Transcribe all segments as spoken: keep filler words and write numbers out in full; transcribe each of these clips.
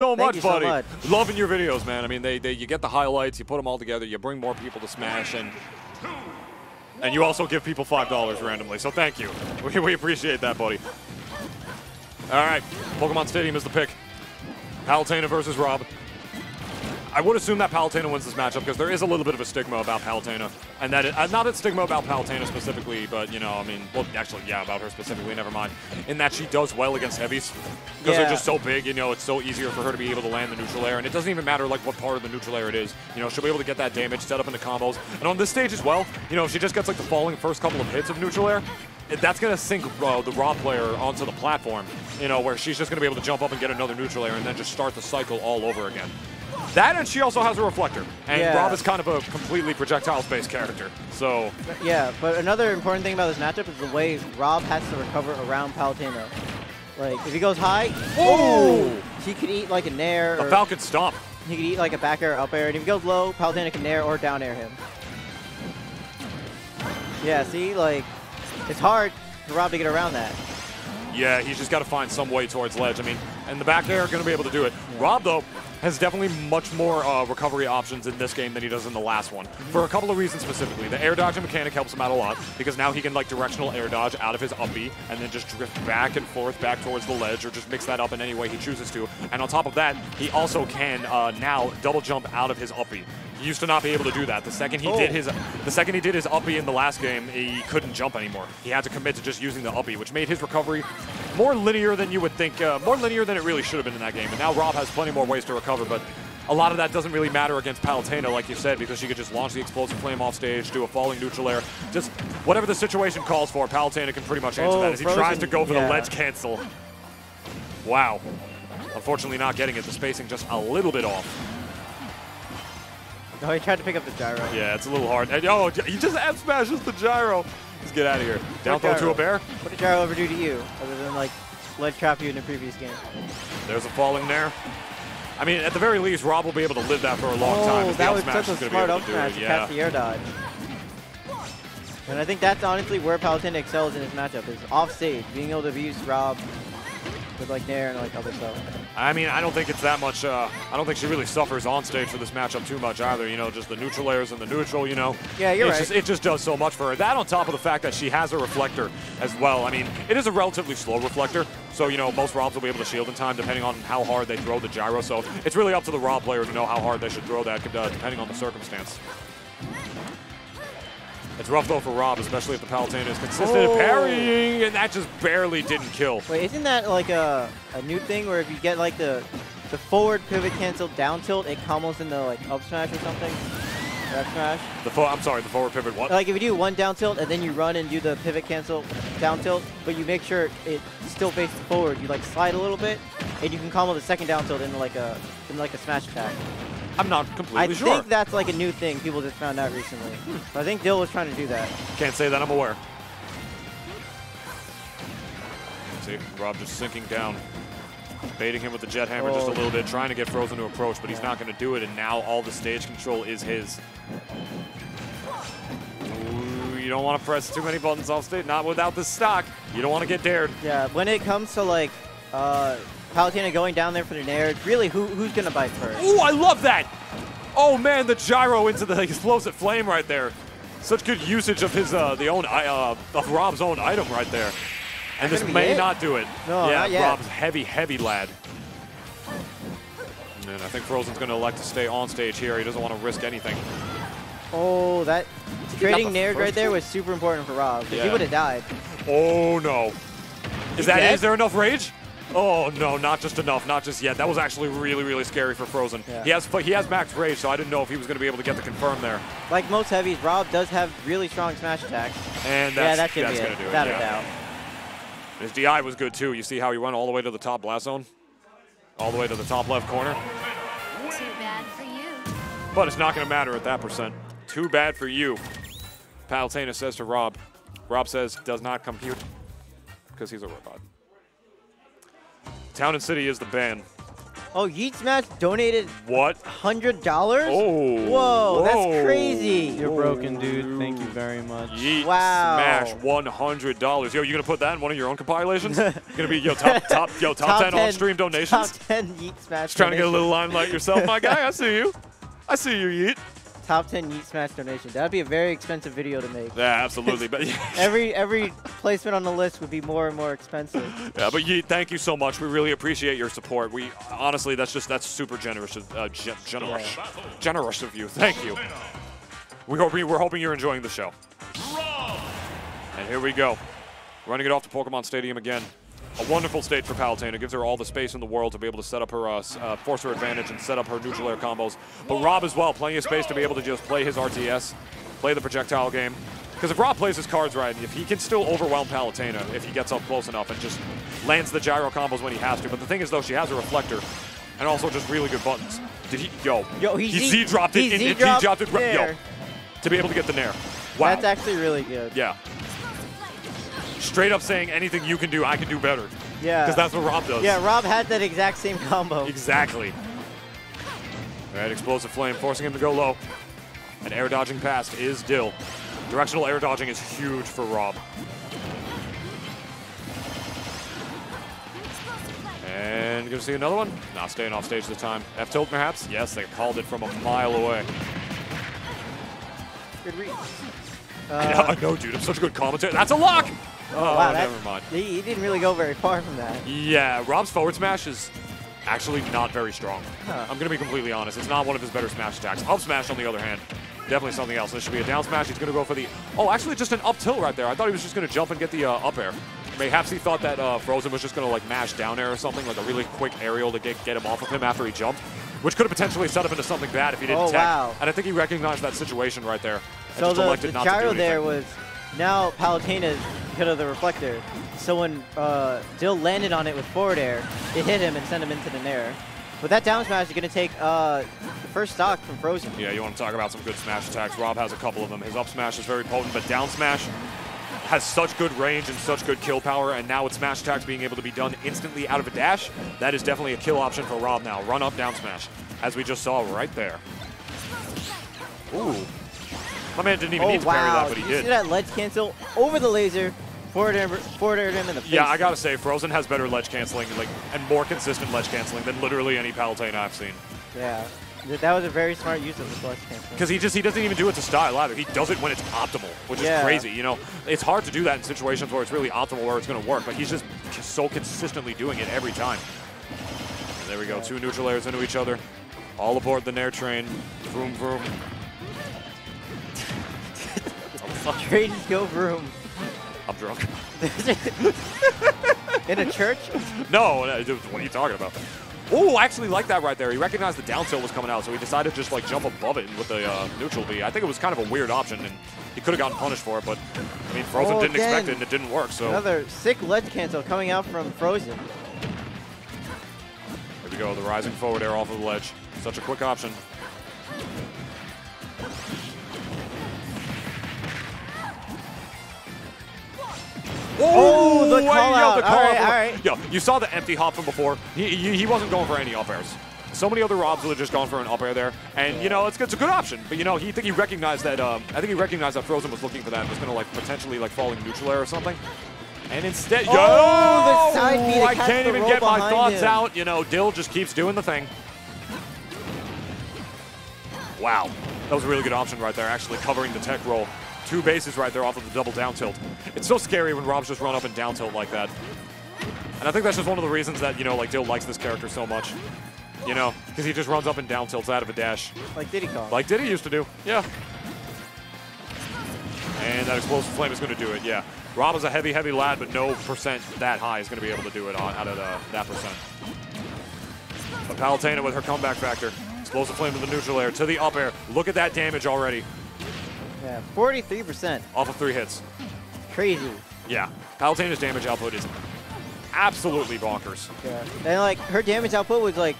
so Thank much, you buddy. So much. Loving your videos, man. I mean, they, they you get the highlights, you put them all together, you bring more people to Smash, and and you also give people five dollars randomly. So thank you. We we appreciate that, buddy. All right, Pokemon Stadium is the pick. Palutena versus Rob. I would assume that Palutena wins this matchup because there is a little bit of a stigma about Palutena, and that it, uh, not a stigma about Palutena specifically, but you know, I mean, well, actually, yeah, about her specifically. Never mind. In that she does well against heavies because yeah. they're just so big. You know, it's so easier for her to be able to land the neutral air, and it doesn't even matter like what part of the neutral air it is. You know, she'll be able to get that damage, set up into combos, and on this stage as well. You know, if she just gets like the falling first couple of hits of neutral air, that's going to sink uh, the Rob player onto the platform. You know, where she's just going to be able to jump up and get another neutral air, and then just start the cycle all over again. That, and she also has a reflector, and yeah. Rob is kind of a completely projectile-based character, so... Yeah, but another important thing about this matchup is the way Rob has to recover around Palutena. Like, if he goes high, oh, he could eat, like, a nair. The Falcon Stomp. He could eat, like, a back air, up air, and if he goes low, Palutena can nair or down air him. Yeah, see, like, it's hard for Rob to get around that. Yeah, he's just got to find some way towards ledge. I mean, and the back air are going to be able to do it. Yeah. Rob, though, has definitely much more uh, recovery options in this game than he does in the last one. For a couple of reasons specifically. The air dodging mechanic helps him out a lot because now he can like directional air dodge out of his up B and then just drift back and forth back towards the ledge or just mix that up in any way he chooses to. And on top of that, he also can uh, now double jump out of his up B. He used to not be able to do that. The second he oh. did his the second he did his up B in the last game, he couldn't jump anymore. He had to commit to just using the up B, which made his recovery more linear than you would think, uh, more linear than it really should have been in that game. And now Rob has plenty more ways to recover, but a lot of that doesn't really matter against Palutena, like you said, because she could just launch the explosive flame off stage, do a falling neutral air. Just whatever the situation calls for, Palutena can pretty much answer oh, that as he Frozen, tries to go for yeah. the ledge cancel. Wow. Unfortunately not getting it. The spacing just a little bit off. No, he tried to pick up the gyro. Yeah, it's a little hard. And, oh, he just F smashes the gyro. Let's get out of here. Down throw to a bear. What did gyro ever do to you, other than like ledge trap you in the previous game? There's a falling there. I mean, at the very least, Rob will be able to live that for a long oh, time. That was such a smart up smash to catch the air dodge. And I think that's honestly where Palutena excels in his matchup, is off stage, being able to abuse Rob with like nair and like other stuff. I mean, I don't think it's that much. Uh, I don't think she really suffers on stage for this matchup too much either. You know, just the neutral airs and the neutral. You know, yeah, you're it's right. Just, it just does so much for her. That on top of the fact that she has a reflector as well. I mean, it is a relatively slow reflector, so you know most Robs will be able to shield in time depending on how hard they throw the gyro. So it's really up to the Rob player to know how hard they should throw that, uh, depending on the circumstance. It's rough though for Rob, especially if the Palutena is consistent oh. at parrying, and that just barely didn't kill. Wait, isn't that like a, a new thing where if you get like the the forward pivot cancel down tilt, it combos into like up smash or something? Or up smash? The fo I'm sorry, the forward pivot what? Like if you do one down tilt and then you run and do the pivot cancel down tilt, but you make sure it still faces forward, you like slide a little bit, and you can combo the second down tilt into like a into like a smash attack. I'm not completely I sure. I think that's like a new thing people just found out recently. So I think Dill was trying to do that. Can't say that I'm aware. See, Rob just sinking down. Baiting him with the jet hammer oh. just a little bit, trying to get Frozen to approach, but yeah. he's not going to do it, and now all the stage control is his. Ooh, you don't want to press too many buttons off stage, not without the stock. You don't want to get dared. Yeah, when it comes to like... Uh, Palutena going down there for the nair. Really, who, who's going to bite first? Ooh, I love that! Oh, man, the gyro into the explosive flame right there. Such good usage of his, uh, the own, uh, of Rob's own item right there. And this may it. not do it. No, yeah, not yet. Rob's heavy, heavy lad. And I think Frozen's going to elect to stay on stage here. He doesn't want to risk anything. Oh, that trading nair right there was super important for Rob. Yeah. He would have died. Oh, no. Is, that, is there enough rage? Oh no, not just enough, not just yet. That was actually really, really scary for Frozen. Yeah. He has he has max rage, so I didn't know if he was going to be able to get the confirm there. Like most heavies, Rob does have really strong smash attacks. And that's, yeah, that's going to do it. Without a doubt. His D I was good too. You see how he went all the way to the top blast zone? All the way to the top left corner? Too bad for you. But it's not going to matter at that percent. Too bad for you. Palutena says to Rob. Rob says, does not compute. Because he's a robot. Town and City is the ban. Oh, Yeet Smash donated what? one hundred dollars? Oh. Whoa, whoa, that's crazy. You're broken, dude. Thank you very much. Yeet wow. Smash one hundred dollars. Yo, you going to put that in one of your own compilations? Going to be yo top top yo top, top ten, ten on stream donations. Top ten Yeet Smash. Just trying donations. to get a little limelight yourself, my guy. I see you. I see you, Yeet. Top ten Yeet Smash donation. That'd be a very expensive video to make. Yeah, absolutely. But every every placement on the list would be more and more expensive. Yeah, but Yeet, thank you so much. We really appreciate your support. We honestly, that's just that's super generous, uh, gen generous, yeah. generous of you. Thank you. We hope we, we're hoping you're enjoying the show. And here we go, running it off to Pokemon Stadium again. A wonderful stage for Palutena. It gives her all the space in the world to be able to set up her, uh, uh, force her advantage and set up her neutral air combos. But Rob as well, plenty of space to be able to just play his R T S, play the projectile game. Because if Rob plays his cards right, if he can still overwhelm Palutena if he gets up close enough and just lands the gyro combos when he has to. But the thing is, though, she has a reflector and also just really good buttons. Did he? Yo. Yo, he, he Z-dropped it. He Z-dropped it. Yo. To be able to get the Nair. Wow. That's actually really good. Yeah. Straight up saying anything you can do, I can do better. Yeah. Because that's what Rob does. Yeah, Rob had that exact same combo. Exactly. All right, explosive flame, forcing him to go low. And air dodging past is Dill. Directional air dodging is huge for Rob. And you're going to see another one? Nah, staying off stage this time. F tilt perhaps? Yes, they called it from a mile away. Good reach. Uh, I know, dude. I'm such a good commentator. That's a lock! Oh, wow, that, never mind. He, he didn't really go very far from that. Yeah, Rob's forward smash is actually not very strong. Huh. I'm going to be completely honest. It's not one of his better smash attacks. Up smash, on the other hand, definitely something else. This should be a down smash. He's going to go for the... Oh, actually, just an up tilt right there. I thought he was just going to jump and get the uh, up air. Mayhaps he thought that uh, Frozen was just going to, like, mash down air or something, like a really quick aerial to get, get him off of him after he jumped, which could have potentially set up into something bad if he didn't oh, tech. Wow. And I think he recognized that situation right there. So the, the gyro there was, now Palutena's because of the reflector. So when uh, Dill landed on it with forward air, it hit him and sent him into the Nair. But that down smash is going to take uh, the first stock from Frozen. Yeah, you want to talk about some good smash attacks. Rob has a couple of them. His up smash is very potent, but down smash has such good range and such good kill power, and now with smash attacks being able to be done instantly out of a dash, that is definitely a kill option for Rob now. Run up down smash, as we just saw right there. Ooh. My man didn't even oh, need to wow. parry that, but he did. You see that ledge cancel over the laser, forward air, forward air him in the face. Yeah, I gotta say, Frozen has better ledge canceling, like, and more consistent ledge canceling than literally any Palutena I've seen. Yeah, that was a very smart use of the ledge canceling. Because he just he doesn't even do it to style either. He does it when it's optimal, which yeah. is crazy. You know, it's hard to do that in situations where it's really optimal where it's gonna work, but he's just so consistently doing it every time. And there we go, yeah. two neutral airs into each other, all aboard the Nair train. Vroom vroom. Trains go vroom. I'm drunk. In a church? No, what are you talking about? Oh, I actually like that right there. He recognized the down tilt was coming out, so he decided to just like jump above it with the uh, neutral B. I think it was kind of a weird option, and he could have gotten punished for it, but I mean, Frozen oh, didn't again. expect it, and it didn't work. So another sick ledge cancel coming out from Frozen. There we go, the rising forward air off of the ledge. Such a quick option. Oh, the call out. The call all right, all right. Yo, you saw the empty hop from before. He, he, he wasn't going for any up airs. So many other Robs would have just gone for an up air there. And, yeah. you know, it's, it's a good option. But, you know, he think he recognized that, um, I think he recognized that Frozen was looking for that and was going to, like, potentially, like, fall in neutral air or something. And instead, oh, yo, the side beat, I can't even get my thoughts him. out. You know, Dill just keeps doing the thing. Wow. That was a really good option right there, actually covering the tech roll. Two bases right there off of the double down tilt. It's so scary when Rob's just run up and down tilt like that. And I think that's just one of the reasons that, you know, like Dill likes this character so much. You know, because he just runs up and down tilts out of a dash. Like Diddy Kong. Like Diddy used to do, yeah. And that explosive flame is going to do it, yeah. Rob is a heavy, heavy lad, but no percent that high is going to be able to do it on, out of the, that percent. But Palutena with her comeback factor. Explosive flame to the neutral air, to the up air. Look at that damage already. Yeah, forty-three percent. Off of three hits. Crazy. Yeah. Palutena's damage output is absolutely bonkers. Yeah. And, like, her damage output was, like,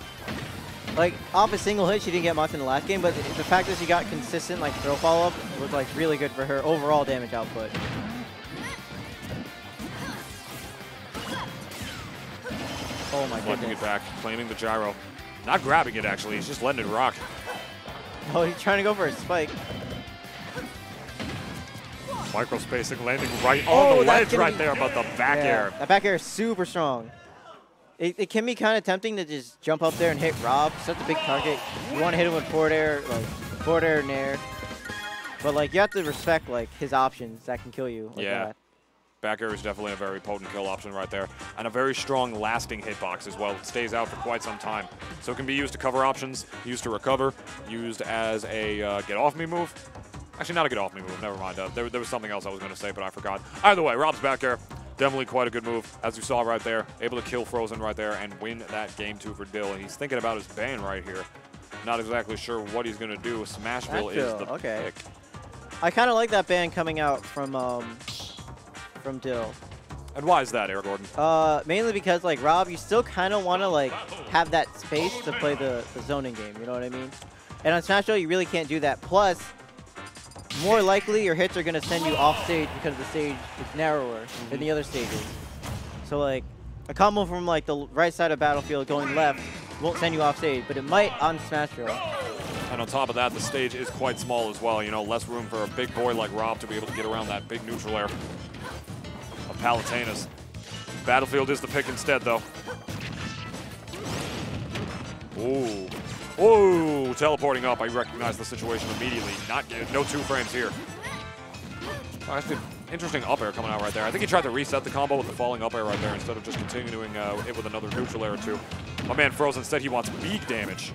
like off a single hit, she didn't get much in the last game, but the, the fact that she got consistent, like, throw follow-up was, like, really good for her overall damage output. Oh, my goodness. Flicking it back, claiming the gyro. Not grabbing it, actually. He's just letting it rock. Oh, he's trying to go for a spike. Micro spacing, landing right oh, on the ledge right be, there, but the back yeah, air. That back air is super strong. It, it can be kind of tempting to just jump up there and hit Rob. Such a big target. You want to hit him with forward air, like forward air and air. But like you have to respect like his options that can kill you. Like yeah. That. Back air is definitely a very potent kill option right there. And a very strong lasting hitbox as well. It stays out for quite some time. So it can be used to cover options, used to recover, used as a uh, get off me move. Actually, not a get off me move. Never mind. Uh, there, there was something else I was going to say, but I forgot. Either way, Rob's back air. Definitely quite a good move, as you saw right there. Able to kill Frozen right there and win that game two for Dill. And he's thinking about his ban right here. Not exactly sure what he's going to do. Smashville is the okay. pick. I kind of like that ban coming out from um, from Dill. And why is that, Eric Gordon? Uh, mainly because, like, Rob, you still kind of want to, like, have that space to play the, the zoning game. You know what I mean? And on Smashville, you really can't do that. Plus, more likely, your hits are going to send you off stage because the stage is narrower mm-hmm. than the other stages. So, like, a combo from, like, the right side of Battlefield going left won't send you off stage, but it might on Smashville. And on top of that, the stage is quite small as well. You know, less room for a big boy like Rob to be able to get around that big neutral air of Palutena's. Battlefield is the pick instead, though. Ooh. Oh, teleporting up. I recognize the situation immediately. Not good. No two frames here. Oh, that's an interesting up air coming out right there. I think he tried to reset the combo with the falling up air right there instead of just continuing uh, it with another neutral air or two. My man Frozen said he wants big damage.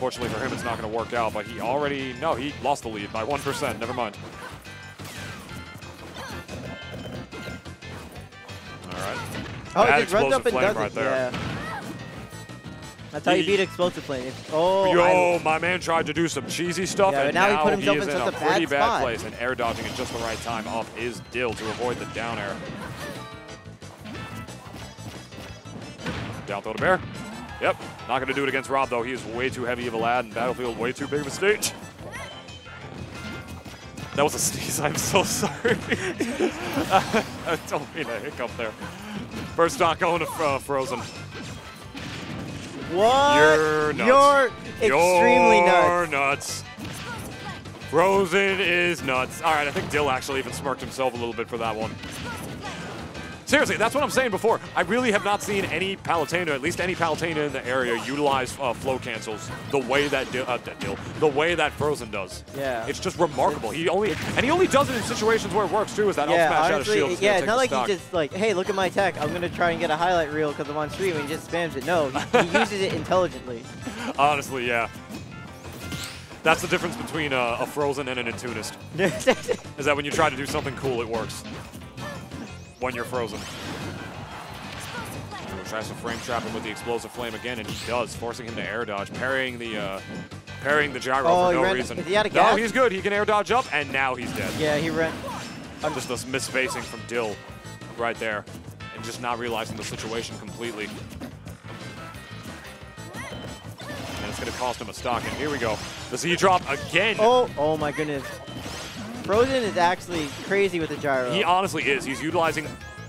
Fortunately for him, it's not going to work out, but he already... No, he lost the lead by one percent. Never mind. All right. Oh, that explosive up and flame right there. Yeah. That's how you beat Explosive Plane. It's, oh, Yo, I, my man tried to do some cheesy stuff, yeah, and now, now he, put himself he is in, in a pretty bad, bad place. And air dodging at just the right time off is Dill to avoid the down air. Down throw to bear. Yep, not going to do it against Rob, though. He is way too heavy of a lad, and Battlefield way too big of a stage. That was a sneeze. I'm so sorry. I don't mean a hiccup there. First stock going to uh, Frozen. What? You're nuts. You're extremely You're nuts. nuts. Frozen is nuts. All right, I think Dill actually even smirked himself a little bit for that one. Seriously, that's what I'm saying before. I really have not seen any Palutena, at least any Palutena in the area, utilize uh, flow cancels the way that Dill, uh, that Dill, the way that Frozen does. Yeah. It's just remarkable. It's, he only and he only does it in situations where it works too. Is that yeah, up smash honestly, out of shield? Yeah. It's not like stock. He just like, hey, look at my tech. I'm gonna try and get a highlight reel because I'm on stream and he just spams it. No, he, he uses it intelligently. Honestly, yeah. That's the difference between a, a Frozen and an Intunist. Is that when you try to do something cool, it works. When you're Frozen. Tries to frame trap him with the explosive flame again, and he does, forcing him to air dodge, parrying the uh, parrying the gyro oh, for no reason. He had a gas? No, he's good. He can air dodge up, and now he's dead. Yeah, he ran. I'm just this misspacing from Dill right there, and just not realizing the situation completely. And it's going to cost him a stock. And here we go. The Z drop again. Oh, oh my goodness. Frozen is actually crazy with the gyro. He honestly is. He's utilizing...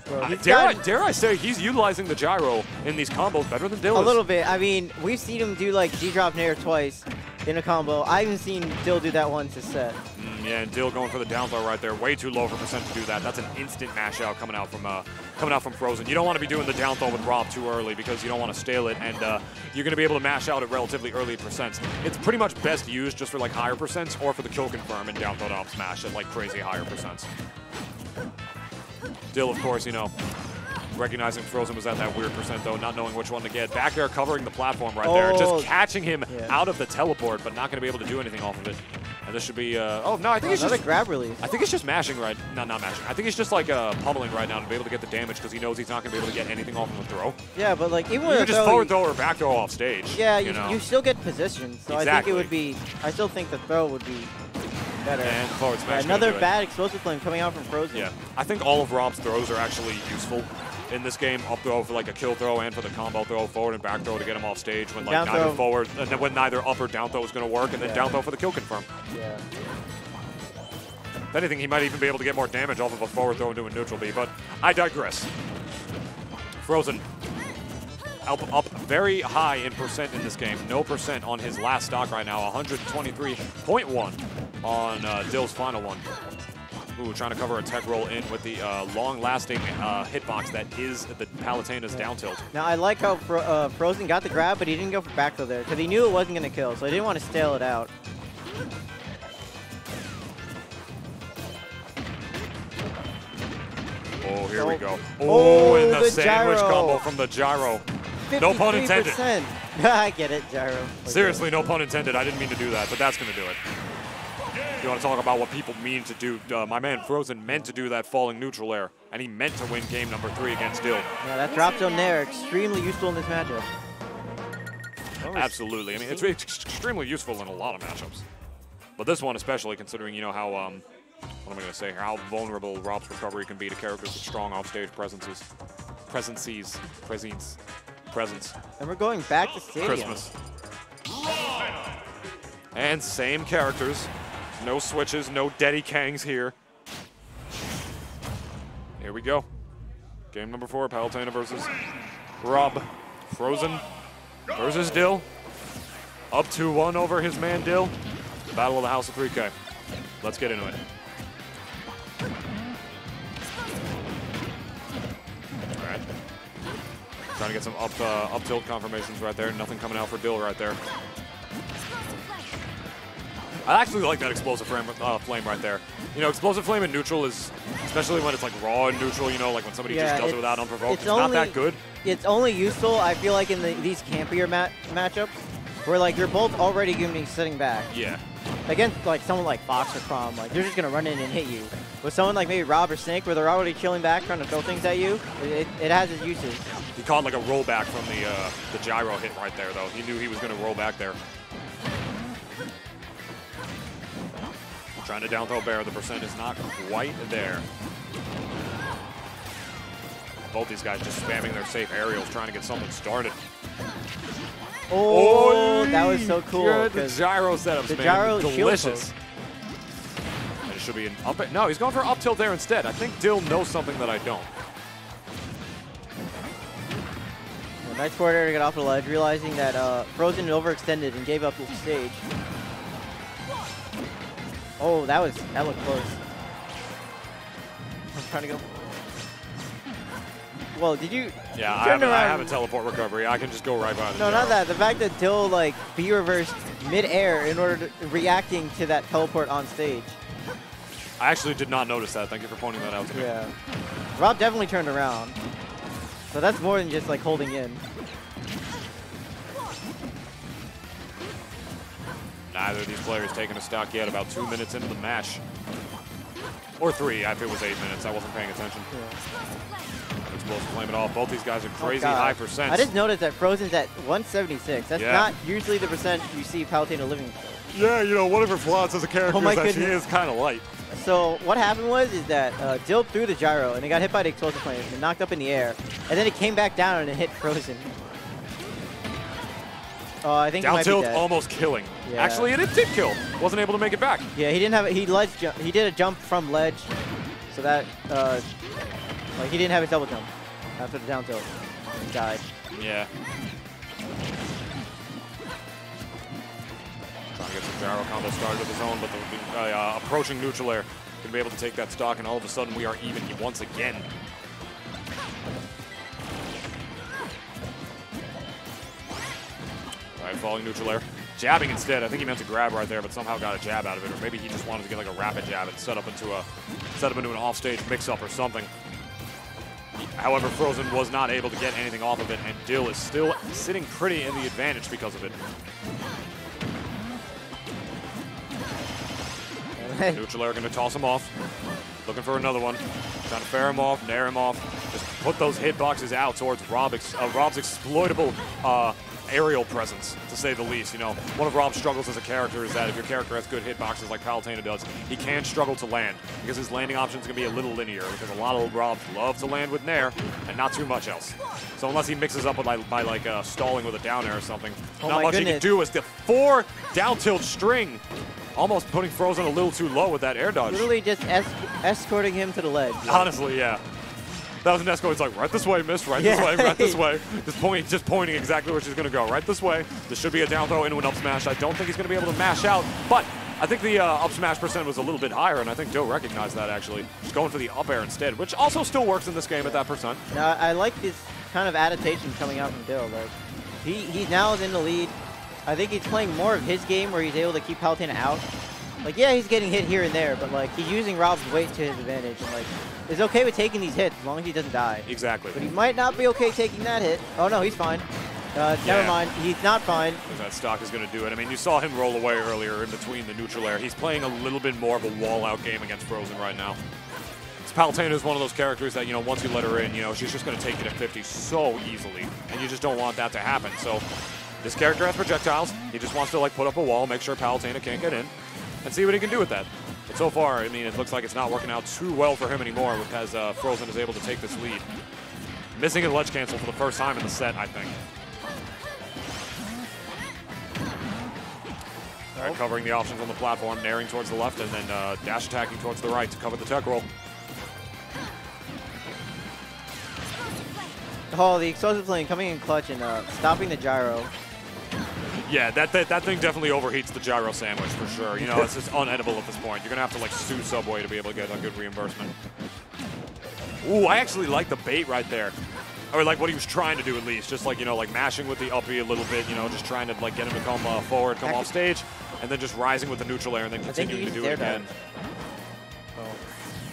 Bro, he's uh, dare, I, dare I say, he's utilizing the gyro in these combos better than Dill is. A little bit. I mean, we've seen him do, like, G-drop nair twice in a combo. I haven't seen Dill do that once this set. Mm, yeah, and Dill going for the down throw right there. Way too low for percent to do that. That's an instant mash out coming out from uh, coming out from Frozen. You don't want to be doing the down throw with Rob too early because you don't want to stale it, and uh, you're going to be able to mash out at relatively early percents. It's pretty much best used just for, like, higher percents or for the kill confirm and down throw to up smash at, like, crazy higher percents. Dill, of course, you know, recognizing Frozen was at that weird percent, though, not knowing which one to get. Back air covering the platform right oh, there, just catching him yeah. out of the teleport, but not going to be able to do anything off of it. And this should be, uh, oh, no, I think oh, it's just a grab release. I think it's just mashing right, no, not mashing. I think it's just like uh, pummeling right now to be able to get the damage because he knows he's not going to be able to get anything off of the throw. Yeah, but like, even when you just forward throw or back throw off stage. Yeah, you, you, know. you still get positioned, so exactly. I think it would be, I still think the throw would be... And forward smash. Yeah, another bad explosive flame coming out from Frozen. Yeah, I think all of Rob's throws are actually useful in this game. Up throw for like a kill throw and for the combo throw, forward and back throw to get him off stage when like neither forward, uh, when neither up or down throw is going to work, and then yeah. down throw for the kill confirm. Yeah. If anything, he might even be able to get more damage off of a forward throw into a neutral B. But I digress. Frozen. up, up very high in percent in this game. No percent on his last stock right now. one twenty-three point one on uh, Dill's final one. Ooh, trying to cover a tech roll in with the uh, long-lasting uh, hitbox that is the Palutena's down tilt. Now, I like how Fro uh, Frozen got the grab, but he didn't go for back throw there, because he knew it wasn't going to kill, so he didn't want to stale it out. Oh, here so, we go. Oh, oh and the, the sandwich gyro. combo from the gyro. No pun intended. I get it, gyro. Seriously, no pun intended. I didn't mean to do that, but that's going to do it. You want to talk about what people mean to do. Uh, my man Frozen meant to do that falling neutral air, and he meant to win game number three against Dill. Yeah, that drop zone there, extremely useful in this matchup. Absolutely. I mean, it's extremely useful in a lot of matchups. But this one especially, considering, you know, how, um, what am I going to say, how vulnerable Rob's recovery can be to characters with strong offstage presences. Presences. Presence. Presence. And we're going back to stadium. Christmas. And same characters. No switches, no Daddy Kangs here. Here we go. Game number four, Palutena versus Rob. Frozen versus Dill. Up two one over his man Dill. Battle of the House of three K. Let's get into it. All right. Trying to get some up, uh, up tilt confirmations right there. Nothing coming out for Dill right there. I actually like that explosive flame, uh, flame right there. You know, explosive flame in neutral is, especially when it's like raw and neutral, you know, like when somebody yeah, just does it without unprovoked, it's, it's only, not that good. It's only useful, I feel like, in the, these campier mat matchups, where like you're both already going to be sitting back. Yeah. Against like someone like Fox or Chrom, like they're just going to run in and hit you. With someone like maybe Rob or Snake, where they're already chilling back, trying to throw things at you, it, it has its uses. He caught like a rollback from the, uh, the gyro hit right there, though. He knew he was going to roll back there. Trying to down throw bear, the percent is not quite there. Both these guys just spamming their safe aerials, trying to get something started. Oh, Oy! That was so cool. Good. The gyro setups, the man. Gyro delicious. And it should be an up. No, he's going for up tilt there instead. I think Dill knows something that I don't. Well, nice forward air to get off the ledge, realizing that uh, Frozen overextended and gave up the stage. Oh, that was, that looked close. I'm trying to go. Well, did you? Yeah, I have, I have a teleport recovery. I can just go right by the No, gyro. Not that. The fact that Dill, like, be reversed mid-air in order to reacting to that teleport on stage. I actually did not notice that. Thank you for pointing that out to me. Yeah. Rob definitely turned around. So that's more than just, like, holding in. Neither of these players taking a stock yet, about two minutes into the match. Or three, if it was eight minutes. I wasn't paying attention. Yeah. Explosive flame at all. Both these guys are crazy oh high percent. I just noticed that Frozen's at one seventy-six. That's yeah. not usually the percent you see Palutena living for. Yeah, you know, one of her flaws as a character oh is that she is kind of light. So what happened was is that uh, Dill threw the gyro, and it got hit by the explosive flame and knocked up in the air. And then it came back down and it hit Frozen. Oh, I think down tilt almost killing. Yeah. Actually, it, it did kill. Wasn't able to make it back. Yeah, he didn't have. He ledge. He did a jump from ledge, so that uh, like he didn't have a double jump after the down tilt. He died. Yeah. Trying to get some gyro combo started with his own, but the, uh, uh, approaching neutral air, gonna be able to take that stock, and all of a sudden we are even once again. Falling neutral air. Jabbing instead. I think he meant to grab right there, but somehow got a jab out of it. Or maybe he just wanted to get like a rapid jab and set up into a set up into an offstage mix-up or something. However, Frozen was not able to get anything off of it, and Dill is still sitting pretty in the advantage because of it. Neutral air gonna toss him off. Looking for another one. Trying to fair him off, nair him off. Just put those hitboxes out towards Rob ex uh, Rob's exploitable uh aerial presence, to say the least. You know, one of Rob's struggles as a character is that if your character has good hitboxes like Palutena does, he can struggle to land because his landing options can be a little linear because a lot of Robs love to land with nair and not too much else. So unless he mixes up with like, by like uh, stalling with a down air or something, oh not much goodness. He can do is the four down tilt string, almost putting Frozen a little too low with that air dodge. Literally just es escorting him to the ledge. Honestly, yeah. was Ness going, it's like, right this way, miss, right yeah. this way, right this way. Just, point, just pointing exactly where she's going to go, right this way. This should be a down throw into an up smash. I don't think he's going to be able to mash out, but I think the uh, up smash percent was a little bit higher, and I think Joe recognized that, actually. She's going for the up air instead, which also still works in this game at that percent. Now, I like this kind of adaptation coming out from Dill. Like, he, he now is in the lead. I think he's playing more of his game where he's able to keep Palutena out. Like, yeah, he's getting hit here and there, but, like, he's using Rob's weight to his advantage. And, like, it's okay with taking these hits as long as he doesn't die. Exactly. But he might not be okay taking that hit. Oh, no, he's fine. Uh, yeah. Never mind. He's not fine. That stock is going to do it. I mean, you saw him roll away earlier in between the neutral air. He's playing a little bit more of a wall-out game against Frozen right now. Palutena is one of those characters that, you know, once you let her in, you know, she's just going to take it at fifty so easily. And you just don't want that to happen. So this character has projectiles. He just wants to, like, put up a wall, make sure Palutena can't get in, and see what he can do with that. But so far, I mean, it looks like it's not working out too well for him anymore because uh, Frozen is able to take this lead. Missing a ledge cancel for the first time in the set, I think. All right, covering the options on the platform, nairing towards the left, and then uh, dash attacking towards the right to cover the tech roll. Oh, the explosive lane coming in clutch and uh, stopping the gyro. Yeah, that, that that thing definitely overheats the gyro sandwich for sure. You know, it's just unedible at this point. You're gonna have to like sue Subway to be able to get a good reimbursement. Ooh, I actually like the bait right there, or like what he was trying to do at least. Just like you know, like mashing with the uppy a little bit. You know, just trying to like get him to come uh, forward, come off stage, and then just rising with the neutral air and then continuing to do it again. Oh.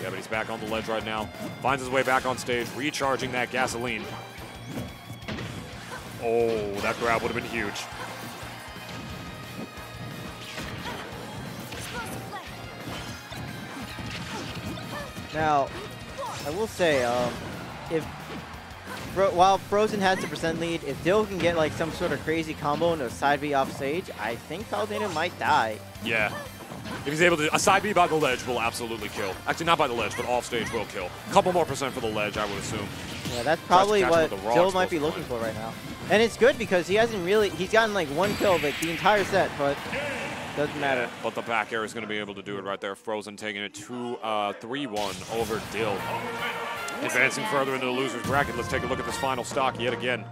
Yeah, but he's back on the ledge right now. Finds his way back on stage, recharging that gasoline. Oh, that grab would have been huge. Now, I will say, um, if Fro while Frozen has the percent lead, if Dill can get like some sort of crazy combo into a side B off stage, I think Palutena might die. Yeah. If he's able to, a side B by the ledge will absolutely kill. Actually, not by the ledge, but off stage will kill. A couple more percent for the ledge, I would assume. Yeah, that's probably what Dill might be looking for right now. And it's good because he hasn't really, he's gotten like one kill like the entire set, but doesn't matter. Yeah, but the back air is going to be able to do it right there. Frozen taking it to uh, three one over Dill. Advancing further into the loser's bracket. Let's take a look at this final stock yet again.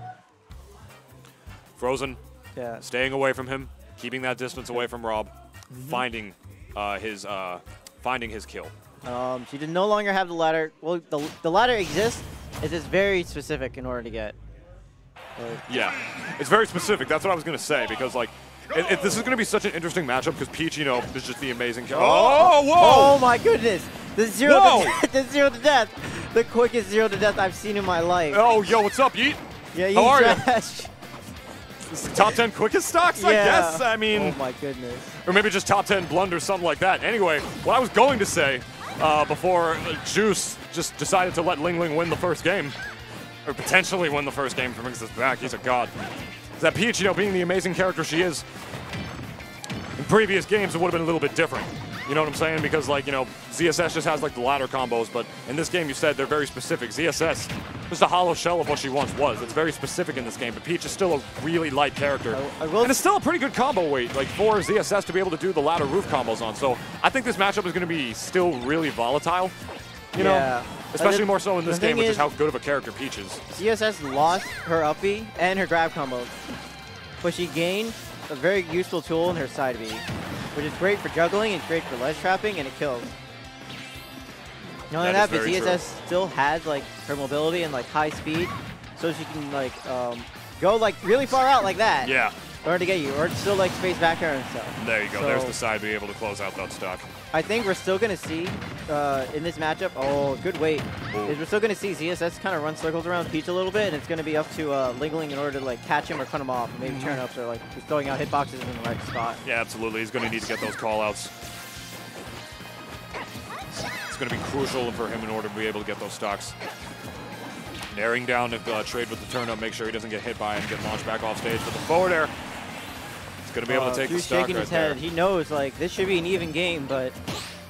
Frozen yeah. staying away from him, keeping that distance away from Rob, mm-hmm. finding uh, his uh, finding his kill. Um, she did no longer have the ladder. Well, the, the ladder exists. It's just very specific in order to get. Like, yeah, it's very specific. That's what I was going to say because, like, It, it, this is going to be such an interesting matchup because Peach, you know, is just the amazing. Oh, oh, whoa! Oh my goodness! The zero, to, the zero to death, the quickest zero to death I've seen in my life. Oh, yo, what's up, Yeet? Yeah, Yeet. How are trash. You? This is the top ten quickest stocks, yeah. I guess. I mean, oh my goodness. Or maybe just top ten blunders, something like that. Anyway, what I was going to say uh, before Juice just decided to let Ling Ling win the first game, or potentially win the first game from his back. He's a god. That Peach, you know, being the amazing character she is, in previous games it would have been a little bit different. You know what I'm saying? Because, like, you know, Z S S just has, like, the ladder combos, but in this game you said they're very specific. Z S S, just a hollow shell of what she once was. It's very specific in this game, but Peach is still a really light character. I, I will and it's still a pretty good combo weight, like, for Z S S to be able to do the ladder roof combos on. So I think this matchup is going to be still really volatile, you yeah. know? Especially did, more so in this game, which is, is how good of a character Peach is. Z S S lost her up B and her grab combos, but she gained a very useful tool in her side B, which is great for juggling and great for ledge trapping, and it kills. Not only that, but Z S S true. still has like her mobility and like high speed, so she can like um, go like really far out like that. Yeah. In order to get you, or still like space back air and stuff. There you go. So, there's the side B able to close out that stock. I think we're still going to see uh, in this matchup, oh, good weight. Is we're still going to see Z S S kind of run circles around Peach a little bit, and it's going to be up to uh, Ling Ling in order to like catch him or cut him off, maybe turn ups or like just throwing out hitboxes in the right spot. Yeah, absolutely. He's going to need to get those call outs. It's going to be crucial for him in order to be able to get those stocks. Nairing down to uh, trade with the turn up, make sure he doesn't get hit by and get launched back off stage with the forward air. Gonna be able uh, to take the stock shaking right his head. There. He knows like this should be an even game, but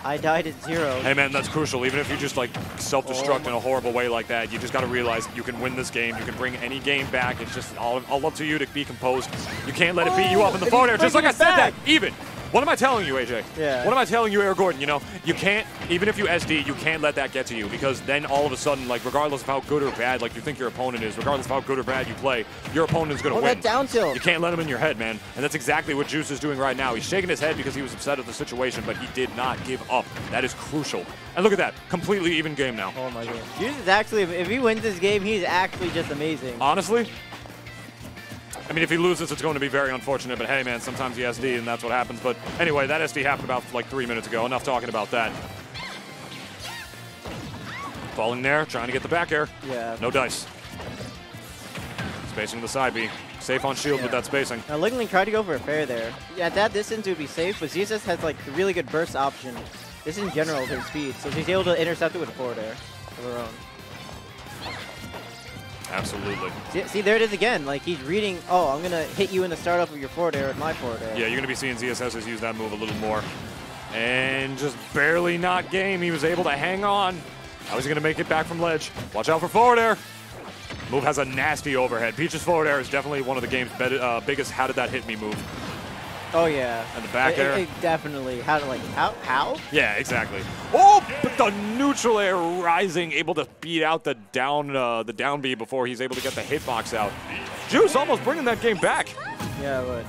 I died at zero. Hey man, that's crucial. Even if you just like self-destruct oh, in a horrible way like that, you just got to realize you can win this game. You can bring any game back. It's just all, all up to you to be composed. You can't let oh, it beat you up in the phone air. Just like I said, back. that even What am I telling you, A J? Yeah. What am I telling you, Eric Gordon? You know, you can't, even if you S D, you can't let that get to you, because then all of a sudden, like, regardless of how good or bad, like, you think your opponent is, regardless of how good or bad you play, your opponent is going to win. That down tilt. You can't let him in your head, man. And that's exactly what Juice is doing right now. He's shaking his head because he was upset at the situation, but he did not give up. That is crucial. And look at that. Completely even game now. Oh, my God. Juice is actually, if he wins this game, he's actually just amazing. Honestly? I mean, if he loses, it's going to be very unfortunate, but hey, man, sometimes you S D, and that's what happens. But anyway, that S D happened about, like, three minutes ago. Enough talking about that. Falling there, trying to get the back air. Yeah. No dice. Spacing to the side B. Safe on shield yeah. with that spacing. Now, Ling Ling tried to go for a fair there. Yeah, at that distance, it would be safe, but Zesus has, like, really good burst option. This in general, her speed, so she's able to intercept it with a forward air of her own. Absolutely. See, see, there it is again. Like, he's reading, oh, I'm going to hit you in the startup of your forward air with my forward air. Yeah, you're going to be seeing Z S Ss use that move a little more. And just barely not game. He was able to hang on. Now he's going to make it back from ledge. Watch out for forward air. Move has a nasty overhead. Peach's forward air is definitely one of the game's uh, biggest how did that hit me move. Oh, yeah. And the back it, air. It definitely. How to, like, how? How? Yeah, exactly. Oh, but the neutral air rising, able to beat out the down uh, the down B before he's able to get the hitbox out. Juice almost bringing that game back. Yeah, but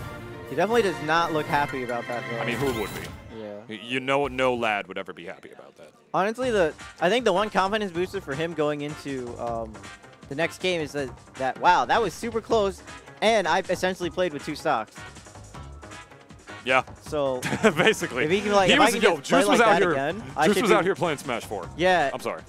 he definitely does not look happy about that, though. I mean, who would be? Yeah. You know, no lad would ever be happy about that. Honestly, the I think the one confidence booster for him going into um, the next game is that, that, wow, that was super close, and I essentially played with two stocks. Yeah. So basically, if he can, like, he if was, I can yo, Juice was like out here. Again, Juice was do... out here playing Smash four. Yeah. I'm sorry.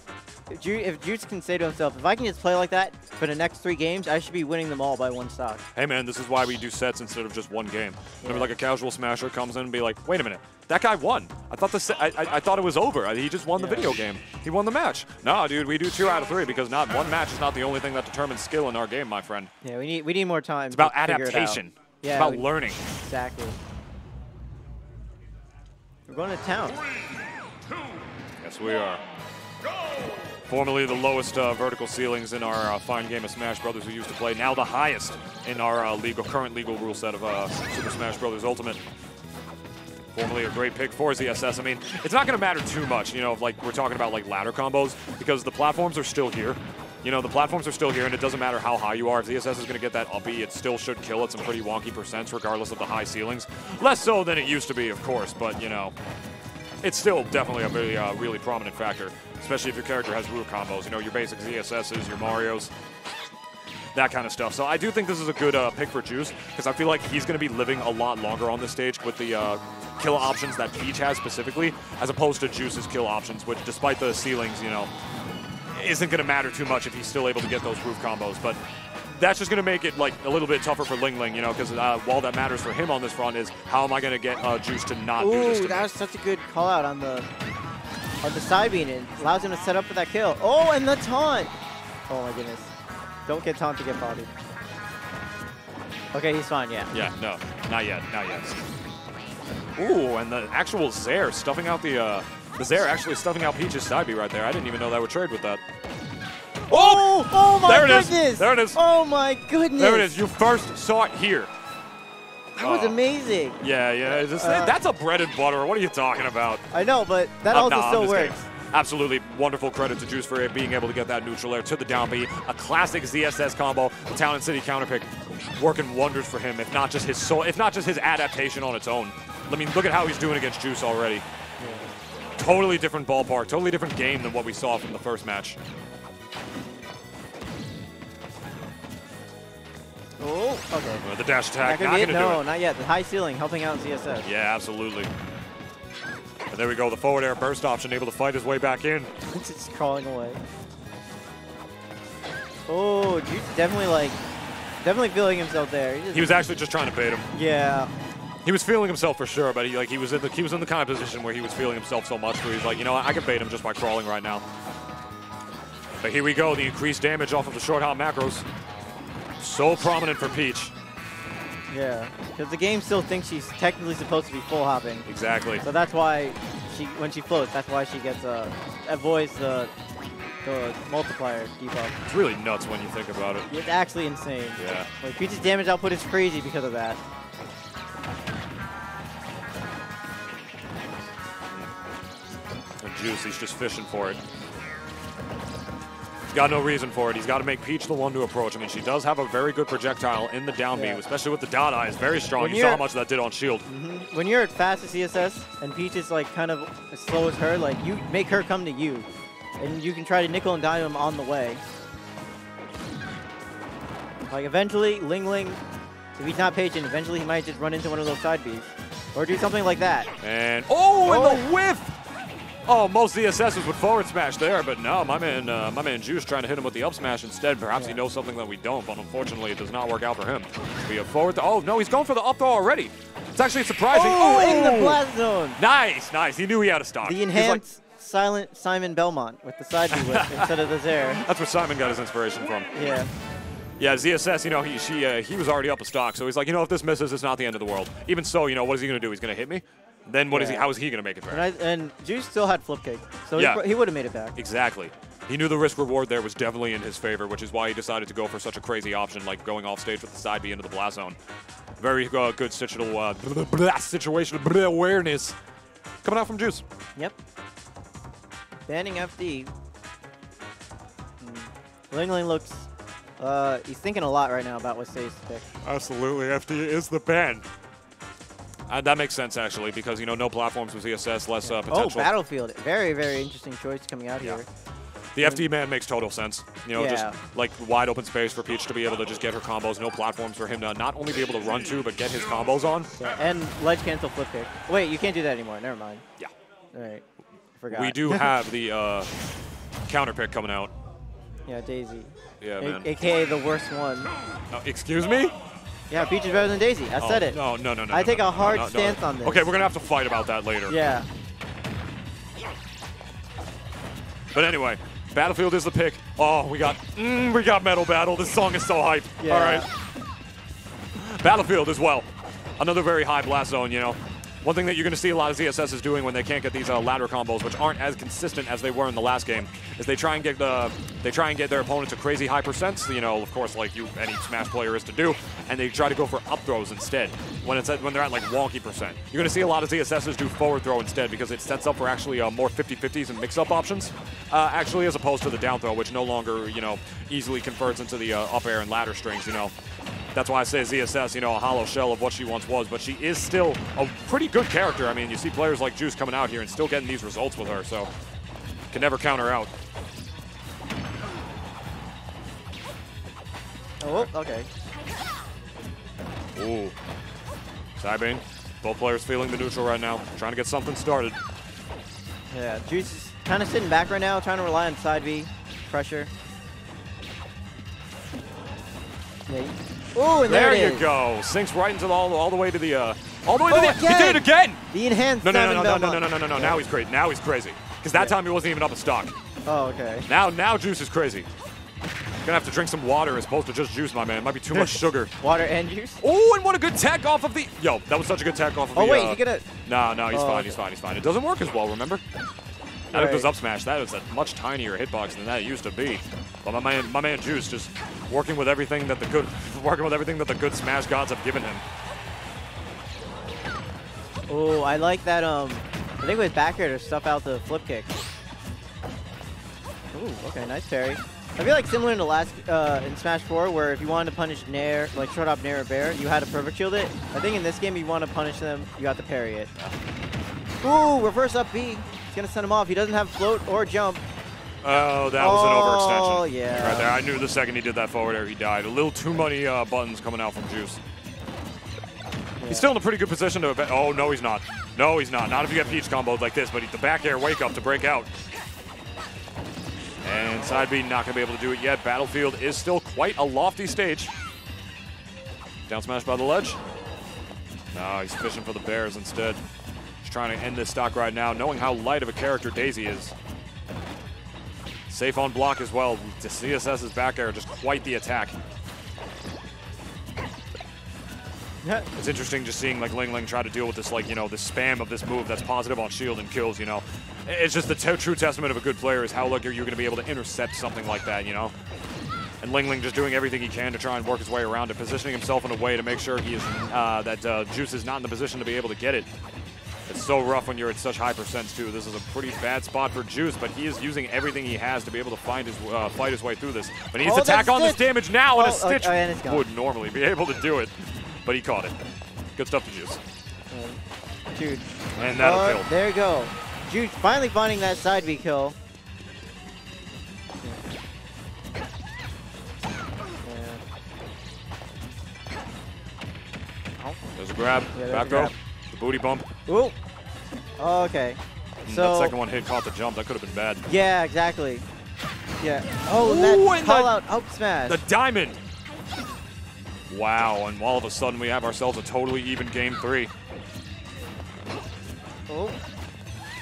If, Ju if Juice can say to himself, if I can just play like that for the next three games, I should be winning them all by one stock. Hey man, this is why we do sets instead of just one game. Yeah. Remember, like a casual smasher comes in and be like, wait a minute, that guy won. I thought the se I, I I thought it was over. He just won yeah. the video game. He won the match. No, dude, we do two out of three because not one match is not the only thing that determines skill in our game, my friend. Yeah, we need we need more time. It's about adaptation. It yeah, it's about we, learning. Exactly. We're going to town. Three, two, yes, we are. Go. Formerly the lowest uh, vertical ceilings in our uh, fine game of Smash Brothers we used to play. Now the highest in our uh, legal, current legal rule set of uh, Super Smash Brothers Ultimate. Formerly a great pick for Z S S. I mean, it's not going to matter too much, you know, if, like, we're talking about, like, ladder combos, because the platforms are still here. You know, the platforms are still here, and it doesn't matter how high you are. If Z S S is going to get that uppy, it still should kill at some pretty wonky percents, regardless of the high ceilings. Less so than it used to be, of course, but, you know, it's still definitely a really, uh, really prominent factor, especially if your character has root combos. You know, your basic Z S Ss, your Marios, that kind of stuff. So I do think this is a good uh, pick for Juice, because I feel like he's going to be living a lot longer on this stage with the uh, kill options that Peach has specifically, as opposed to Juice's kill options, which, despite the ceilings, you know, isn't going to matter too much if he's still able to get those roof combos, but that's just going to make it, like, a little bit tougher for Ling Ling, you know, because uh, all that matters for him on this front is how am I going to get uh, Juice to not Ooh, do this to that me? Was such a good call out on the on the side bean. It allows him to set up for that kill. Oh, and the taunt! Oh my goodness. Don't get taunt to get bodied. Okay, he's fine, yeah. Yeah, no, not yet, not yet. Ooh, and the actual Zare stuffing out the... Uh, Because they're actually stuffing out Peach's side B right there. I didn't even know that would trade with that. Oh! Oh my there it goodness! Is. There it is. Oh my goodness! There it is. You first saw it here. That uh, was amazing. Yeah, yeah. Just, uh, that's a bread and butter. What are you talking about? I know, but that uh, also nah, still works. Kidding. Absolutely wonderful credit to Juice for it, being able to get that neutral air to the down B. A classic Z S S combo, the Town and City counterpick, working wonders for him. If not just his soul, if not just his adaptation on its own. I mean, look at how he's doing against Juice already. Totally different ballpark, totally different game than what we saw from the first match. Oh, okay. Uh, the dash attack, not going to do it. No, not yet. The high ceiling helping out in Z S S. Yeah, absolutely. And there we go, the forward air burst option, able to fight his way back in. It's just crawling away. Oh, Juice definitely, like, definitely feeling himself there. He, he was actually just trying to bait him. Yeah. He was feeling himself for sure, but he like he was in the he was in the kind of position where he was feeling himself so much where he's like, you know, I, I can bait him just by crawling right now. But here we go, the increased damage off of the short hop macros, so prominent for Peach. Yeah, because the game still thinks she's technically supposed to be full hopping. Exactly. So that's why she when she floats, that's why she gets uh, avoids the the multiplier debuff. It's really nuts when you think about it. It's actually insane. Yeah. Like Peach's damage output is crazy because of that. juice. He's just fishing for it. He's got no reason for it. He's got to make Peach the one to approach him, and she does have a very good projectile in the down yeah. beam, especially with the down eye. It's very strong. You saw how much that did on shield. Mm-hmm. When you're at fast at C S S and Peach is like kind of as slow as her, like you make her come to you, and you can try to nickel and dime him on the way. Like eventually, Ling Ling, if he's not patient, eventually he might just run into one of those side Bs. Or do something like that. And oh, oh, and the whiff! Oh, most of the assessors would forward smash there, but no, my man, uh, my man Juice trying to hit him with the up smash instead. Perhaps yeah. he knows something that we don't, but unfortunately it does not work out for him. We have forward. Oh no, he's going for the up throw already. It's actually surprising. Oh, oh, in the blast zone. Nice, nice. He knew he had a stock. The enhanced like, silent Simon Belmont with the side B whip instead of the Zare. That's where Simon got his inspiration from. Yeah. Yeah, Z S S, you know, he she uh, he was already up a stock, so he's like, you know, if this misses, it's not the end of the world. Even so, you know, what is he gonna do? He's gonna hit me? Then what yeah. is he? How is he gonna make it back? And, and Juice still had flip cake, so yeah. he, he would have made it back. Exactly. He knew the risk reward there was definitely in his favor, which is why he decided to go for such a crazy option, like going off stage with the side B into the blast zone. Very uh, good situational uh, situational awareness coming out from Juice. Yep. Banning F D. Mm. Ling Ling looks. Uh, he's thinking a lot right now about what stays to pick. Absolutely, F D is the ban. Uh, that makes sense, actually, because, you know, no platforms with Z S S, less yeah. uh, potential. Oh, Battlefield. Very, very interesting choice coming out yeah. here. The and F D ban makes total sense. You know, yeah. just, like, wide open space for Peach to be able to just get her combos. No platforms for him to not only be able to run to, but get his combos on. Yeah. And ledge cancel flip kick. Wait, you can't do that anymore. Never mind. Yeah. All right. Forgot. We do have the uh, counter pick coming out. Yeah, Daisy. Yeah, man. A K A the worst one. Uh, excuse me? Yeah, Peach is better than Daisy. I oh, said it. No, no, no, no. I no, take no, a hard no, no, stance no. on this. Okay, we're going to have to fight about that later. Yeah. But anyway, Battlefield is the pick. Oh, we got mm, we got Metal Battle. This song is so hype. Yeah. All right. Battlefield as well. Another very high blast zone, you know. One thing that you're going to see a lot of Z S S is doing when they can't get these uh, ladder combos, which aren't as consistent as they were in the last game, is they try and get the they try and get their opponents a crazy high percents, you know, of course, like you any Smash player is to do, and they try to go for up throws instead when it's at, when they're at like wonky percent. You're going to see a lot of Z S Ss do forward throw instead because it sets up for actually uh, more fifty fifties and mix-up options, uh, actually, as opposed to the down throw, which no longer you know easily converts into the uh, up air and ladder strings, you know. That's why I say Z S S, you know, a hollow shell of what she once was, but she is still a pretty good character. I mean, you see players like Juice coming out here and still getting these results with her, so can never count her out. Oh, okay. Ooh. Sidebang. Both players feeling the neutral right now, trying to get something started. Yeah, Juice is kind of sitting back right now, trying to rely on side B pressure. Yeah. Ooh, and there, there you is. go. Sinks right into the, all, all the way to the, uh, all the way oh, to the, again. He did it again. The enhanced. No, no, no, no, no, no, no, no, no, no. Yeah. Now he's crazy. Now he's crazy. Because that yeah. time he wasn't even up a stock. Oh, okay. Now, now Juice is crazy. Gonna have to drink some water as opposed to just juice, my man. It might be too much sugar. Water and juice. Oh, and what a good tech off of the. Yo, that was such a good tech off of oh, the. Oh wait, uh, he gonna. No, no, he's oh, fine. Okay. He's fine. He's fine. It doesn't work as well. Remember. That right. goes up smash. That is a much tinier hitbox than that it used to be. But my man, my man Juice just working with everything that the good, working with everything that the good Smash gods have given him. Oh, I like that. Um, I think with back air to stuff out the flip kick. Ooh, okay, nice parry. I feel like similar in the last uh, in Smash four, where if you wanted to punish Nair, like short up Nair or Bear, you had to perfect shield it. I think in this game, you want to punish them, you have to parry it. Ooh, reverse up B. Gonna send him off. He doesn't have float or jump. Oh, that was oh, an overextension. Yeah. Right there. I knew the second he did that forward air, he died. A little too many uh, buttons coming out from Juice. Yeah. He's still in a pretty good position to event. Oh, no, he's not. No, he's not. Not if you get Peach comboed like this, but he, the back air wake up to break out. And side B not gonna be able to do it yet. Battlefield is still quite a lofty stage. Down smash by the ledge. No, he's fishing for the bears instead. Trying to end this stock right now, knowing how light of a character Daisy is. Safe on block as well. The C S S's back air, just quite the attack. It's interesting just seeing like Ling Ling try to deal with this, like, you know, the spam of this move that's positive on shield and kills, you know. It's just the true testament of a good player is how lucky you're going to be able to intercept something like that, you know. And Ling Ling just doing everything he can to try and work his way around it, positioning himself in a way to make sure he is, uh, that uh, Juice is not in the position to be able to get it. It's so rough when you're at such high percents, too. This is a pretty bad spot for Juice, but he is using everything he has to be able to find his, uh, fight his way through this. But he needs oh, to attack on this damage now, oh, and a oh, Stitch oh, and would normally be able to do it, but he caught it. Good stuff to Juice. And, Juice. and that'll oh, kill. There you go. Juice finally finding that side B kill. There's a grab, yeah, back throw, the booty bump. Ooh. Oh, okay. Mm, so that second one hit caught the jump. That could have been bad. Yeah, exactly. Yeah. Oh, ooh, that call out up smash. The diamond. Wow, and all of a sudden we have ourselves a totally even game three. Oh.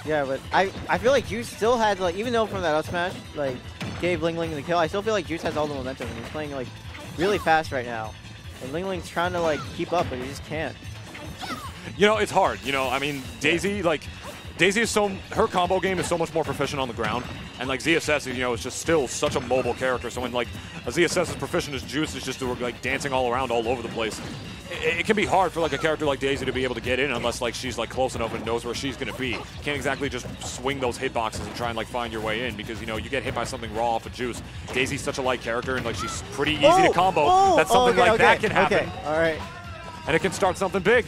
Yeah, but I I feel like Juice still had, like, even though from that up smash like gave Ling Ling the kill, I still feel like Juice has all the momentum and he's playing like really fast right now. And Ling Ling's trying to, like, keep up, but he just can't. You know, it's hard. You know, I mean, Daisy, like, Daisy is so, her combo game is so much more proficient on the ground. And, like, Z S S, you know, is just still such a mobile character. So when, like, a Z S S is proficient as Juice, is just, like, dancing all around all over the place. It, it can be hard for, like, a character like Daisy to be able to get in unless, like, she's, like, close enough and knows where she's going to be. Can't exactly just swing those hitboxes and try and, like, find your way in because, you know, you get hit by something raw off of Juice. Daisy's such a light character and, like, she's pretty easy oh, to combo. Oh, That's something oh, okay, like okay, that can happen. Okay, all right. And it can start something big.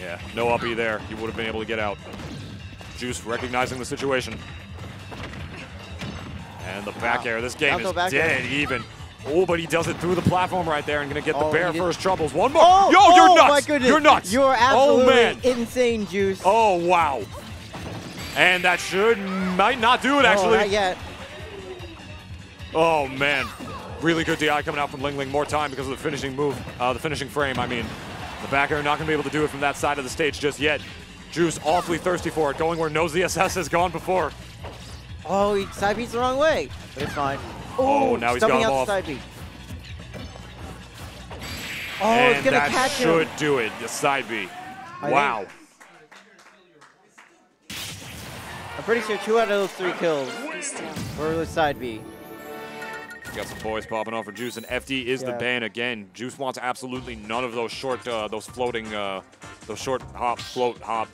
Yeah, no up-E there. You would have been able to get out. Juice recognizing the situation. And the back wow. air. This game I'll is dead air. even. Oh, but he does it through the platform right there and going to get the oh, bear first troubles. One more. Oh, Yo, you're oh, nuts. My goodness. You're nuts. You're absolutely oh, man. insane, Juice. Oh, wow. And that should, might not do it, actually. Oh, not yet. Oh, man. Really good D I coming out from Ling Ling. More time because of the finishing move, uh, the finishing frame, I mean. The back air not going to be able to do it from that side of the stage just yet. Juice awfully thirsty for it, going where no Z S S has gone before. Oh, he side beats the wrong way, but it's fine. Ooh, oh, now he's got him off. Side beat. Oh, and it's gonna that catch should him. do it. The side B. Wow. I'm pretty sure two out of those three kills were the side B. Got some boys popping off for Juice, and F D is yeah. the ban again. Juice wants absolutely none of those short, uh, those floating, uh, those short hop, float hop,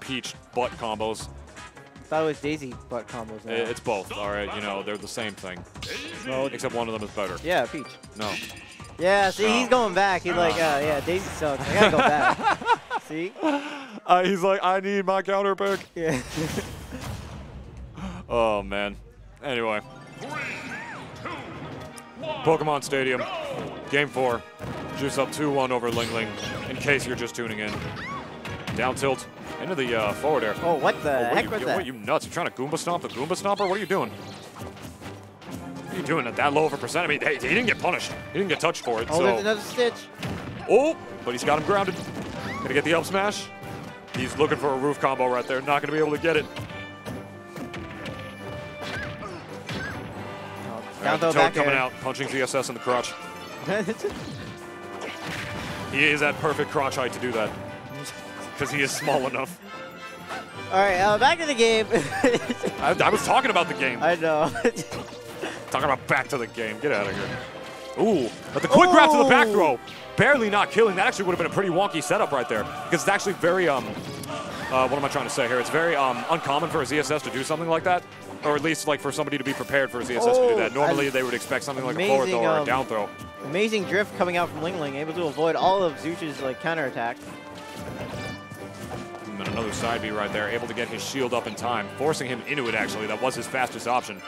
Peach butt combos. I thought it was Daisy butt combos. Now. It's both, all right. You know, they're the same thing, well, except one of them is better. Yeah, Peach. No. Yeah, see, he's going back. He's like, uh, yeah, Daisy sucks. I gotta go back. See? Uh, he's like, I need my counter pick. Yeah. Oh man. Anyway. Pokemon Stadium, Game four, Juice up two one over Ling Ling, in case you're just tuning in. Down tilt, into the uh, forward air. Oh, what the oh, what heck you, was you, that? What, you nuts? You're trying to Goomba Stomp the Goomba Stomper? What are you doing? What are you doing at that low of a percent? I mean, hey, he didn't get punished. He didn't get touched for it, oh, so... there's another Stitch. Oh, but he's got him grounded. Gonna get the up smash. He's looking for a roof combo right there. Not gonna be able to get it. Right, Toad coming air. out, punching Z S S in the crotch. He is at perfect crotch height to do that, because he is small enough. All right, uh, back to the game. I, I was talking about the game. I know. Talking about back to the game. Get out of here. Ooh, but the quick Ooh. grab to the back throw, barely not killing. That actually would have been a pretty wonky setup right there, because it's actually very um, uh, what am I trying to say here? It's very um uncommon for a Z S S to do something like that. Or at least, like, for somebody to be prepared for a Z S S oh, to do that. Normally, I, they would expect something like amazing, a forward throw or um, a down throw. Amazing drift coming out from Ling Ling, able to avoid all of Zuch's, like, counterattack. And then another side B right there, able to get his shield up in time, forcing him into it, actually. That was his fastest option.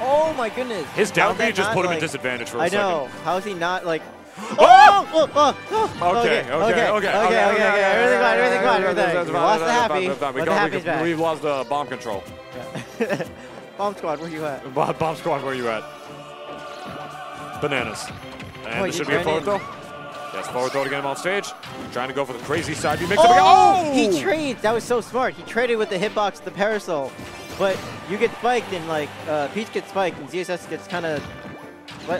Oh, my goodness. His down B just put him like, at disadvantage for a I second. I know. How is he not, like... Oh! Oh, oh, oh! Okay, okay, okay, okay, okay, okay, okay, okay. Everything fine, everything fine, everything. We lost the happy, but the happy's back. We've lost uh, bomb control. Yeah. Bomb squad, where you at? Bomb, bomb squad, where you at? Bananas. And Wait, this should be a forward in. throw. Yes, forward throw to get him on stage. Trying to go for the crazy side. You mix oh! up again. Oh! He trades. That was so smart. He traded with the hitbox, the parasol. But you get spiked, and like uh, Peach gets spiked, and Z S S gets kind of...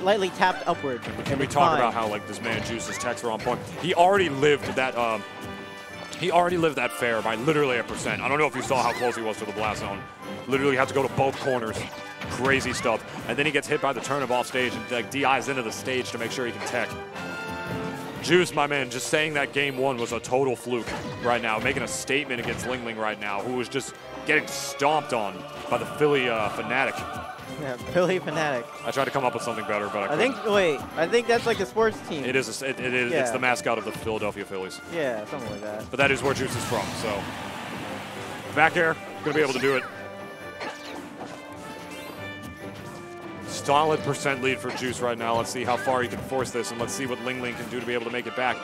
lightly tapped upward. Can we talk fine. about how like this man Juice's techs were on point? He already lived that. Um, he already lived that fair by literally a percent. I don't know if you saw how close he was to the blast zone. Literally had to go to both corners. Crazy stuff. And then he gets hit by the turnip off stage and like D Is into the stage to make sure he can tech. Juice, my man, just saying that game one was a total fluke right now, making a statement against Ling Ling right now, who was just getting stomped on by the Philly uh, Fanatic. Yeah, Philly Fanatic. I tried to come up with something better, but I, I think, wait, I think that's like the sports team. It is. A, it, it is yeah. It's the mascot of the Philadelphia Phillies. Yeah, something like that. But that is where Juice is from, so. Back air, gonna be able to do it. Solid percent lead for Juice right now. Let's see how far he can force this, and let's see what Ling Ling can do to be able to make it back.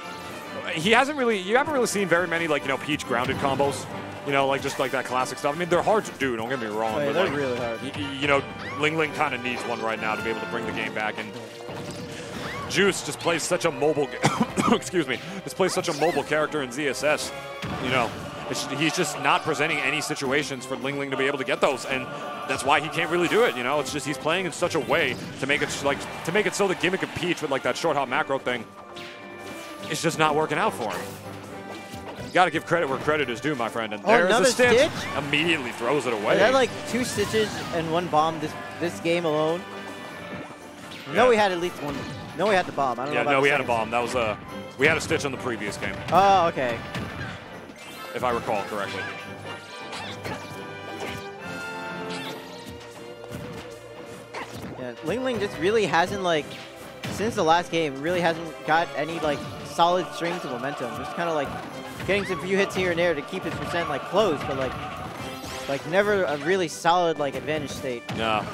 He hasn't really, you haven't really seen very many, like, you know, Peach grounded combos. You know, like, just like that classic stuff. I mean, they're hard to do, don't get me wrong. Wait, but they're like, really hard. You know, Ling Ling kind of needs one right now to be able to bring the game back. And Juice just plays such a mobile, excuse me, just plays such a mobile character in Z S S. You know, it's, he's just not presenting any situations for Ling Ling to be able to get those. And that's why he can't really do it, you know? It's just he's playing in such a way to make it, like, to make it so the gimmick of Peach with, like, that short hop macro thing, it's just not working out for him. You gotta give credit where credit is due, my friend. And oh, there's another a stitch. stitch. Immediately throws it away. Is that like two stitches and one bomb this this game alone? Yeah. No, we had at least one. No, we had the bomb. I don't yeah, know about no, we had a bomb. That was a we had a stitch on the previous game. Oh, okay. If I recall correctly. Yeah, Ling Ling just really hasn't like since the last game really hasn't got any like solid strings of momentum. Just kind of like. Getting some few hits here and there to keep his percent like close, but like, like never a really solid like advantage state. Nah,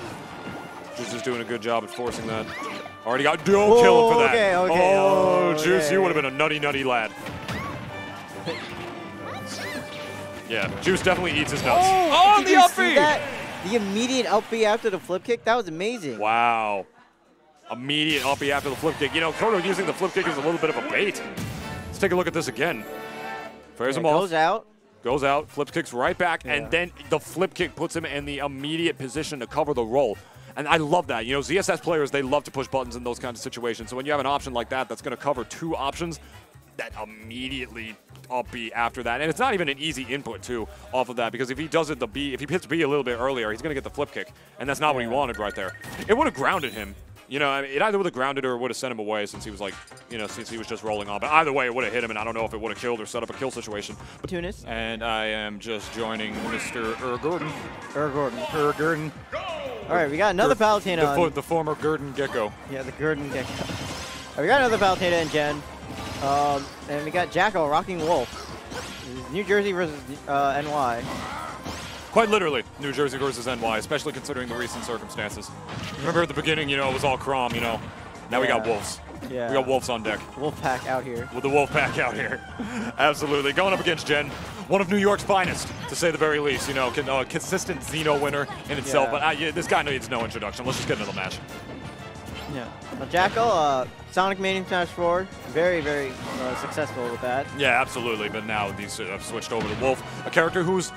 Juice is doing a good job at forcing that. Already got don't oh, kill him for that. Okay, okay, oh, oh, Juice, okay. You would have been a nutty, nutty lad. Yeah, Juice definitely eats his nuts. Oh, oh the up B! The immediate up B after the flip kick, that was amazing. Wow, immediate up B after the flip kick. You know, Kodo using the flip kick is a little bit of a bait. Let's take a look at this again. Fires him off. Goes out. Goes out, flip kicks right back, yeah. And then the flip kick puts him in the immediate position to cover the roll. And I love that. You know, Z S S players, they love to push buttons in those kinds of situations. So when you have an option like that that's going to cover two options, that immediately up B after that. And it's not even an easy input, too, off of that. Because if he does it, the B, if he hits B a little bit earlier, he's going to get the flip kick. And that's not yeah. what he wanted right there. It would have grounded him. You know, I mean, it either would have grounded or would have sent him away since he was like, you know, since he was just rolling on. But either way, it would have hit him, and I don't know if it would have killed or set up a kill situation. Tunis. And I am just joining Mister Er Gordon. Er Gordon. Er Gordon. All right, we got another Ger Palutena. The, fo the former Gordon Gecko. Yeah, the Gordon Gecko. Right, we got another Palutena and Jen. Um, and we got Jackal rocking Wolf. New Jersey versus uh, N Y. Quite literally, New Jersey versus N Y, especially considering the recent circumstances. Remember at the beginning, you know, it was all Chrom, you know. Now yeah. we got wolves. Yeah. We got wolves on deck. Wolf pack out here. With the wolf pack out here. Absolutely. Going up against Jen, one of New York's finest, to say the very least. You know, a uh, consistent Xeno winner in itself. Yeah. But I, yeah, this guy needs no introduction. Let's just get into the match. Yeah. Well, Jackal, uh, Sonic Mania Smash four, very, very uh, successful with that. Yeah, absolutely. But now these have uh, switched over to Wolf, a character who's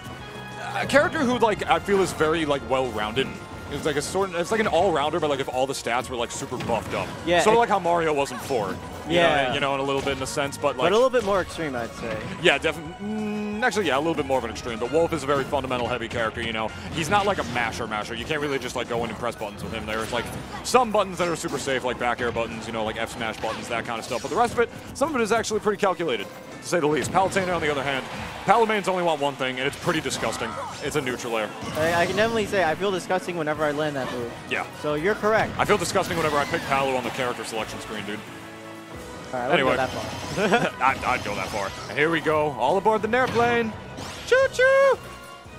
A character who, like, I feel is very, like, well-rounded. It's like a sort, it's like an all-rounder, but like if all the stats were like super buffed up. Yeah. Sort of like how Mario was in four. Yeah. Know, you know, in a little bit in a sense, but like. But a little bit more extreme, I'd say. Yeah, definitely. Mm, actually, yeah, a little bit more of an extreme. But Wolf is a very fundamental heavy character. You know, he's not like a masher masher. You can't really just like go in and press buttons with him. There's like some buttons that are super safe, like back air buttons, you know, like F smash buttons, that kind of stuff. But the rest of it, some of it is actually pretty calculated, to say the least. Palutena, on the other hand, Palutena only want one thing, and it's pretty disgusting. It's a neutral air. I, I can definitely say I feel disgusting whenever I land that move. Yeah. So you're correct. I feel disgusting whenever I pick Palu on the character selection screen, dude. All right, I anyway, go that far. I'd, I'd go that far. And here we go, all aboard the airplane. Choo-choo!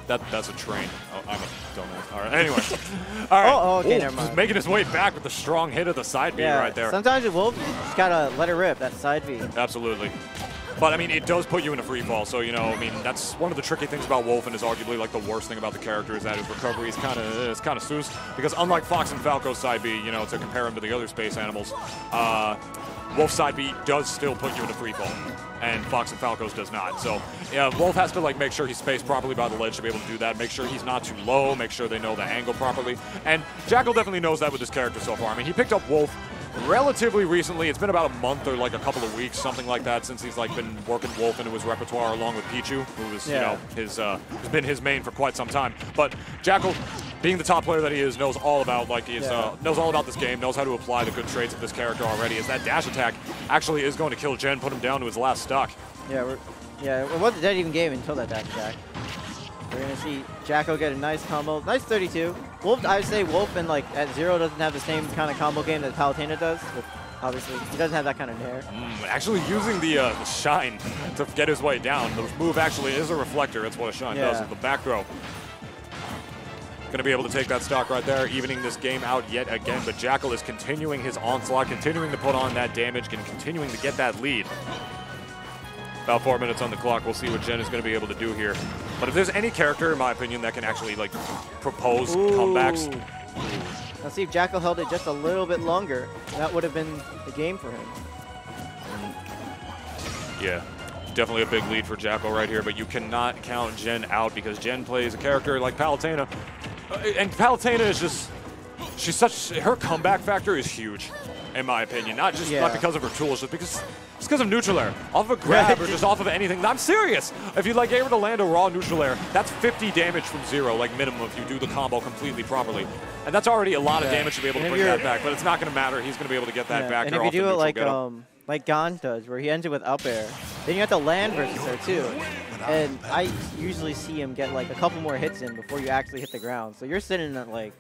That, that's a train. Oh, I'm a dumbass. All right, anyway. All right. Oh, okay, Ooh, never mind. Just making his way back with the strong hit of the side B yeah, right there. Sometimes it will just gotta let it rip, that side B. Absolutely. But, I mean, it does put you in a free fall, so, you know, I mean, that's one of the tricky things about Wolf, and is arguably, like, the worst thing about the character is that his recovery is kind of it's kind of soused, because unlike Fox and Falco's side B, you know, to compare him to the other space animals, uh, Wolf's side B does still put you in a free fall, and Fox and Falco's does not. So, yeah, Wolf has to, like, make sure he's spaced properly by the ledge to be able to do that, make sure he's not too low, make sure they know the angle properly, and Jackal definitely knows that with his character so far. I mean, he picked up Wolf relatively recently. It's been about a month or like a couple of weeks, something like that, since he's like been working Wolf into his repertoire along with Pichu, who was, yeah. you know, his uh, has been his main for quite some time. But Jackal, being the top player that he is, knows all about like he's, yeah. uh, knows all about this game, knows how to apply the good traits of this character already. Is that dash attack actually is going to kill Jen, put him down to his last stock. Yeah, we're, yeah, it wasn't a dead even game until that back attack. We're going to see Jackal get a nice combo. Nice thirty-two. Wolf, I would say Wolf and like at zero doesn't have the same kind of combo game that Palutena does. Obviously, he doesn't have that kind of nair. Mm, actually using the, uh, the shine to get his way down. The move actually is a reflector. That's what a shine yeah. does with the back throw. Going to be able to take that stock right there, evening this game out yet again. But Jackal is continuing his onslaught, continuing to put on that damage, and continuing to get that lead. About four minutes on the clock. We'll see what Jen is going to be able to do here. But if there's any character, in my opinion, that can actually like propose Ooh. comebacks. Let's see if Jackal held it just a little bit longer. That would have been the game for him. Yeah, definitely a big lead for Jackal right here, but you cannot count Jen out because Jen plays a character like Palutena. Uh, and Palutena is just, she's such, her comeback factor is huge, in my opinion. Not just yeah. not because of her tools, just because, it's because of neutral air. Off of a grab or just off of anything. I'm serious. If you like able to land a raw neutral air, that's fifty damage from zero, like minimum if you do the combo completely properly. And that's already a lot yeah. of damage to be able and to bring that back, but it's not going to matter. He's going to be able to get that yeah. back. And if you do it like um, like Gon does, where he ends it with up air, then you have to land versus her too. And I usually see him get like a couple more hits in before you actually hit the ground. So you're sitting at like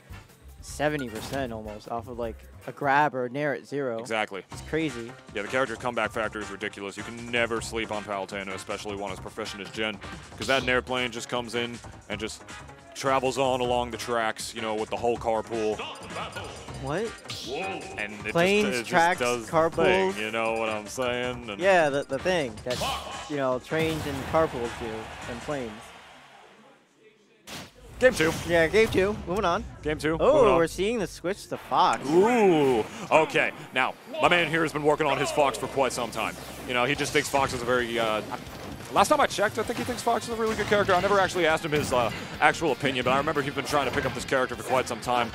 seventy percent almost off of like a grab or a nair at zero. Exactly. It's crazy. Yeah, the character's comeback factor is ridiculous. You can never sleep on Palutena, especially one as proficient as Jen, because that nair plane just comes in and just travels on along the tracks, you know, with the whole carpool. What? And it Planes, just, it tracks, just does carpools. Thing, you know what I'm saying? And yeah, the, the thing that, you know, trains and carpools do, and planes. Game two. Yeah, game two. Moving on. Game two. Oh, we're seeing the switch to Fox. Ooh. Okay. Now, my man here has been working on his Fox for quite some time. You know, he just thinks Fox is a very... Uh, Last time I checked, I think he thinks Fox is a really good character. I never actually asked him his uh, actual opinion, but I remember he's been trying to pick up this character for quite some time.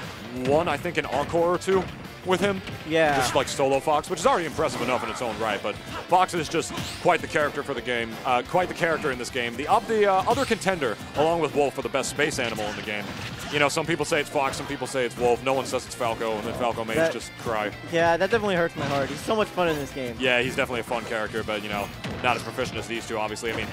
One, I think, an encore or two with him. Yeah. Just like solo Fox, which is already impressive enough in its own right, but Fox is just quite the character for the game, uh, quite the character in this game. The, uh, the uh, other contender, along with Wolf, for the best space animal in the game. You know, some people say it's Fox, some people say it's Wolf. No one says it's Falco, and then Falco Mage that, just cry. Yeah, that definitely hurts my heart. He's so much fun in this game. Yeah, he's definitely a fun character, but, you know, not as proficient as these two, obviously. I mean,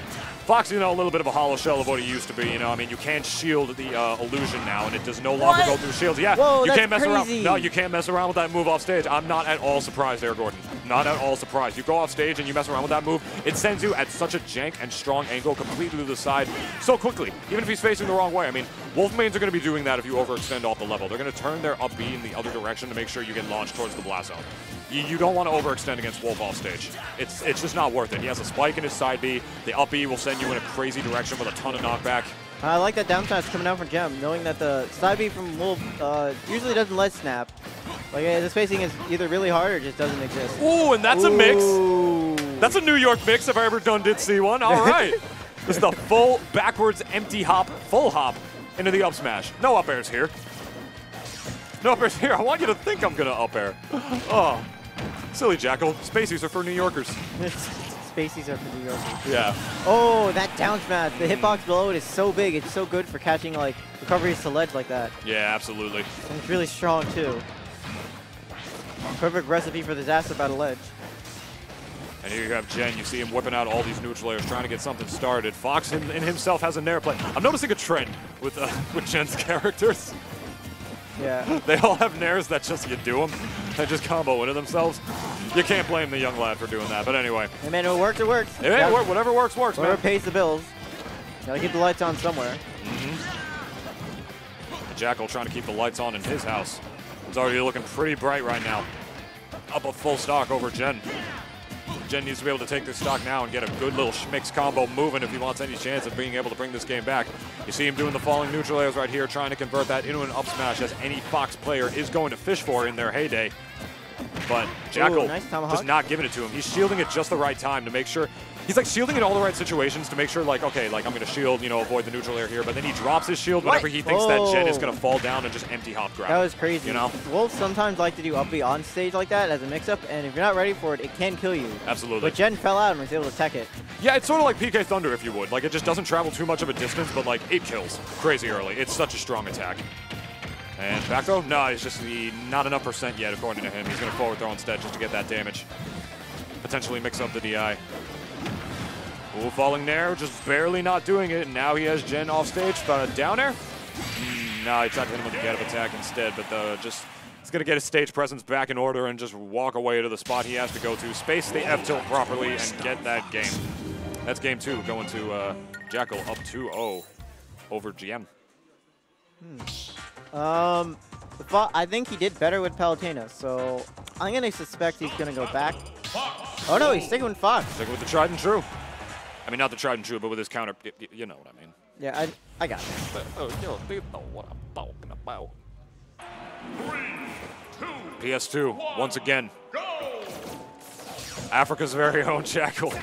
Fox, you know, a little bit of a hollow shell of what he used to be, you know. I mean, you can shield the uh, illusion now, and it does no longer what? go through shields. Yeah, Whoa, you that's can't mess crazy. around. No, you can't mess around with that move off stage. I'm not at all surprised there, Gordon. Not at all surprised. You go off stage and you mess around with that move, it sends you at such a jank and strong angle completely to the side so quickly, even if he's facing the wrong way. I mean, Wolf mains are going to be doing that if you overextend off the level. They're going to turn their up B in the other direction to make sure you get launched towards the blast zone. You, you don't want to overextend against Wolf off stage. It's, it's just not worth it. He has a spike in his side B. The up B will send you in a crazy direction with a ton of knockback. I like that down smash coming out from Gem, knowing that the side B from Wolf uh, usually doesn't let snap. Like, yeah, the spacing is either really hard or just doesn't exist. Ooh, and that's Ooh. a mix. That's a New York mix if I ever done did see one. All right. This is the full backwards empty hop, full hop into the up smash. No up airs here. No up airs here. I want you to think I'm going to up air. Oh, silly Jackal. Spaceys are for New Yorkers. Spaceys are for New Yorkers. Yeah. Oh, that down smash. The hitbox below it is so big. It's so good for catching, like, recoveries to ledge like that. Yeah, absolutely. And it's really strong, too. Perfect recipe for disaster by the ledge. And here you have Jen. You see him whipping out all these neutral airs, trying to get something started. Fox in, in himself has a nair play. I'm noticing a trend with uh, with Jen's characters. Yeah. They all have nairs that just you do them. They just combo into themselves. You can't blame the young lad for doing that. But anyway. Hey man, it works. It works. It yeah. work. Whatever works, works. Whatever man. pays the bills. Gotta keep the lights on somewhere. Mm-hmm. Jackal trying to keep the lights on in his house. It's already looking pretty bright right now. Up a full stock over Jen. Jen needs to be able to take this stock now and get a good little schmix combo moving if he wants any chance of being able to bring this game back. You see him doing the falling neutral airs right here, trying to convert that into an up smash as any Fox player is going to fish for in their heyday. But Jackal nice just not giving it to him. He's shielding at just the right time to make sure. He's like shielding in all the right situations to make sure, like, okay, like I'm gonna shield, you know, avoid the neutral air here, but then he drops his shield whenever he thinks Whoa. that Jen is gonna fall down and just empty hop grab. That was crazy. You know, Wolves sometimes like to do up B on stage like that as a mix-up, and if you're not ready for it, it can kill you. Absolutely. But Jen fell out and was able to tech it. Yeah, it's sort of like P K Thunder, if you would. Like, it just doesn't travel too much of a distance, but like it kills crazy early. It's such a strong attack. And back throw? No, it's just the not enough percent yet, according to him. He's gonna forward throw instead just to get that damage. potentially mix up the D I. Ooh, falling there, just barely not doing it, and now he has Jen off stage. But down air? Mm, nah, he tried to hit him with the get-up attack instead, but the, just he's going to get his stage presence back in order and just walk away to the spot he has to go to, space the F-tilt properly, and get that game. That's game two, going to uh, Jackal up two oh over G M. Hmm. Um, I think he did better with Palutena, so I'm going to suspect he's going to go back. Oh no, he's sticking with Fox. Sticking with the tried and true. I mean, not the tried and true, but with his counter, you know what I mean. Yeah, I, I got it. P S two, once again. Go. Africa's very own Jackal.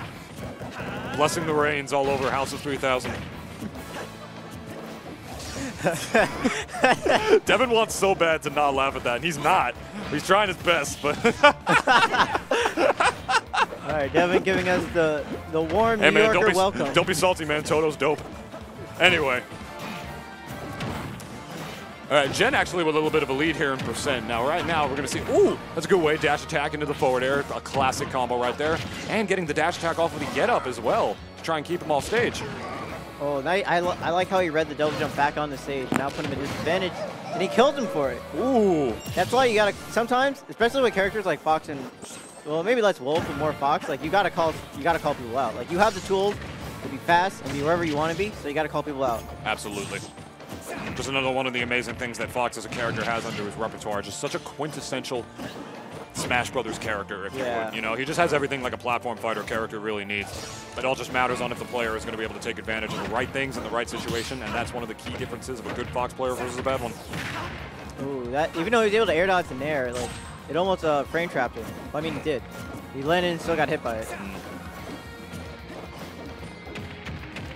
Blessing the rains all over House of three thousand. Devin wants so bad to not laugh at that, and he's not. He's trying his best, but... All right, Devin giving us the, the warm hey, New man, Yorker don't be, welcome. Don't be salty, man. Toto's dope. Anyway. All right, Jen actually with a little bit of a lead here in percent. Now, right now, we're going to see... Ooh, that's a good way. Dash attack into the forward air. A classic combo right there. And getting the dash attack off with the get-up as well to try and keep him off stage. Oh, I, I, I like how he read the double jump back on the stage. Now put him at disadvantage, and he killed him for it. Ooh. That's why you got to... Sometimes, especially with characters like Fox and... Well, maybe less Wolf and more Fox. Like you gotta call, you gotta call people out. Like you have the tools to be fast and be wherever you want to be, so you gotta call people out. Absolutely. Just another one of the amazing things that Fox as a character has under his repertoire. Just such a quintessential Smash Brothers character, if yeah. you would. You know, he just has everything like a platform fighter character really needs. It all just matters on if the player is going to be able to take advantage of the right things in the right situation, and that's one of the key differences of a good Fox player versus a bad one. Ooh, that even though he's able to air dodge in there, like. It almost uh, frame trapped him. I mean, it did. He landed and still got hit by it.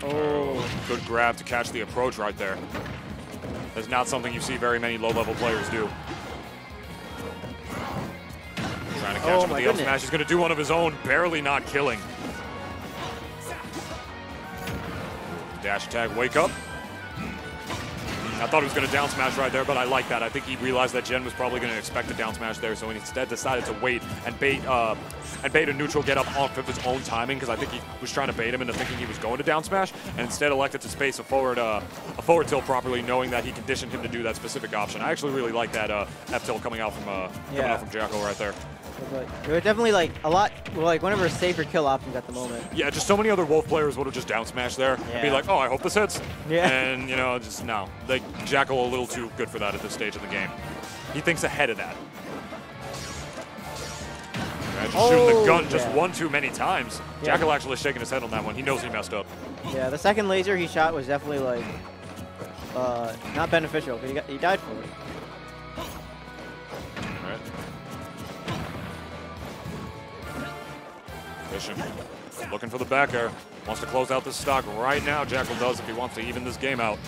Oh, good grab to catch the approach right there. That's not something you see very many low-level players do. Trying to catch oh, him with the up smash. He's going to do one of his own, barely not killing. Dash attack, wake up. I thought he was going to down smash right there, but I like that. I think he realized that Jen was probably going to expect a down smash there, so he instead decided to wait and bait uh, and bait a neutral get up off of his own timing, because I think he was trying to bait him into thinking he was going to down smash, and instead elected to space a forward uh, a forward tilt properly, knowing that he conditioned him to do that specific option. I actually really like that uh, F tilt coming out from uh, coming yeah. out from Jackal right there. It was definitely like a lot, like one of our safer kill options at the moment. Yeah, just so many other Wolf players would have just down smashed there yeah. and be like, oh, I hope this hits. Yeah. And, you know, just no. Like, Jackal a little too good for that at this stage of the game. He thinks ahead of that. Yeah, just oh, shooting the gun yeah. just one too many times. Yeah. Jackal actually shaking his head on that one. He knows he messed up. Yeah, the second laser he shot was definitely, like, uh, not beneficial, because he, got, he died for it. Looking for the back air. Wants to close out this stock right now. Jackal does if he wants to even this game out.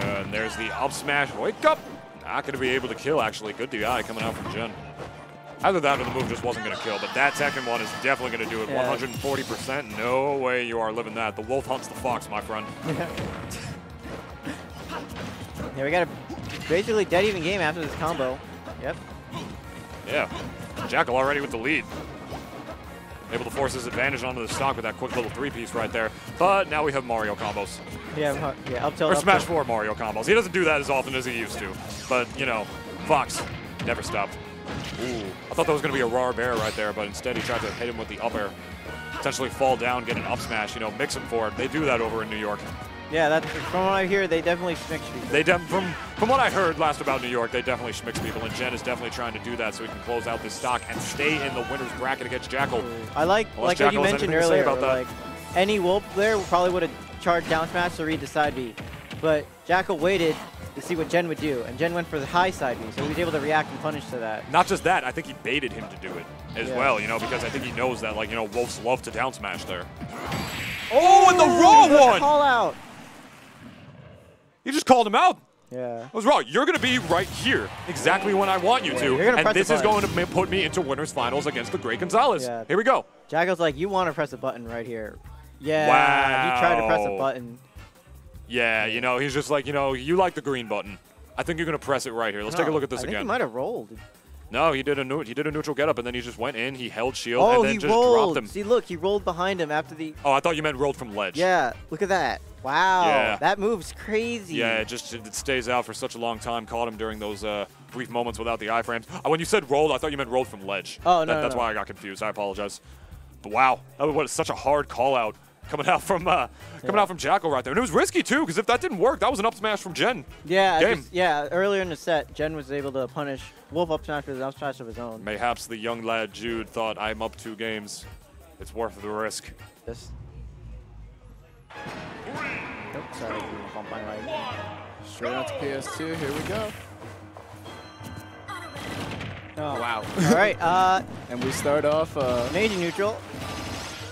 And there's the up smash. Wake up! Not going to be able to kill, actually. Good D I coming out from Jen. Either that or the move just wasn't going to kill, but that second one is definitely going to do it. Yeah. one hundred forty percent. No way you are living that. The wolf hunts the fox, my friend. Yeah, we got a basically dead even game after this combo. Yep. Yeah. Jackal already with the lead. Able to force his advantage onto the stock with that quick little three-piece right there. But now we have Mario combos. Yeah, yeah, up tilt. Or Smash four Mario combos. He doesn't do that as often as he used to. But, you know, Fox never stopped. Ooh. I thought that was going to be a raw bear right there, but instead he tried to hit him with the up air. Potentially fall down, get an up smash, you know, mix him for it. They do that over in New York. Yeah, that's, from what I hear, they definitely schmix people. They de from, from what I heard last about New York, they definitely schmix people, and Jen is definitely trying to do that so he can close out this stock and stay in the winner's bracket against Jackal. I like, Unless like what you mentioned earlier, about that. Like, any Wolf there probably would have charged down smash to read the side B, but Jackal waited to see what Jen would do, and Jen went for the high side B, so he was able to react and punish to that. Not just that, I think he baited him to do it as yeah. well, you know, because I think he knows that, like, you know, Wolves love to down smash there. Oh, and the raw one! Call out! You just called him out. Yeah. I was wrong. You're going to be right here exactly when I want you yeah, to. And this is going to put me into winner's finals against the great Gonzalez. Yeah. Here we go. Jackal's like, you want to press a button right here. Yeah. Wow. He tried to press a button. Yeah, you know, he's just like, you know, you like the green button. I think you're going to press it right here. Let's no, take a look at this I again. Think he might have rolled. No, he did a new, he did a neutral getup, and then he just went in. He held shield oh, and then he just rolled. dropped him. See, look, he rolled behind him after the. Oh, I thought you meant rolled from ledge. Yeah, look at that. Wow, yeah. That move's crazy. Yeah, it just it stays out for such a long time. Caught him during those uh, brief moments without the iframes. Oh, when you said rolled, I thought you meant rolled from ledge. Oh no, that, no that's no. why I got confused. I apologize. But wow, that was what, such a hard call out coming out from uh, coming yeah. out from Jackal right there, and it was risky too, because if that didn't work, that was an up smash from Jen. Yeah, Game. Just, yeah. Earlier in the set, Jen was able to punish Wolf up smash with an up smash of his own. Mayhaps the young lad Jude thought, "I'm up two games. It's worth the risk." This. Nope, sorry, bump my right. Straight out to P S two, here we go. Oh. Wow. Alright, uh... and we start off, uh... mage neutral.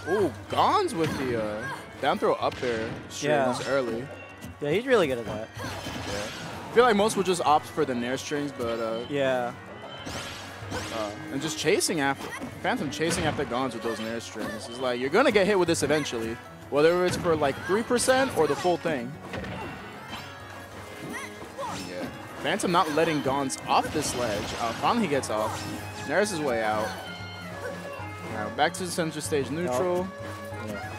Ooh, Gonz with the, uh... down throw up there. Strings yeah. early. Yeah, he's really good at that. Yeah. I feel like most will just opt for the nair strings, but, uh... yeah. Uh, and just chasing after... Phantom chasing after Gonz with those nair strings. It's like, you're gonna get hit with this eventually. Whether it's for like three percent or the full thing. Yeah. Phantom not letting Gonz off this ledge. Uh, finally he gets off. Nair's his way out. Now back to the center stage neutral. Nope. Yeah.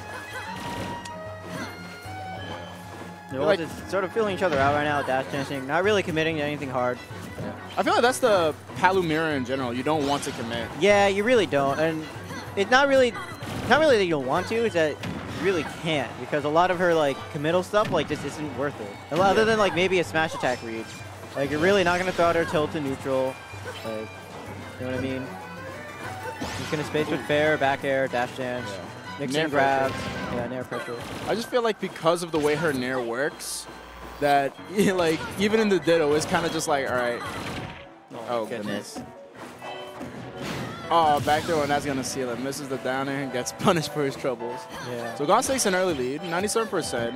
They're all like, just sort of feeling each other out right now, dash dancing, not really committing to anything hard. Yeah. I feel like that's the Palu mirror in general. You don't want to commit. Yeah, you really don't. And it's not really, not really that you don't want to, it's that really can't, because a lot of her like committal stuff like just isn't worth it. A lot, yeah. Other than like maybe a smash attack read, like you're really not gonna throw out her tilt to neutral. Like, you know what I mean? She's gonna space with fair, back air, dash dance, yeah. mix and grabs, pressure. yeah, nair pressure. I just feel like because of the way her nair works, that like even in the ditto, it's kind of just like all right. Oh, oh goodness. goodness. Oh, back throw, and that's going to seal it. Misses the down air and gets punished for his troubles. Yeah. So Gonz takes an early lead, ninety-seven percent.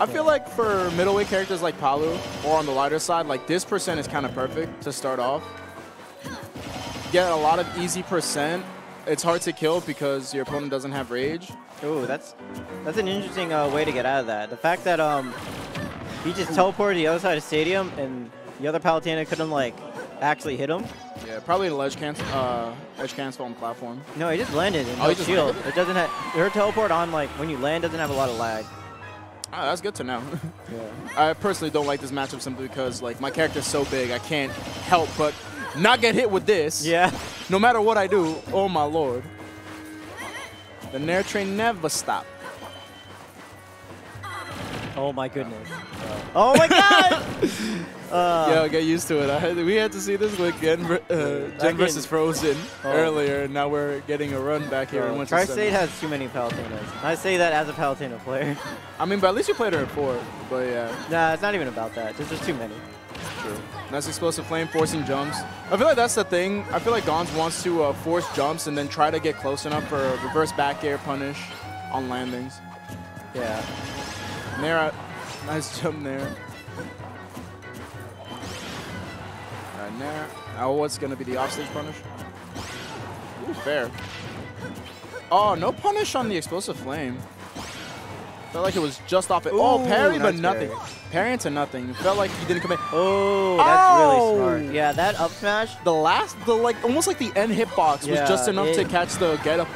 I feel like for middleweight characters like Palu, or on the lighter side, like this percent is kind of perfect to start off. Get a lot of easy percent. It's hard to kill because your opponent doesn't have rage. Ooh, that's that's an interesting uh, way to get out of that. The fact that um he just teleported to the other side of the stadium, and the other Palutena couldn't, like, actually hit him. Yeah, probably the ledge cancel, uh, edge cancel on platform. No, he just landed and oh, no shield. Landed? It doesn't have her teleport on like when you land doesn't have a lot of lag. Ah, that's good to know. Yeah. I personally don't like this matchup simply because like my character's so big, I can't help but not get hit with this. Yeah. No matter what I do, oh my lord. The nair train never stopped. Oh my goodness. Uh, oh my god! Uh, yeah, get used to it. I, we had to see this with Jen, uh, Jen again, versus Frozen oh. earlier, and now we're getting a run back here. Oh, Tri-State has too many Palutenas. I say that as a Palutena player. I mean, but at least you played her at four, but yeah. Nah, it's not even about that. There's just too many. True. Nice explosive flame, forcing jumps. I feel like that's the thing. I feel like Gonz wants to uh, force jumps and then try to get close enough for a reverse back air punish on landings. Yeah. Nair, nice jump there. There. Oh, what's going to be the offstage punish? Ooh, fair. Oh, no punish on the explosive flame. Felt like it was just off it. Ooh, oh, parry, but nothing. Parry. parry into nothing. Felt like he didn't commit. Oh, that's oh. really smart. Yeah, that up smash. The last, the like, almost like the end hitbox yeah, was just enough it, to catch the get up.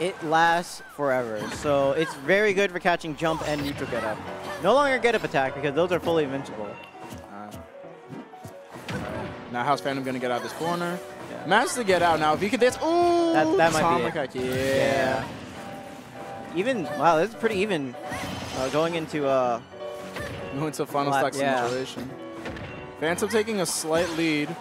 It lasts forever. So it's very good for catching jump and neutral get up. No longer get up attack because those are fully invincible. Now, how's Phantom going to get out of this corner? Yeah. Managed to get out now. If you could dance. Ooh! That, that might be it. Yeah. yeah. Even, wow, this is pretty even uh, going into uh, going into final stock yeah. situation. Phantom taking a slight lead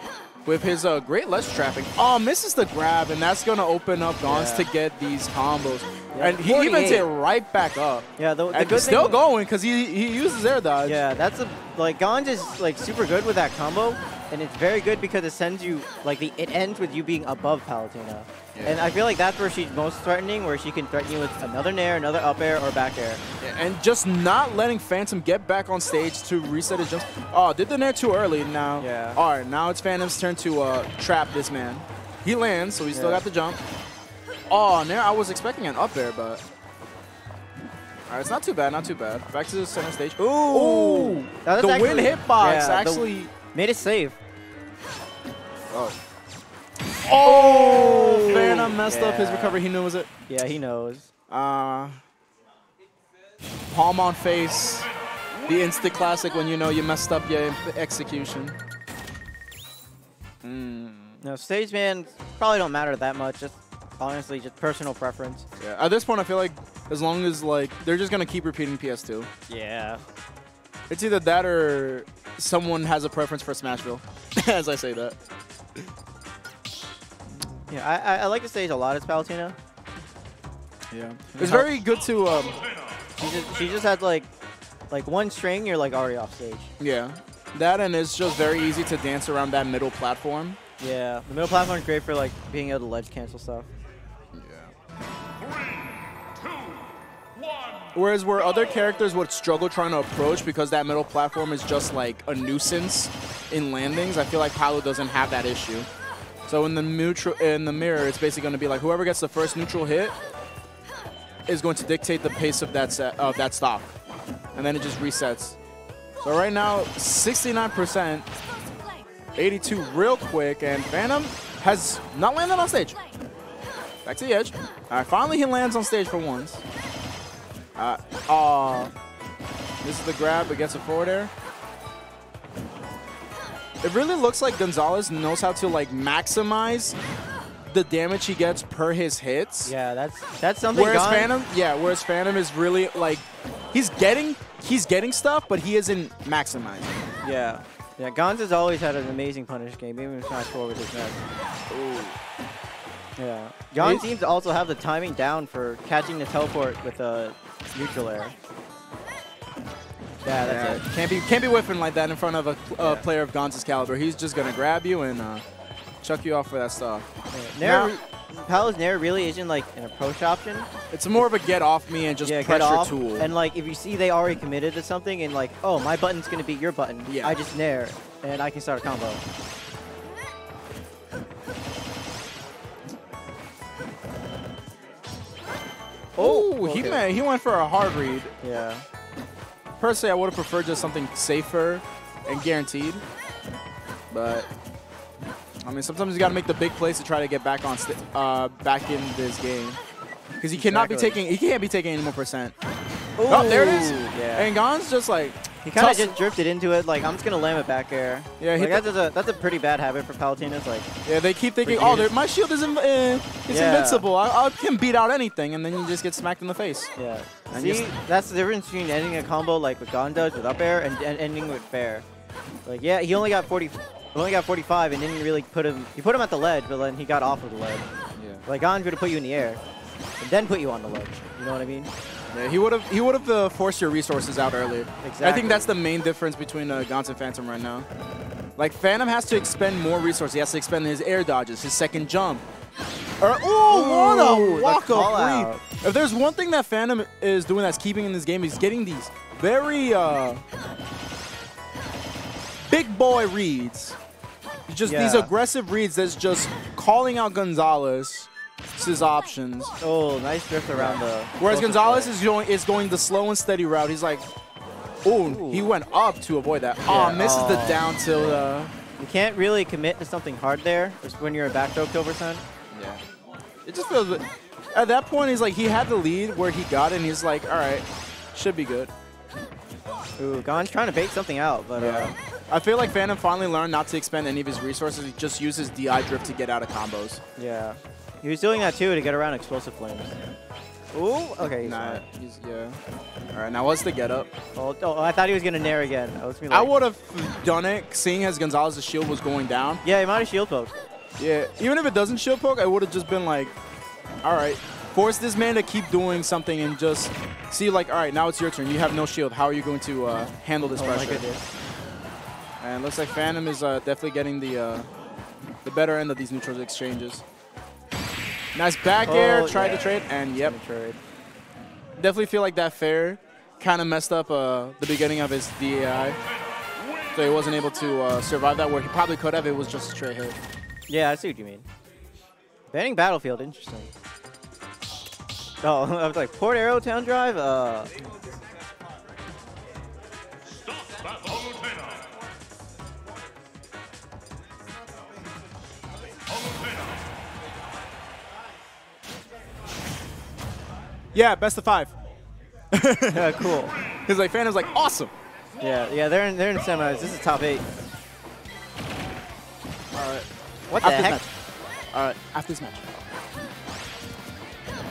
with his uh, great ledge trapping. Oh, misses the grab, and that's going to open up Gonz yeah. to get these combos. Yeah, and he evens it right back up. Yeah, the, the and good still thing going because he, he uses air dodge. Yeah, that's a, like, Gonz is like super good with that combo. And it's very good because it sends you, like, the, it ends with you being above Palutena. Yeah. And I feel like that's where she's most threatening, where she can threaten you with another nair, another up air, or back air. Yeah, and just not letting Phantom get back on stage to reset his jumps. Oh, did the nair too early now. Yeah. All right, now it's Phantom's turn to uh, trap this man. He lands, so he still yeah. got the jump. Oh, nair, I was expecting an up air, but... All right, it's not too bad, not too bad. Back to the center stage. Ooh! Ooh. The actually, win hitbox yeah, actually... Made it safe. Oh. Oh, oh Phantom messed yeah. up his recovery. He knows it. Yeah, he knows. Uh, palm on face. The instant classic when you know you messed up your execution. Mm. No, stage man probably don't matter that much. Just honestly, just personal preference. Yeah. At this point, I feel like as long as like they're just gonna keep repeating P S two. Yeah. It's either that or someone has a preference for Smashville. As I say that. Yeah, I, I, I like the stage a lot as Palutena. Yeah, it's very good to. Um, she just she just had like, like one string, you're like already off stage. Yeah, that and it's just very easy to dance around that middle platform. Yeah, the middle platform is great for like being able to ledge cancel stuff. Whereas where other characters would struggle trying to approach because that middle platform is just like a nuisance in landings, I feel like Palu doesn't have that issue. So in the neutral, in the mirror, it's basically going to be like whoever gets the first neutral hit is going to dictate the pace of that set of that stock, and then it just resets. So right now, sixty-nine percent, eighty-two real quick, and Phantom has not landed on stage. Back to the edge. All right, finally he lands on stage for once. Uh, uh, this is the grab against a forward air. It really looks like Gonzalez knows how to like maximize the damage he gets per his hits. Yeah, that's that's something. Whereas gone. Phantom, yeah, whereas Phantom is really like he's getting he's getting stuff, but he isn't maximizing. Yeah, yeah. Gonz has always had an amazing punish game, even if not forward his neck. Ooh. Yeah. Gon seems to also have the timing down for catching the teleport with a neutral air. Yeah, that's yeah. it. Can't be, can't be whiffing like that in front of a, a yeah. player of Gonz's caliber. He's just going to grab you and uh, chuck you off for that stuff. Yeah. Nair, now, Palu's Nair really isn't like an approach option. It's more of a get off me and just yeah, pressure get off, tool. And like if you see they already committed to something and like, oh, my button's going to be your button. Yeah. I just Nair and I can start a combo. Oh, okay. he man, he went for a hard read. Yeah. Personally, I would have preferred just something safer and guaranteed. But I mean, sometimes you got to make the big plays to try to get back on, st uh, back in this game, because he cannot exactly. be taking, he can't be taking any more percent. Ooh. Oh, there it is. Yeah. And Gon's just like he kind of just drifted into it. Like I'm just gonna land it back air. Yeah, like, he that's a that's a pretty bad habit for Palutena's. Like yeah, they keep thinking, oh, my shield is in, uh, it's yeah. invincible. I, I can beat out anything, and then you just get smacked in the face. Yeah. And see, that's the difference between ending a combo like with Gonda with up air and, and ending with fair. Like yeah, he only got forty, only got forty-five, and didn't really put him. He put him at the ledge, but then he got off of the ledge. Yeah. Like Gonda would have put you in the air, and then put you on the ledge. You know what I mean? Yeah, he would have he would have uh, forced your resources out earlier. Exactly. I think that's the main difference between uh, Gonz and Phantom right now. Like Phantom has to expend more resources. He has to expend his air dodges, his second jump. Or, ooh, what a walk up read. If there's one thing that Phantom is doing that's keeping in this game, he's getting these very uh, big boy reads. Just yeah. these aggressive reads that's just calling out Gonzalez. His options. Oh, nice drift around the. Whereas Gonzalez play. is going is going the slow and steady route. He's like, oh, he went up to avoid that. Yeah. Oh, misses oh. the down tilt. Uh, you can't really commit to something hard there when you're a back throw kill percent. Yeah. It just feels. At that point, he's like he had the lead where he got it. And he's like, all right, should be good. Ooh, Gon's trying to bait something out, but. Yeah. Uh, I feel like Phantom finally learned not to expend any of his resources. He just uses D I drift to get out of combos. Yeah. He was doing that too to get around explosive flames. Ooh, okay. He's nah, he's, yeah. All right, now what's the get up? Oh, oh I thought he was gonna nair again. I, like, I would have done it, seeing as Gonzalez's shield was going down. Yeah, he might have shield poked. Yeah, even if it doesn't shield poke, I would have just been like, all right, force this man to keep doing something and just see like, all right, now it's your turn. You have no shield. How are you going to uh, handle this oh, pressure? My goodness. And it looks like Phantom is uh, definitely getting the uh, the better end of these neutral exchanges. Nice back air, oh, tried yeah. to trade, and yep. Trade. Definitely feel like that fair kind of messed up uh, the beginning of his D A I. So he wasn't able to uh, survive that where he probably could have. It was just a straight hit. Yeah, I see what you mean. Banning Battlefield, interesting. Oh, I was like, Port Arrow Town Drive? Uh. Yeah, best of five. Yeah, cool. Because like Phantom's like awesome. Yeah, yeah, they're in they're in semis. This is top eight. All right. What the heck? All right, after this match.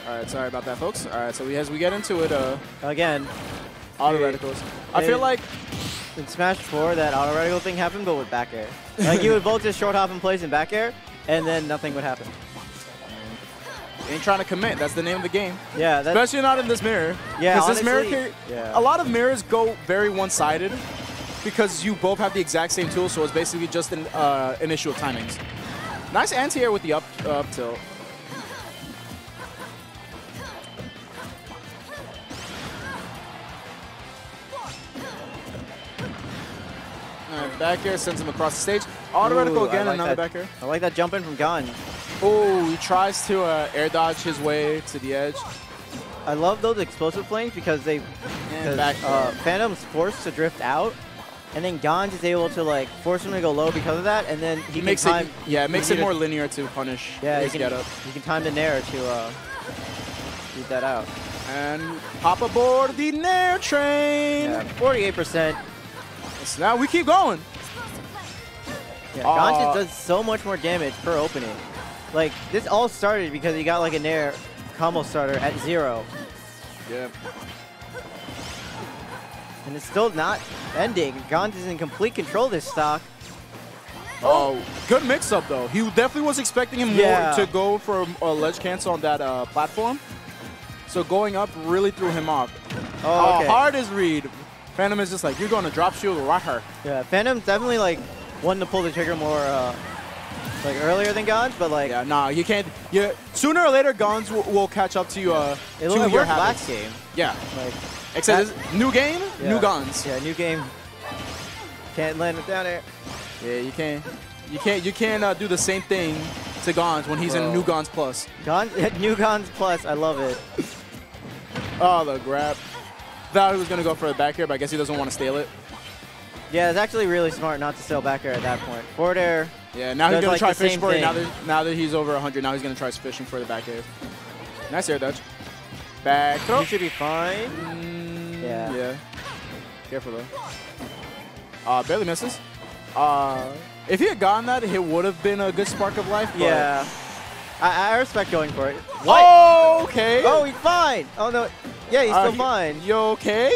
All right, sorry about that, folks. All right, so we as we get into it, uh, again, auto radicals. I feel like in Smash four that auto radical thing happened, but with back air. Like you would both just short hop in place in back air, and then nothing would happen. Ain't trying to commit. That's the name of the game. Yeah, that's especially not in this mirror. Yeah, honestly, this mirror, yeah. A lot of mirrors go very one-sided because you both have the exact same tool, so it's basically just an uh, an issue of timings. Nice anti-air with the up uh, up tilt. All right, back air sends him across the stage. Auto radical again, like another that. back air. I like that jump in from Gon. Oh, he tries to uh, air dodge his way to the edge. I love those explosive planes because they, because, back uh, Phantom's forced to drift out, and then Gonz is able to like force him to go low because of that, and then he, he makes time, it. Yeah, it makes it more linear to punish. Yeah, his you can. Get up. You can time the nair to uh, beat that out. And hop aboard the nair train. Yeah, forty-eight percent. So now we keep going. Yeah, Gonz uh, does so much more damage per opening. Like, this all started because he got like an air combo starter at zero. Yeah. And it's still not ending. Gonz is in complete control this stock. Oh, good mix up though. He definitely was expecting him yeah. more to go for a ledge cancel on that uh, platform. So going up really threw him off. Oh, okay. uh, hard is read. Phantom is just like, you're going to drop shield right her. Yeah, Phantom definitely like wanted to pull the trigger more. Uh, Like earlier than Gonz, but like yeah, nah, you can't. Yeah, sooner or later Gonz will, will catch up to you. Yeah. Uh, it looked like your last game. Yeah, like except that, new game, yeah. new Gonz. Yeah, new game. Can't land without it. Yeah, you can't. You can't. You can't uh, do the same thing to Gonz when he's Bro. in new Gonz plus. Gonz, new Gonz plus. I love it. Oh, the grab. Thought he was gonna go for the back air, but I guess he doesn't want to steal it. Yeah, it's actually really smart not to steal back air at that point. Forward air. Yeah, now he's going like to try fishing for thing. it. Now that, now that he's over one hundred, now he's going to try fishing for the back air. Nice air dodge. Back throw. You should be fine. Mm, yeah. yeah. Careful, though. Uh, barely misses. Uh, if he had gotten that, it would have been a good spark of life. But yeah. I, I respect going for it. What? Oh, okay. Oh, he's fine. Oh, no. Yeah, he's uh, still he, fine. You okay?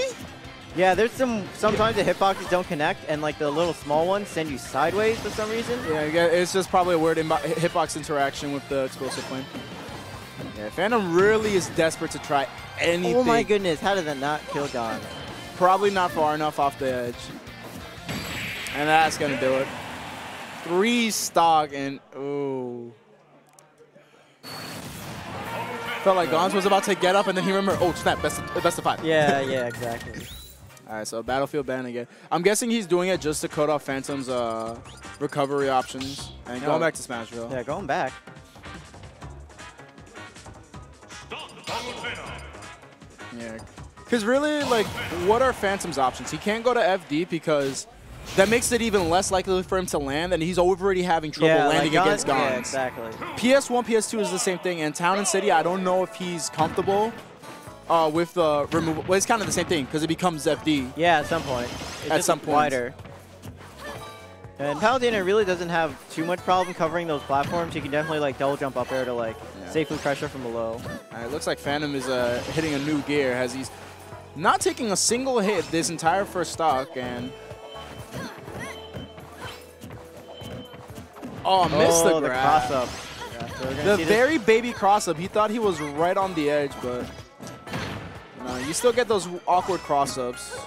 Yeah, there's some, sometimes the hitboxes don't connect, and like the little small ones send you sideways for some reason. Yeah, it's just probably a weird hitbox interaction with the explosive flame. Yeah, Phantom really is desperate to try anything. Oh my goodness, how did that not kill Gonz? Probably not far enough off the edge. And that's going to do it. Three stock and, ooh. Felt like Gonz was about to get up, and then he remembered, oh snap, best of, best of five. Yeah, yeah, exactly. All right, so Battlefield ban again. I'm guessing he's doing it just to cut off Phantom's uh, recovery options and no. going back to Smashville. Yeah, going back. Yeah, because really, like, what are Phantom's options? He can't go to F D because that makes it even less likely for him to land, and he's already having trouble yeah, landing like against Gonz. Yeah, exactly. P S one, P S two is the same thing, and Town and City, I don't know if he's comfortable. Uh, with the uh, removal, well, it's kind of the same thing because it becomes F D. Yeah, at some point. It's at just some point. Wider. And Palutena really doesn't have too much problem covering those platforms. He can definitely like double jump up air to like yeah. safely pressure from below. Right, it looks like Phantom is uh, hitting a new gear as he's not taking a single hit this entire first stock. And oh, missed oh, the, the cross up. Yeah, so the very this. baby cross up. He thought he was right on the edge, but. No, you still get those awkward cross-ups.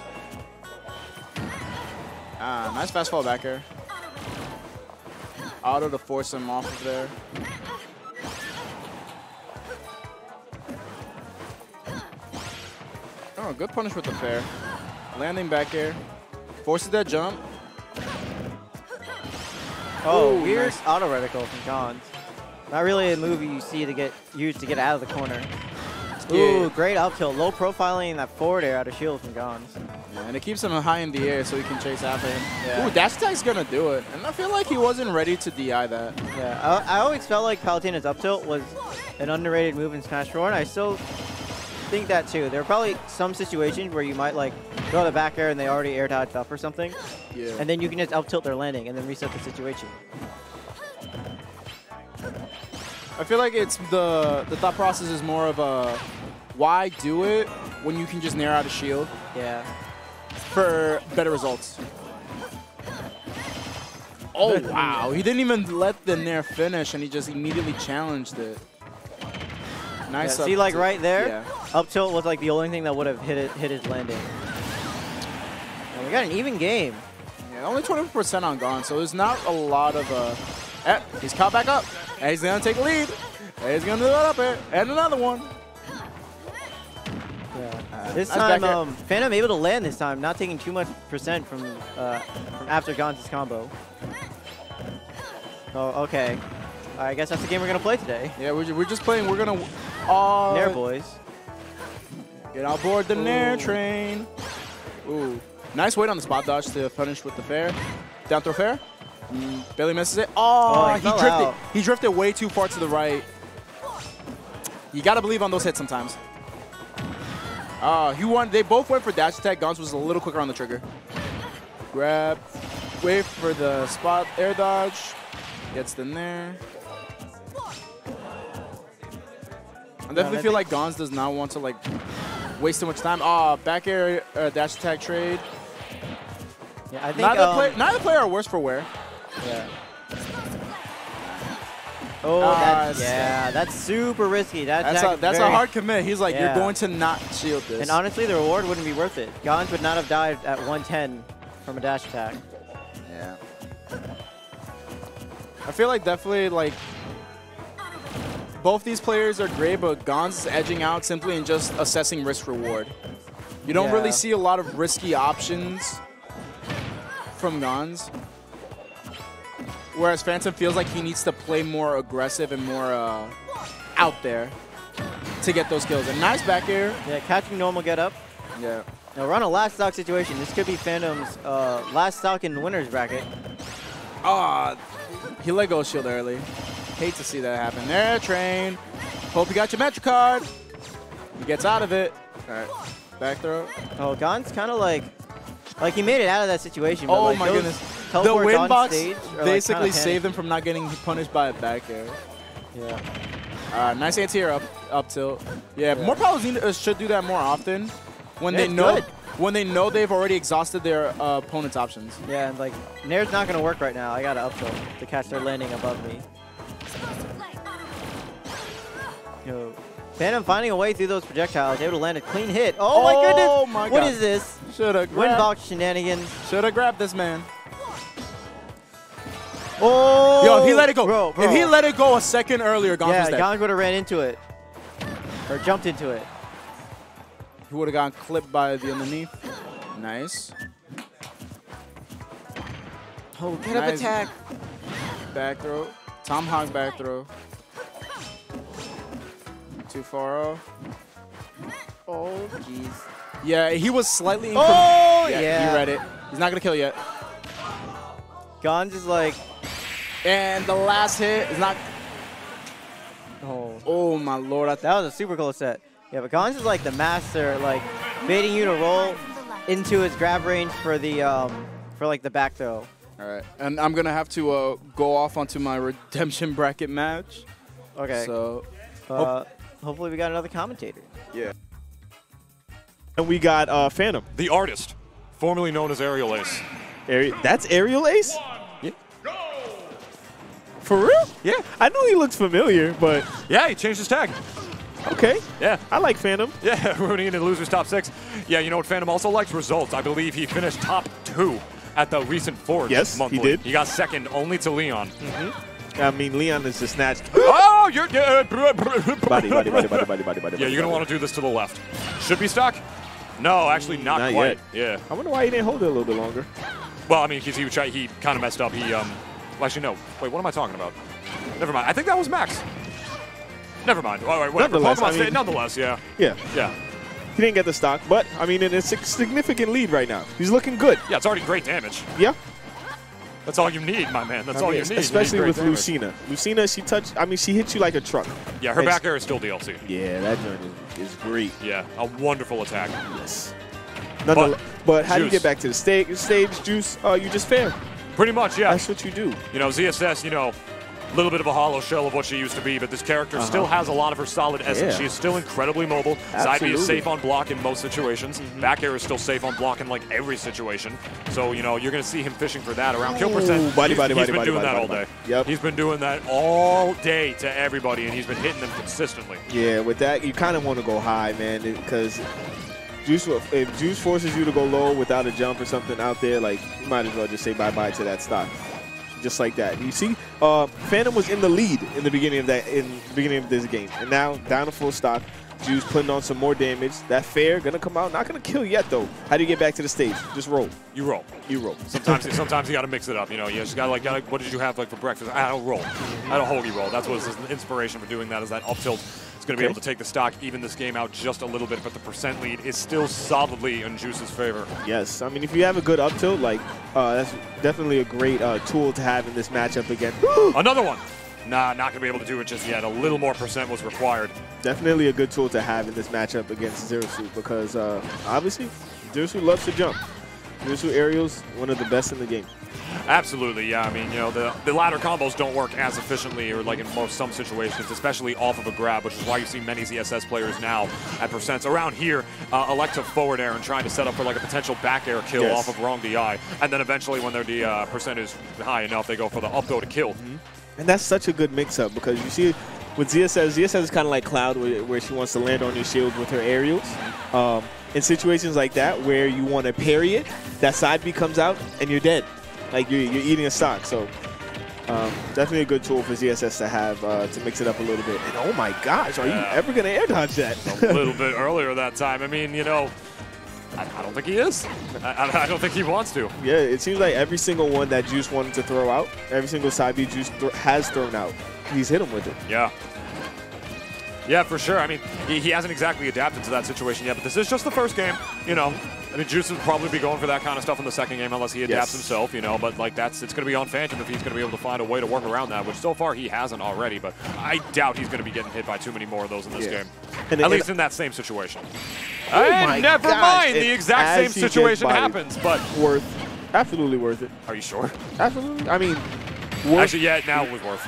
Ah, nice fast fall back air. Auto to force him off of there. Oh, good punish with the fair. Landing back air. Forces that jump. Oh, Ooh, weird nice. auto reticle from Gonz. Not really a move you see to get used to get out of the corner. Yeah. Ooh, great up tilt. Low profiling that forward air out of shield from Gonz. Yeah, and it keeps him high in the air so he can chase after him. Yeah. Ooh, dash attack's gonna do it. And I feel like he wasn't ready to D I that. Yeah, I, I always felt like Palutena's up tilt was an underrated move in Smash four, and I still think that too. There are probably some situations where you might like throw the back air and they already air dodged up or something. Yeah. And then you can just up tilt their landing and then reset the situation. I feel like it's the the thought process is more of a why do it when you can just nair out a shield? Yeah. For better results. Oh wow, he didn't even let the nair finish and he just immediately challenged it. Nice. Yeah, see, like right there, yeah. Up tilt was like the only thing that would have hit it, hit his landing. And we got an even game. Yeah, only twenty-four percent on Gone, so there's not a lot of. Uh, eh, he's caught back up, and he's gonna take a lead. And he's gonna do that up air, and another one. Yeah. Uh, this nice time, um, Phantom able to land this time, not taking too much percent from uh, from after Gon's combo. Oh, okay. I guess that's the game we're gonna play today. Yeah, we're just, we're just playing. We're gonna. Uh, Nair boys. Get on board the Ooh. Nair train. Ooh. Nice wait on the spot dodge to finish with the fair. Down throw fair. Mm. Barely misses it. Oh, oh he drifted. Out. He drifted way too far to the right. You gotta believe on those hits sometimes. Ah, uh, he won. They both went for dash attack. Gons was a little quicker on the trigger. Grab. Wait for the spot air dodge. Gets the Nair. I definitely no, feel like Gonz does not want to like waste too much time. Ah, oh, back air uh, dash attack trade. Yeah, I think neither, um, play, neither player are worse for wear. Yeah. Oh, uh, that's, yeah, that's super risky. That that's a, that's very, a hard commit. He's like, yeah. You're going to not shield this. And honestly, the reward wouldn't be worth it. Gonz would not have died at one ten from a dash attack. Yeah. I feel like definitely like. Both these players are great, but Gonz is edging out simply in just assessing risk-reward. You don't yeah. really see a lot of risky options from Gonz. Whereas Phantom feels like he needs to play more aggressive and more uh, out there to get those kills. A nice back air. Yeah, catching normal get up. Yeah. Now we're on a last stock situation. This could be Phantom's uh, last stock in winner's bracket. Ah, oh, he let go shield early. Hate to see that happen. There, train. Hope you got your Metro card. He gets out of it. All right. Back throw. Oh, Gon's kind of like, like he made it out of that situation. But oh like my goodness. The win box basically like saved him from not getting punished by a back air. Yeah. All right. Nice anti-air up, up tilt. Yeah. yeah. More pros need, uh, should do that more often when it's they know good. when they know they've already exhausted their uh, opponent's options. Yeah, and like Nair's not gonna work right now. I gotta up tilt to catch their landing above me. Yo, Phantom finding a way through those projectiles, able to land a clean hit. Oh, oh my goodness! My what God. is this? Shoulda grabbed. Windbox shenanigans. Shoulda grabbed this man. Oh! Yo, if he let it go. Bro, bro. If he let it go a second earlier, Gonz yeah, Gonz would have ran into it. Or jumped into it. He would have gotten clipped by the underneath. Nice. Oh, get nice. up attack. Back throw. Tom Hog back throw. Too far off. Oh, jeez. Yeah, he was slightly incomplete. Oh, yeah, yeah. You read it. He's not going to kill yet. Gonz is like... And the last hit is not... Oh, oh my lord. I th that was a super close set. Yeah, but Gonz is like the master, like, baiting you to roll into his grab range for the, um, for like the back throw. All right. And I'm going to have to uh, go off onto my redemption bracket match. Okay. So... Uh, Hopefully we got another commentator. Yeah. And we got uh, Phantom, the artist, formerly known as Aerial Ace. Ari That's Aerial Ace? Yeah. Go! For real? Yeah. I know he looks familiar, but... Yeah, he changed his tag. Okay. Yeah. I like Phantom. Yeah, Rooney in the loser's top six. Yeah, you know what? Phantom also likes results. I believe he finished top two at the recent Forge yes, monthly. Yes, he did. He got second only to Leon. Mm-hmm. I mean, Leon is just snatched. Oh, you're... Uh, body, body, body, body, body, body, body, body. Yeah, you're going to want to do this to the left. Should be stock? No, actually not, not quite. Yet. Yeah. I wonder why he didn't hold it a little bit longer. Well, I mean, because he, he kind of messed up. He, um... Well, actually, no. Wait, what am I talking about? Never mind. I think that was Max. Never mind. All right, whatever. Nonetheless, I mean, nonetheless, yeah. Yeah. Yeah. He didn't get the stock, but, I mean, it's a significant lead right now. He's looking good. Yeah, it's already great damage. Yeah. That's all you need, my man. That's I all mean, you need. Especially you need with damage. Lucina. Lucina, she touched, I mean, she hits you like a truck. Yeah, her and back air is still D L C. Yeah, that joint is, is great. Yeah, a wonderful attack. Yes. But, but how Juice. do you get back to the stage, stage Juice? Uh, you just fair. Pretty much, yeah. That's what you do. You know, Z S S, you know, a little bit of a hollow shell of what she used to be, but this character uh-huh. still has a lot of her solid essence. Yeah. She is still incredibly mobile. Side B is safe on block in most situations. Mm-hmm. Back air is still safe on block in like every situation. So, you know, you're going to see him fishing for that around kill percent. Ooh, buddy, he's buddy, he's buddy, been buddy, doing buddy, that buddy, all buddy. day. Yep. He's been doing that all day to everybody, and he's been hitting them consistently. Yeah, with that, you kind of want to go high, man, because Juice, if Juice forces you to go low without a jump or something out there, like, you might as well just say bye-bye to that stock. Just like that. You see, uh, Phantom was in the lead in the beginning of that, in the beginning of this game, and now down to full stock. Juice putting on some more damage. That fair gonna come out, not gonna kill yet though. How do you get back to the stage? Just roll. You roll. You roll. Sometimes, sometimes you gotta mix it up. You know, you just gotta like, gotta, what did you have like for breakfast? I had a roll. I had a hoagie roll. That's what's the inspiration for doing that. Is that up tilt? It's gonna okay. be able to take the stock, even this game out just a little bit, but the percent lead is still solidly in Juice's favor. Yes, I mean if you have a good up tilt, like uh, that's definitely a great uh, tool to have in this matchup again. Another one. Nah, not going to be able to do it just yet. A little more percent was required. Definitely a good tool to have in this matchup against Zero Suit because, uh, obviously, Zero Suit loves to jump. Zero Suit aerials, one of the best in the game. Absolutely, yeah. I mean, you know, the, the ladder combos don't work as efficiently or like in most some situations, especially off of a grab, which is why you see many Z S S players now at percents around here uh, elect to forward air and trying to set up for like a potential back air kill yes. off of wrong D I. And then eventually when their D, uh, percent is high enough, they go for the up throw to kill. Mm-hmm. And that's such a good mix-up because you see with Z S S, Z S S is kind of like Cloud where, where she wants to land on your shield with her aerials. Um, in situations like that where you want to parry it, that side B comes out and you're dead. Like you're, you're eating a stock. So um, definitely a good tool for Z S S to have uh, to mix it up a little bit. And oh my gosh, are yeah. you ever going to air dodge that? A little bit earlier that time. I mean, you know. I don't think he is. I, I don't think he wants to. Yeah, it seems like every single one that Juice wanted to throw out, every single side B Juice th has thrown out, he's hit him with it. Yeah. Yeah, for sure. I mean, he, he hasn't exactly adapted to that situation yet, but this is just the first game, you know. I mean, Juice would probably be going for that kind of stuff in the second game unless he adapts yes. himself, you know. But, like, that's it's going to be on Phantom if he's going to be able to find a way to work around that, which so far he hasn't already. But I doubt he's going to be getting hit by too many more of those in this yeah. game, and at it, least in that same situation. Oh and never gosh, mind, the exact same situation happens, but... Worth, absolutely worth it. Are you sure? Absolutely. I mean... Worth, Actually, yeah, now it was worth.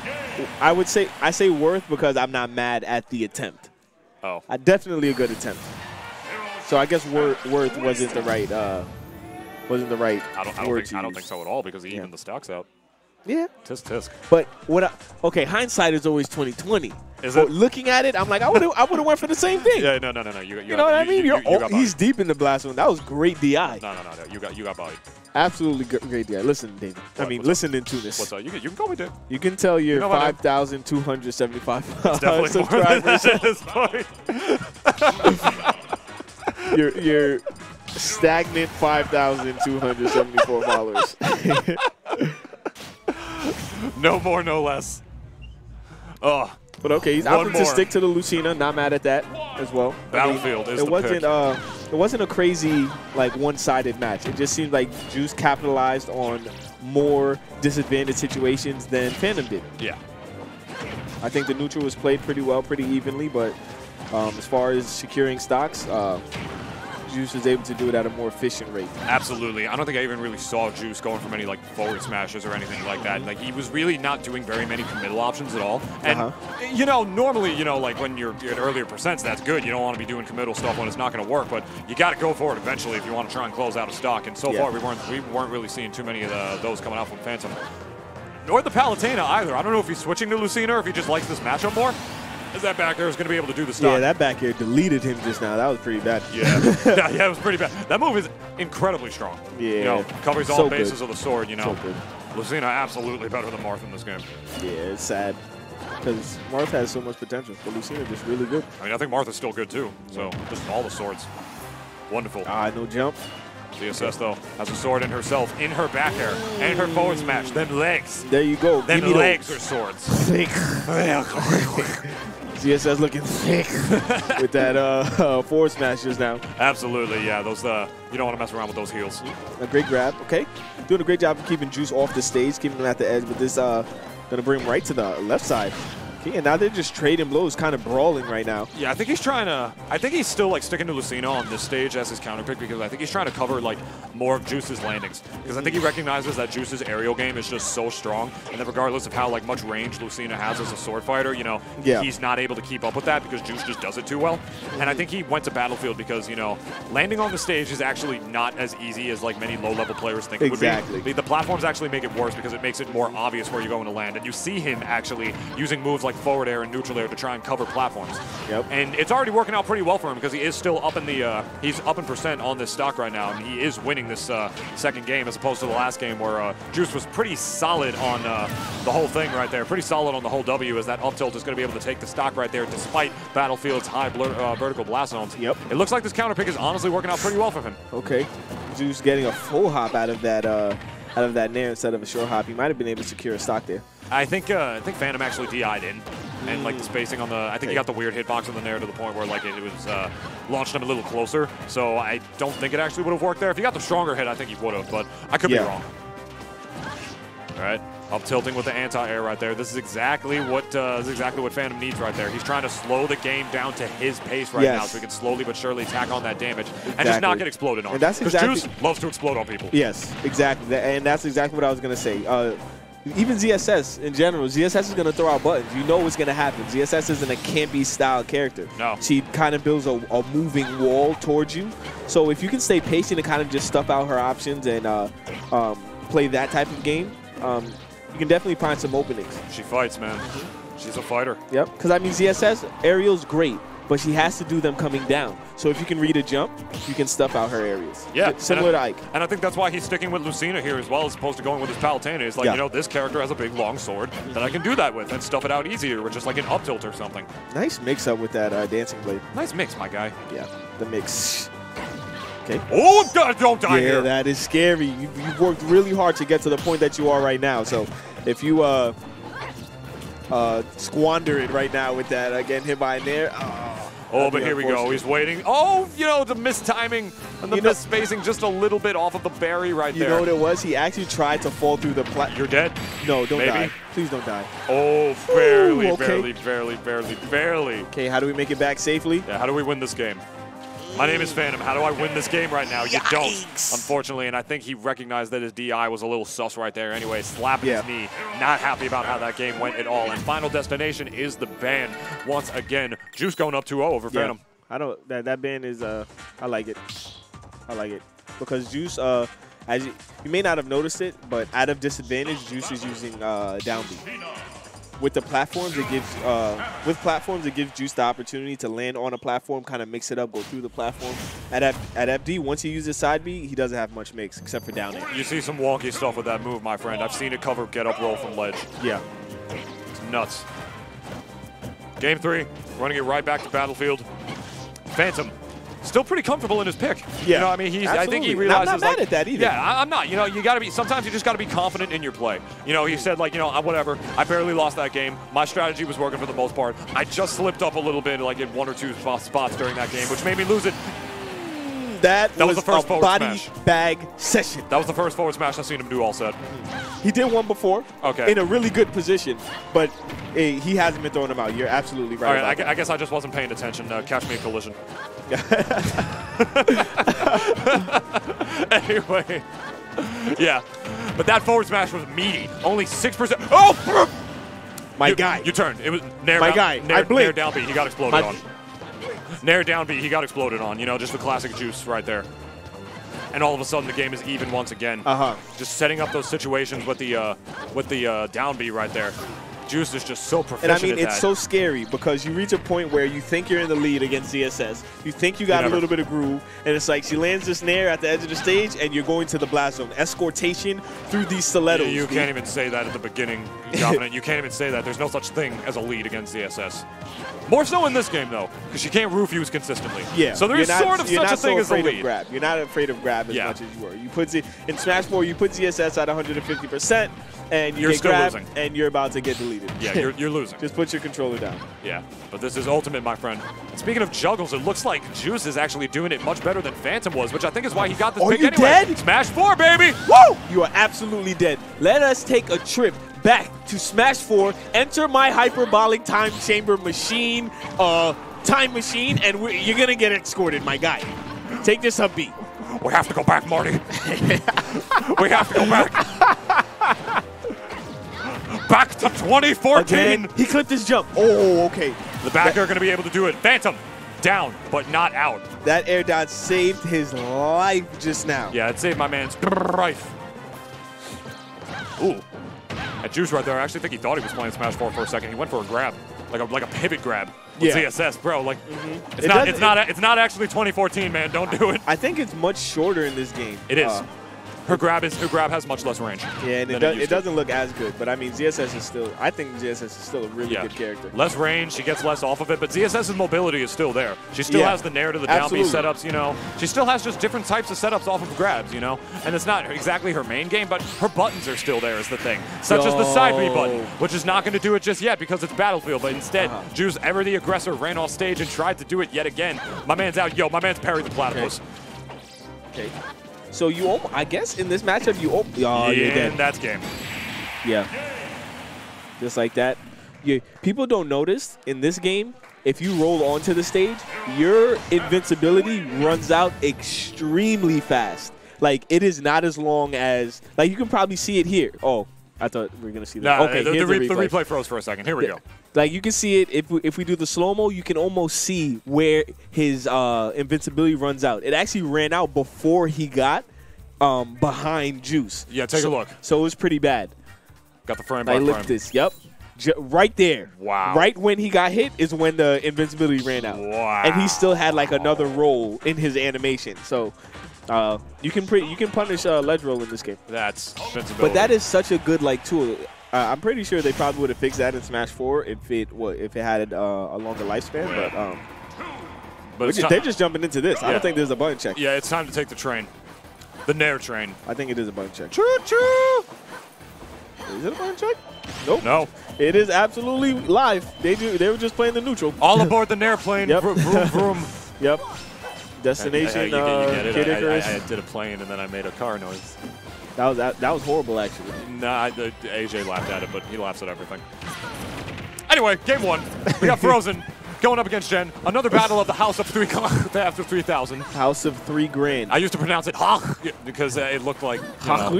I would say, I say worth because I'm not mad at the attempt. Oh. I definitely a good attempt. So I guess worth, worth wasn't the right, uh, wasn't the right I don't, I don't word think, to I don't use. think so at all because he yeah. evened the stocks out. Yeah. Tisk, tisk. But what I, okay, hindsight is always twenty twenty. Is it? But looking at it, I'm like, I would have I would have went for the same thing. Yeah, no, no, no, no. You, you, you know what you, I mean? You, you, you, you he's deep in the blast one. That was great D I. No, no, no, no. You got, you got bodied. Absolutely great D I. Listen, David. What, I mean, listening to this. What's up? You can, you can call me Dave. You can tell your you know five thousand two hundred seventy-five uh, subscribers. It's funny. your your stagnant five thousand two hundred seventy-four followers. No more, no less. Oh. But okay, he's opting to stick to the Lucina. Not mad at that as well. Battlefield I mean, is it the wasn't pick. Uh, it wasn't a crazy like one-sided match. It just seemed like Juice capitalized on more disadvantaged situations than Phantom did. Yeah. I think the neutral was played pretty well, pretty evenly. But um, as far as securing stocks. Uh, Juice was able to do it at a more efficient rate. Absolutely. I don't think I even really saw Juice going from any like forward smashes or anything like that. Like he was really not doing very many committal options at all. And uh-huh. you know, normally, you know, like when you're at earlier percents, that's good. You don't want to be doing committal stuff when it's not going to work, but you got to go for it eventually if you want to try and close out a stock. And so yeah. far, we weren't we weren't really seeing too many of the, those coming out from Phantom, nor the Palutena either. I don't know if he's switching to Lucina or if he just likes this matchup more. That back air is going to be able to do the stock. Yeah, that back air deleted him just now. That was pretty bad. Yeah, yeah, yeah, it was pretty bad. That move is incredibly strong. Yeah. You know, covers all so bases good. of the sword, you know. So good. Lucina absolutely better than Marth in this game. Yeah, it's sad because Marth has so much potential, but Lucina just really good. I mean, I think Marth is still good, too. So, just all the swords. Wonderful. Ah, uh, no jump. C S S, though, has a sword in herself, in her back hair, and her forward smash, then legs. There you go. Then Give me legs those. Or swords. Thick. C S S looking thick with that uh, uh, forward smash just now. Absolutely, yeah. Those uh, you don't want to mess around with those heels. A great grab, okay. Doing a great job of keeping Juice off the stage, keeping him at the edge, but this uh, going to bring him right to the left side. Yeah, now they're just trading blows, kind of brawling right now. Yeah, I think he's trying to, I think he's still like sticking to Lucina on this stage as his counter pick because I think he's trying to cover like more of Juice's landings. Because I think he recognizes that Juice's aerial game is just so strong. And that regardless of how like much range Lucina has as a sword fighter, you know, yeah. he's not able to keep up with that because Juice just does it too well. And I think he went to Battlefield because, you know, landing on the stage is actually not as easy as like many low-level players think exactly. it would be. The platforms actually make it worse because it makes it more obvious where you're going to land. And you see him actually using moves like forward air and neutral air to try and cover platforms. Yep. And it's already working out pretty well for him because he is still up in the, uh, he's up in percent on this stock right now, and he is winning this uh, second game as opposed to the last game where uh, Juice was pretty solid on uh, the whole thing right there, pretty solid on the whole W as that up tilt is going to be able to take the stock right there despite Battlefield's high blur, uh, vertical blast zones. Yep. It looks like this counter pick is honestly working out pretty well for him. Okay. Juice getting a full hop out of that, uh, out of that nair instead of a short hop. He might have been able to secure a stock there. I think uh, I think Phantom actually D I'd in, and like the spacing on the, I think okay. he got the weird hitbox on the nair to the point where like it, it was uh, launched him a little closer. So I don't think it actually would have worked there. If he got the stronger hit, I think he would have, but I could yeah. be wrong. All right, up tilting with the anti-air right there. This is exactly what uh, this is exactly what Phantom needs right there. He's trying to slow the game down to his pace right yes. now, so he can slowly but surely tack on that damage exactly. and just not get exploded on. And that's exactly because Juice loves to explode on people. Yes, exactly, and that's exactly what I was gonna say. Uh, Even Z S S in general, Z S S is going to throw out buttons. You know what's going to happen. Z S S isn't a campy-style character. No. She kind of builds a, a moving wall towards you. So if you can stay patient and kind of just stuff out her options and uh, um, play that type of game, um, you can definitely find some openings. She fights, man. She's a fighter. Yep. Because, I mean, Z S S, aerial's great, but she has to do them coming down. So if you can read a jump, you can stuff out her areas. Yeah. It's similar I, to Ike. And I think that's why he's sticking with Lucina here as well as opposed to going with his Palutena. It's like, yeah. you know, this character has a big long sword that I can do that with and stuff it out easier with just like an up tilt or something. Nice mix up with that uh, dancing blade. Nice mix, my guy. Yeah, the mix. Okay. Oh, don't die yeah, here. Yeah, that is scary. You, you've worked really hard to get to the point that you are right now. So if you... Uh, Uh, squander it right now with that. Again, hit by Nair. Oh, oh but here we go. He's waiting. Oh, you know, the mistiming and the misspacing just a little bit off of the berry right there. You know what it was? He actually tried to fall through the platform. You're dead? No, don't Maybe. die. Please don't die. Oh, barely, Ooh, okay. barely, barely, barely, barely. Okay, how do we make it back safely? Yeah, how do we win this game? My name is Phantom. How do I win this game right now? You Yikes. don't, unfortunately. And I think he recognized that his D I was a little sus right there anyway, slapping yeah. his knee. Not happy about how that game went at all. And Final Destination is the ban. Once again, Juice going up two oh over yeah. Phantom. I don't, that, that ban is, uh, I like it. I like it. Because Juice, uh, as you, you may not have noticed it, but out of disadvantage, Juice is using uh, downbeat. With the platforms, it gives uh, with platforms it gives Juice the opportunity to land on a platform, kind of mix it up, go through the platform. At F at F D, once he uses side B, he doesn't have much mix except for down air. You see some wonky stuff with that move, my friend. I've seen it cover get up roll from ledge. Yeah, it's nuts. Game three, running it right back to Battlefield. Phantom. Still pretty comfortable in his pick. Yeah. You know, I mean, he's, I think he realizes. I'm not mad like, at that either. Yeah, I, I'm not. You know, you got to be, sometimes you just got to be confident in your play. You know, he said, like, you know, I, whatever, I barely lost that game. My strategy was working for the most part. I just slipped up a little bit, like, in one or two spots during that game, which made me lose it. That, that was, was the first a body smash. bag session. That was the first forward smash I've seen him do all set. He did one before okay. in a really good position, but hey, he hasn't been throwing them out. You're absolutely right. All right, I, I guess I just wasn't paying attention. Uh, catch me a collision. Anyway, yeah, but that forward smash was meaty. Only six percent. Oh! My you, guy. You turned. It was Nair My down, guy. Nair, I Nair downbeat. He got exploded My on. Nair downbeat. He got exploded on. You know, just the classic Juice right there. And all of a sudden, the game is even once again. Uh huh. Just setting up those situations with the uh, with the uh, downbeat right there. Juice is just so proficient. And I mean, it's so scary because you reach a point where you think you're in the lead against Z S S. You think you got you a little bit of groove, and it's like she lands this snare at the edge of the stage, and you're going to the blast zone. Escortation through these stilettos. You, you can't even say that at the beginning, Dominant. You can't even say that. There's no such thing as a lead against Z S S. More so in this game, though, because she can't refuse consistently. Yeah. So there is not, sort of such a so thing as a lead. Grab. You're not afraid of grab as yeah. much as you were. You put Z in Smash four, you put Z S S at one hundred fifty percent, and you you're get still grabbed, losing. And you're about to get deleted. Yeah, you're, you're losing. Just put your controller down. Yeah, but this is ultimate, my friend. And speaking of juggles, it looks like Juice is actually doing it much better than Phantom was, which I think is why he got this are pick you anyway. Dead? Smash four, baby! Woo! You are absolutely dead. Let us take a trip back to Smash four, enter my hyperbolic time chamber machine, uh, time machine, and we're, you're gonna get escorted, my guy. Take this up, B. We have to go back, Marty. We have to go back. Back to twenty fourteen. Again, he clipped his jump. Oh, okay. The backer are gonna be able to do it. Phantom down, but not out. That air dodge saved his life just now. Yeah, it saved my man's life. Ooh. That Juice right there, I actually think he thought he was playing Smash four for a second. He went for a grab, like a, like a pivot grab with yeah. Z S S, bro. Like, mm-hmm. it's, it not, it's, it, not, it's not actually twenty fourteen, man. Don't do it. I think it's much shorter in this game. It is. Uh, her grab is her grab has much less range. Yeah, and it, do, it, it doesn't look as good. But, I mean, Z S S is still, I think Z S S is still a really yeah. good character. Less range. She gets less off of it. But Z S S's mobility is still there. She still yeah. has the nair to the down B setups, you know. She still has just different types of setups off of grabs, you know. And it's not exactly her main game, but her buttons are still there is the thing. Such Yo. as the side B button, which is not going to do it just yet because it's Battlefield. But instead, uh-huh. Juice, ever the aggressor, ran off stage and tried to do it yet again. My man's out. Yo, my man's parried the platypus. Okay. okay. So you, op I guess, in this matchup, you open. Oh, you're dead. In that game. Yeah. Just like that. You, people don't notice in this game, if you roll onto the stage, your invincibility runs out extremely fast. Like, it is not as long as, like, you can probably see it here. Oh, I thought we were going to see that. Nah, okay, the, here's the, re the, replay. the replay froze for a second. Here we yeah. go. Like, you can see it. If we, if we do the slow-mo, you can almost see where his uh, invincibility runs out. It actually ran out before he got um, behind Juice. Yeah, take so, a look. So it was pretty bad. Got the frame. I looked this. Yep. J right there. Wow. Right when he got hit is when the invincibility ran out. Wow. And he still had, like, another roll in his animation. So uh, you can pre you can punish uh, ledge roll in this game. That's invincibility. But that is such a good, like, tool. Uh, I'm pretty sure they probably would have fixed that in Smash four if it what, if it had uh, a longer lifespan, but um, but just, they're just jumping into this. Yeah. I don't think there's a button check. Yeah, it's time to take the train, the Nair train. I think it is a button check. Choo choo. Is it a button check? Nope. No. It is absolutely live. They do. They were just playing the neutral. All aboard the Nair plane. Yep. Vroom vroom vroom. Yep. Destination. I, I, I, you, you uh, Kid Icarus. I, I did a plane and then I made a car noise. That was that, that was horrible, actually. Nah, A J laughed at it, but he laughs at everything. Anyway, game one. We got Frozen going up against Jen. Another battle of the House of Three After Three Thousand. House of Three Grand. I used to pronounce it "hach" because uh, it looked like "hach."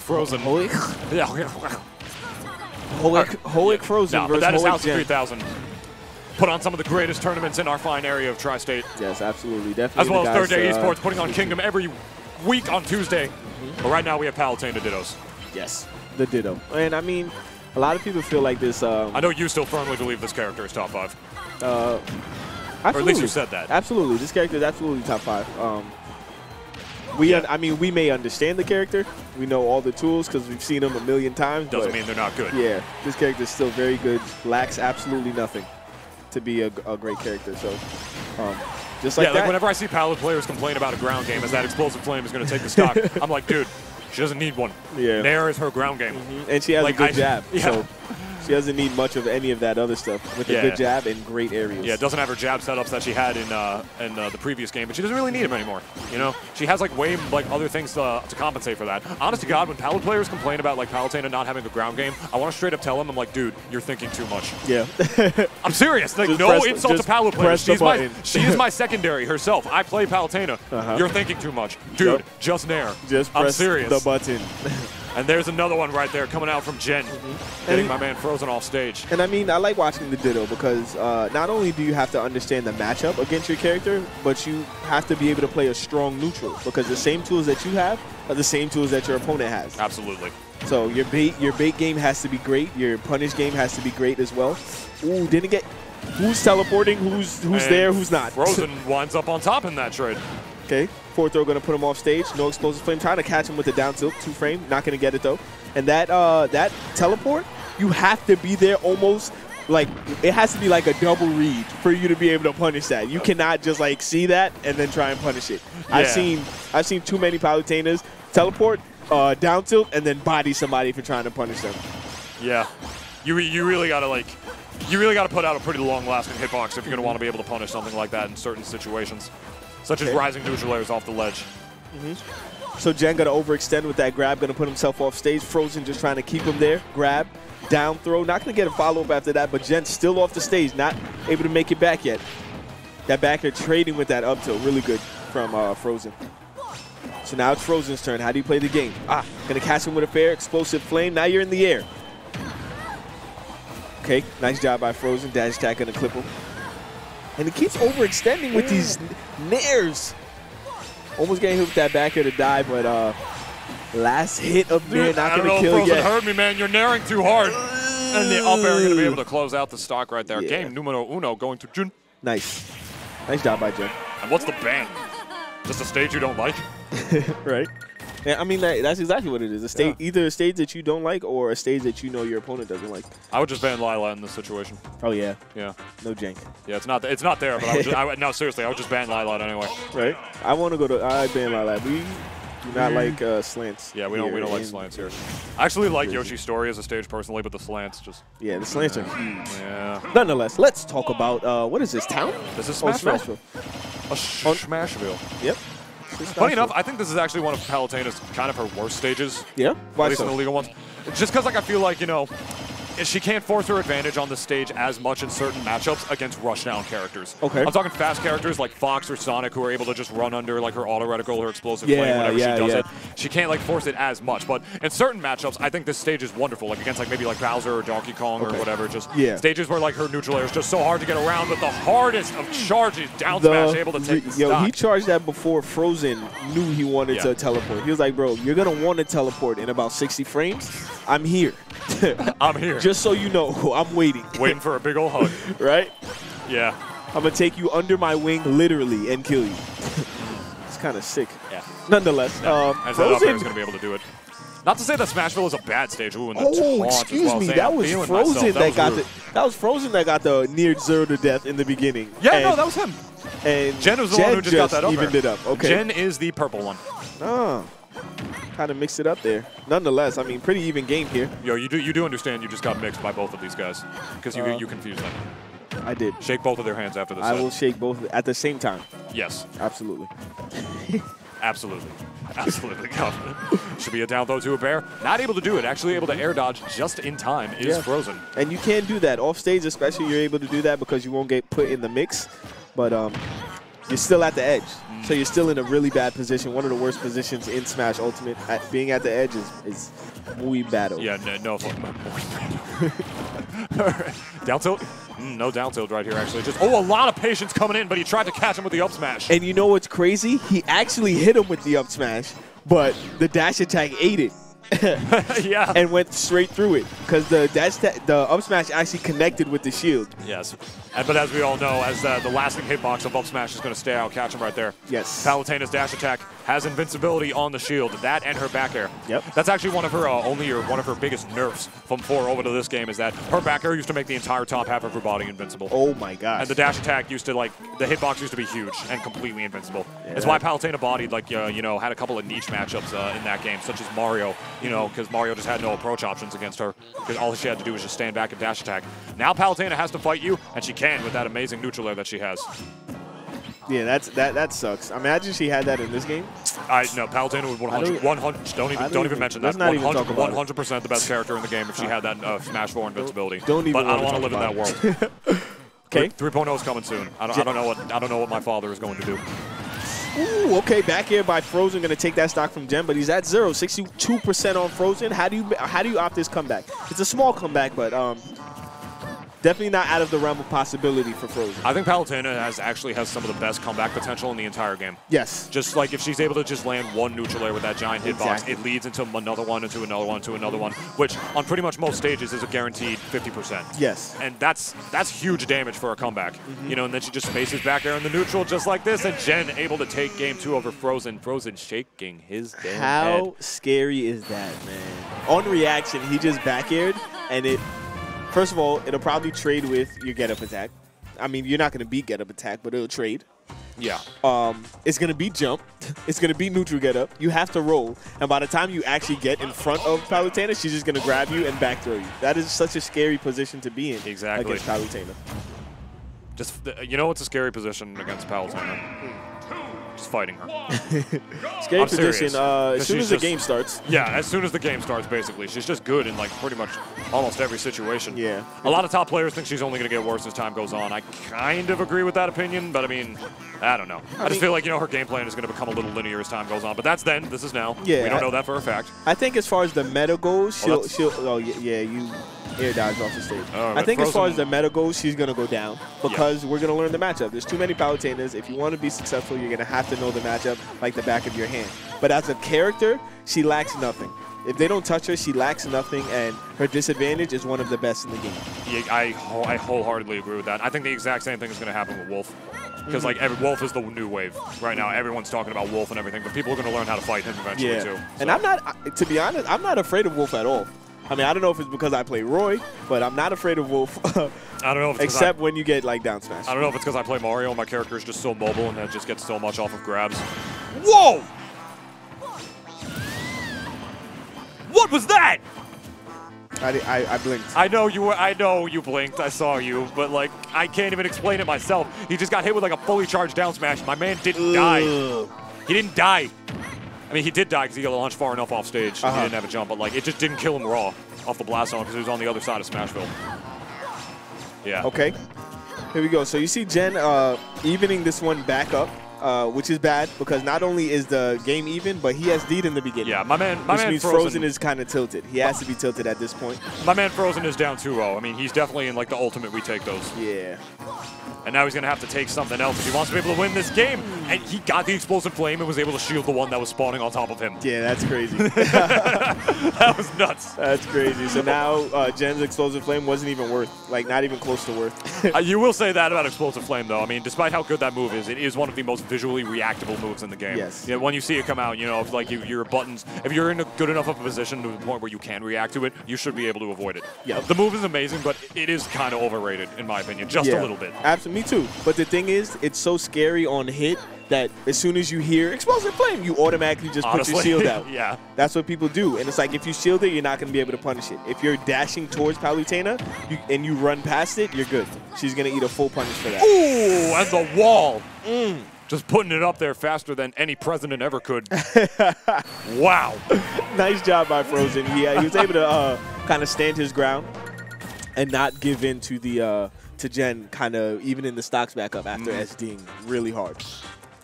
Frozen. Hoic Frozen. No, but that is House of Three Thousand. Put on some of the greatest tournaments in our fine area of Tri-State. Yes, absolutely, definitely. As well as Third Day Esports putting on Kingdom every week on Tuesday. But right now we have Palutena Dittos. Yes, the Ditto. And I mean, a lot of people feel like this. Um, I know you still firmly believe this character is top five. Uh, or at least you said that. Absolutely, this character is absolutely top five. Um, we, yeah. I mean, we may understand the character. We know all the tools because we've seen them a million times. Doesn't mean they're not good. Yeah, this character is still very good. Lacks absolutely nothing to be a, a great character. So. Um, Just like yeah, that. Like whenever I see Palutena players complain about a ground game as that explosive flame is going to take the stock, I'm like, dude, she doesn't need one. Yeah. Nair is her ground game. Mm-hmm. And she has like, a good I, jab, yeah. so she doesn't need much of any of that other stuff with yeah. a good jab in great areas. Yeah, doesn't have her jab setups that she had in uh, in uh, the previous game, but she doesn't really need them anymore. You know, she has like way like other things to, uh, to compensate for that. Honest to God, when Palutena players complain about like Palutena not having a ground game, I want to straight up tell them, I'm like, dude, you're thinking too much. Yeah, I'm serious. Like, just no press, insult to Palutena players. She's my, she is my secondary herself. I play Palutena. Uh-huh. You're thinking too much, dude. Yep. Just Nair. Just press I'm serious. The button. And there's another one right there coming out from Jen, mm-hmm. getting and, my man Frozen off stage. And I mean, I like watching the Ditto because uh, not only do you have to understand the matchup against your character, but you have to be able to play a strong neutral because the same tools that you have are the same tools that your opponent has. Absolutely. So your bait, your bait game has to be great. Your punish game has to be great as well. Ooh, didn't get. Who's teleporting? Who's who's and there? Who's not? Frozen winds up on top in that trade. Okay, fourth throw gonna put him off stage. No explosive flame. Trying to catch him with the down tilt, two frame. Not gonna get it though. And that uh, that teleport, you have to be there almost. Like, it has to be like a double read for you to be able to punish that. You cannot just like see that and then try and punish it. Yeah. I've seen I've seen too many Palutenas teleport, uh, down tilt, and then body somebody for trying to punish them. Yeah, you re you really gotta like you really gotta put out a pretty long-lasting hitbox if you're gonna want to be able to punish something like that in certain situations, such okay. as rising neutral layers off the ledge. Mm-hmm. So Jen got to overextend with that grab, gonna put himself off stage. Frozen just trying to keep him there. Grab. Down throw, not going to get a follow-up after that, but Jen's still off the stage, not able to make it back yet. That back air trading with that up tilt, really good from uh, Frozen. So now it's Frozen's turn. How do you play the game? Ah, going to catch him with a fair explosive flame. Now you're in the air. Okay, nice job by Frozen. Dash attack going to clip him. And he keeps overextending with these nairs. Almost getting hit with that back air to die, but... Uh, last hit of Nair, not going to kill Frozen yet. Heard me, man. You're nairing too hard. And the up air are going to be able to close out the stock right there. Yeah. Game numero uno going to Jun. Nice. Nice job by Jun. And what's the ban? Just a stage you don't like? Right. Yeah, I mean, that, that's exactly what it is. A stage, yeah. Either a stage that you don't like or a stage that you know your opponent doesn't like. I would just ban Lila in this situation. Oh, yeah. Yeah. No jank. Yeah, it's not, it's not there, but I would just, I, no, seriously, I would just ban Lila anyway. Right. I want to go to, I ban Lila. We... Do not like uh, slants. Yeah, we don't. We don't like slants here. I actually like Yoshi's story as a stage personally, but the slants just. Yeah, the slants yeah. are huge. Yeah. Nonetheless, let's talk about uh, what is this town? This is Smashville. Oh, Smashville. Sh oh. Smashville. Yep. Smashville. Funny enough, I think this is actually one of Palutena's kind of her worst stages. Yeah. Why at least so? In the legal ones. Just because, like, I feel like you know. She can't force her advantage on the stage as much in certain matchups against rushdown characters. Okay. I'm talking fast characters like Fox or Sonic who are able to just run under like her auto reticle, her explosive yeah, flame whenever yeah, she does yeah. it. She can't like force it as much. But in certain matchups, I think this stage is wonderful. Like against like maybe like Bowser or Donkey Kong okay. or whatever. Just yeah. stages where like her neutral air is just so hard to get around with the hardest of charges down smash able to take the stock. Yo, he charged that before Frozen knew he wanted yeah. to teleport. He was like, bro, you're gonna want to teleport in about sixty frames. I'm here. I'm here. Just so you know, I'm waiting. Waiting for a big old hug. Right? Yeah. I'm going to take you under my wing, literally, and kill you. It's kind of sick. Yeah. Nonetheless. Yeah. Um, I thought Frozen was going to be able to do it. Not to say that Smashville is a bad stage. Ooh, and the oh, excuse well me. Saying, that was Frozen that, that was got rude. the. That was Frozen that got the near zero to death in the beginning. Yeah, and no, that was him. And Jen was the Jen one who just, just got that evened it up. Okay. Jen is the purple one. Oh. Kind of mixed it up there. Nonetheless, I mean, pretty even game here. Yo, you do you do understand you just got mixed by both of these guys because you uh, you confused them. I did. Shake both of their hands after this. I set. will shake both at the same time. Yes. Absolutely. Absolutely. Absolutely. Should be a down throw to a bear. Not able to do it. Actually able to air dodge just in time is yeah. Frozen. And you can do that off stage, especially you're able to do that because you won't get put in the mix. But um, you're still at the edge. So you're still in a really bad position, one of the worst positions in Smash Ultimate. At being at the edge is, is muy battle. Yeah, no, no battle. Down tilt? Mm, no down tilt right here, actually. Just oh, a lot of patience coming in, but he tried to catch him with the up smash. And you know what's crazy? He actually hit him with the up smash, but the dash attack ate it. Yeah. And went straight through it because the dash the up smash actually connected with the shield. Yes. And, but as we all know, as uh, the lasting hitbox of up smash is going to stay out, catch him right there. Yes. Palutena's dash attack has invincibility on the shield. That and her back air. Yep. That's actually one of her uh, only or one of her biggest nerfs from four over to this game is that her back air used to make the entire top half of her body invincible. Oh my gosh. And the dash attack used to like the hitbox used to be huge and completely invincible. Yeah. It's why Palutena bodied like uh, you know had a couple of niche matchups uh, in that game, such as Mario. You know, because Mario just had no approach options against her. Because all she had to do was just stand back and dash attack. Now Palutena has to fight you, and she can with that amazing neutral air that she has. Yeah, that's that that sucks. Imagine she had that in this game. I no, Palutena would one hundred, one hundred. Don't even don't, don't even mention that. one hundred percent the best character in the game if she had that uh, Smash four invincibility. Don't even. But I don't want to live in that world. Okay, three point oh is coming soon. I don't, I don't know what I don't know what my father is going to do. Ooh, okay, back air by Frozen gonna take that stock from Jen, but he's at zero, sixty-two percent on Frozen. How do you how do you opt this comeback? It's a small comeback, but um, definitely not out of the realm of possibility for Frozen. I think Palutena has actually has some of the best comeback potential in the entire game. Yes. Just like if she's able to just land one neutral air with that giant exactly. hitbox, it leads into another one, into another one, to another one, which on pretty much most stages is a guaranteed fifty percent. Yes. And that's that's huge damage for a comeback. Mm-hmm. You know, and then she just spaces back air in the neutral just like this, and Jen able to take game two over Frozen. Frozen shaking his damn How head. How scary is that, man? On reaction, he just back aired, and it... First of all, it'll probably trade with your get-up attack. I mean, you're not going to beat get-up attack, but it'll trade. Yeah. Um, it's going to be jump. It's going to be neutral get-up. You have to roll. And by the time you actually get in front of Palutena, she's just going to grab you and back throw you. That is such a scary position to be in exactly. against Palutena. Just, you know what's a scary position against Palutena? Just fighting her. Scary I'm position. Uh, as soon as the just, game starts. Yeah, as soon as the game starts, basically. She's just good in like pretty much almost every situation. Yeah. A lot of top players think she's only going to get worse as time goes on. I kind of agree with that opinion, but I mean, I don't know. I, I mean, just feel like, you know, her game plan is going to become a little linear as time goes on. But that's then. This is now. Yeah. We don't I, know that for a fact. I think as far as the meta goes, she'll... Oh, she'll oh, yeah, yeah, you... air dives off the stage. Uh, I think Frozen. As far as the meta goes, she's going to go down because yeah. we're going to learn the matchup. There's too many Palutenas. If you want to be successful, you're going to have to know the matchup like the back of your hand. But as a character, she lacks nothing. If they don't touch her, she lacks nothing, and her disadvantage is one of the best in the game. Yeah, I, I wholeheartedly agree with that. I think the exact same thing is going to happen with Wolf. Because, like, every, Wolf is the new wave right now. Everyone's talking about Wolf and everything, but people are going to learn how to fight him eventually, yeah. too. So. And I'm not, to be honest, I'm not afraid of Wolf at all. I mean, I don't know if it's because I play Roy, but I'm not afraid of Wolf. I don't know if it's except I, when you get like down smash. I don't know if it's because I play Mario and my character is just so mobile and that just gets so much off of grabs. Whoa! What was that? I, I, I blinked. I know you were. I know you blinked. I saw you, but like I can't even explain it myself. He just got hit with like a fully charged down smash. My man didn't Ugh. die. He didn't die. I mean, he did die because he got launched far enough off stage. Uh-huh. He didn't have a jump, but like it just didn't kill him raw off the blast zone because he was on the other side of Smashville. Yeah. Okay. Here we go. So you see Jen uh, evening this one back up, uh, which is bad because not only is the game even, but he S D'd in the beginning. Yeah, my man, my which man means Frozen, Frozen is kind of tilted. He has to be tilted at this point. My man Frozen is down two oh. I mean, he's definitely in like the ultimate we take those. Yeah. And now he's going to have to take something else if he wants to be able to win this game. And he got the explosive flame and was able to shield the one that was spawning on top of him. Yeah, that's crazy. That was nuts. That's crazy. So now uh, Jen's explosive flame wasn't even worth, like not even close to worth. uh, you will say that about explosive flame, though. I mean, despite how good that move is, it is one of the most visually reactable moves in the game. Yes. You know, when you see it come out, you know, if like you, your buttons, if you're in a good enough of a position to the point where you can react to it, you should be able to avoid it. Yeah. Uh, the move is amazing, but it is kind of overrated, in my opinion, just yeah. a little bit. Absolutely. Me too. But the thing is, it's so scary on hit that as soon as you hear explosive flame, you automatically just Honestly, put your shield out. Yeah. That's what people do. And it's like, if you shield it, you're not going to be able to punish it. If you're dashing towards Palutena you, and you run past it, you're good. She's going to eat a full punish for that. Ooh, and the wall. Mm. Just putting it up there faster than any president ever could. Wow. Nice job by Frozen. He, uh, he was able to uh, kind of stand his ground and not give in to the... Uh, to Jen, kind of even in the stocks back up after mm. SDing really hard.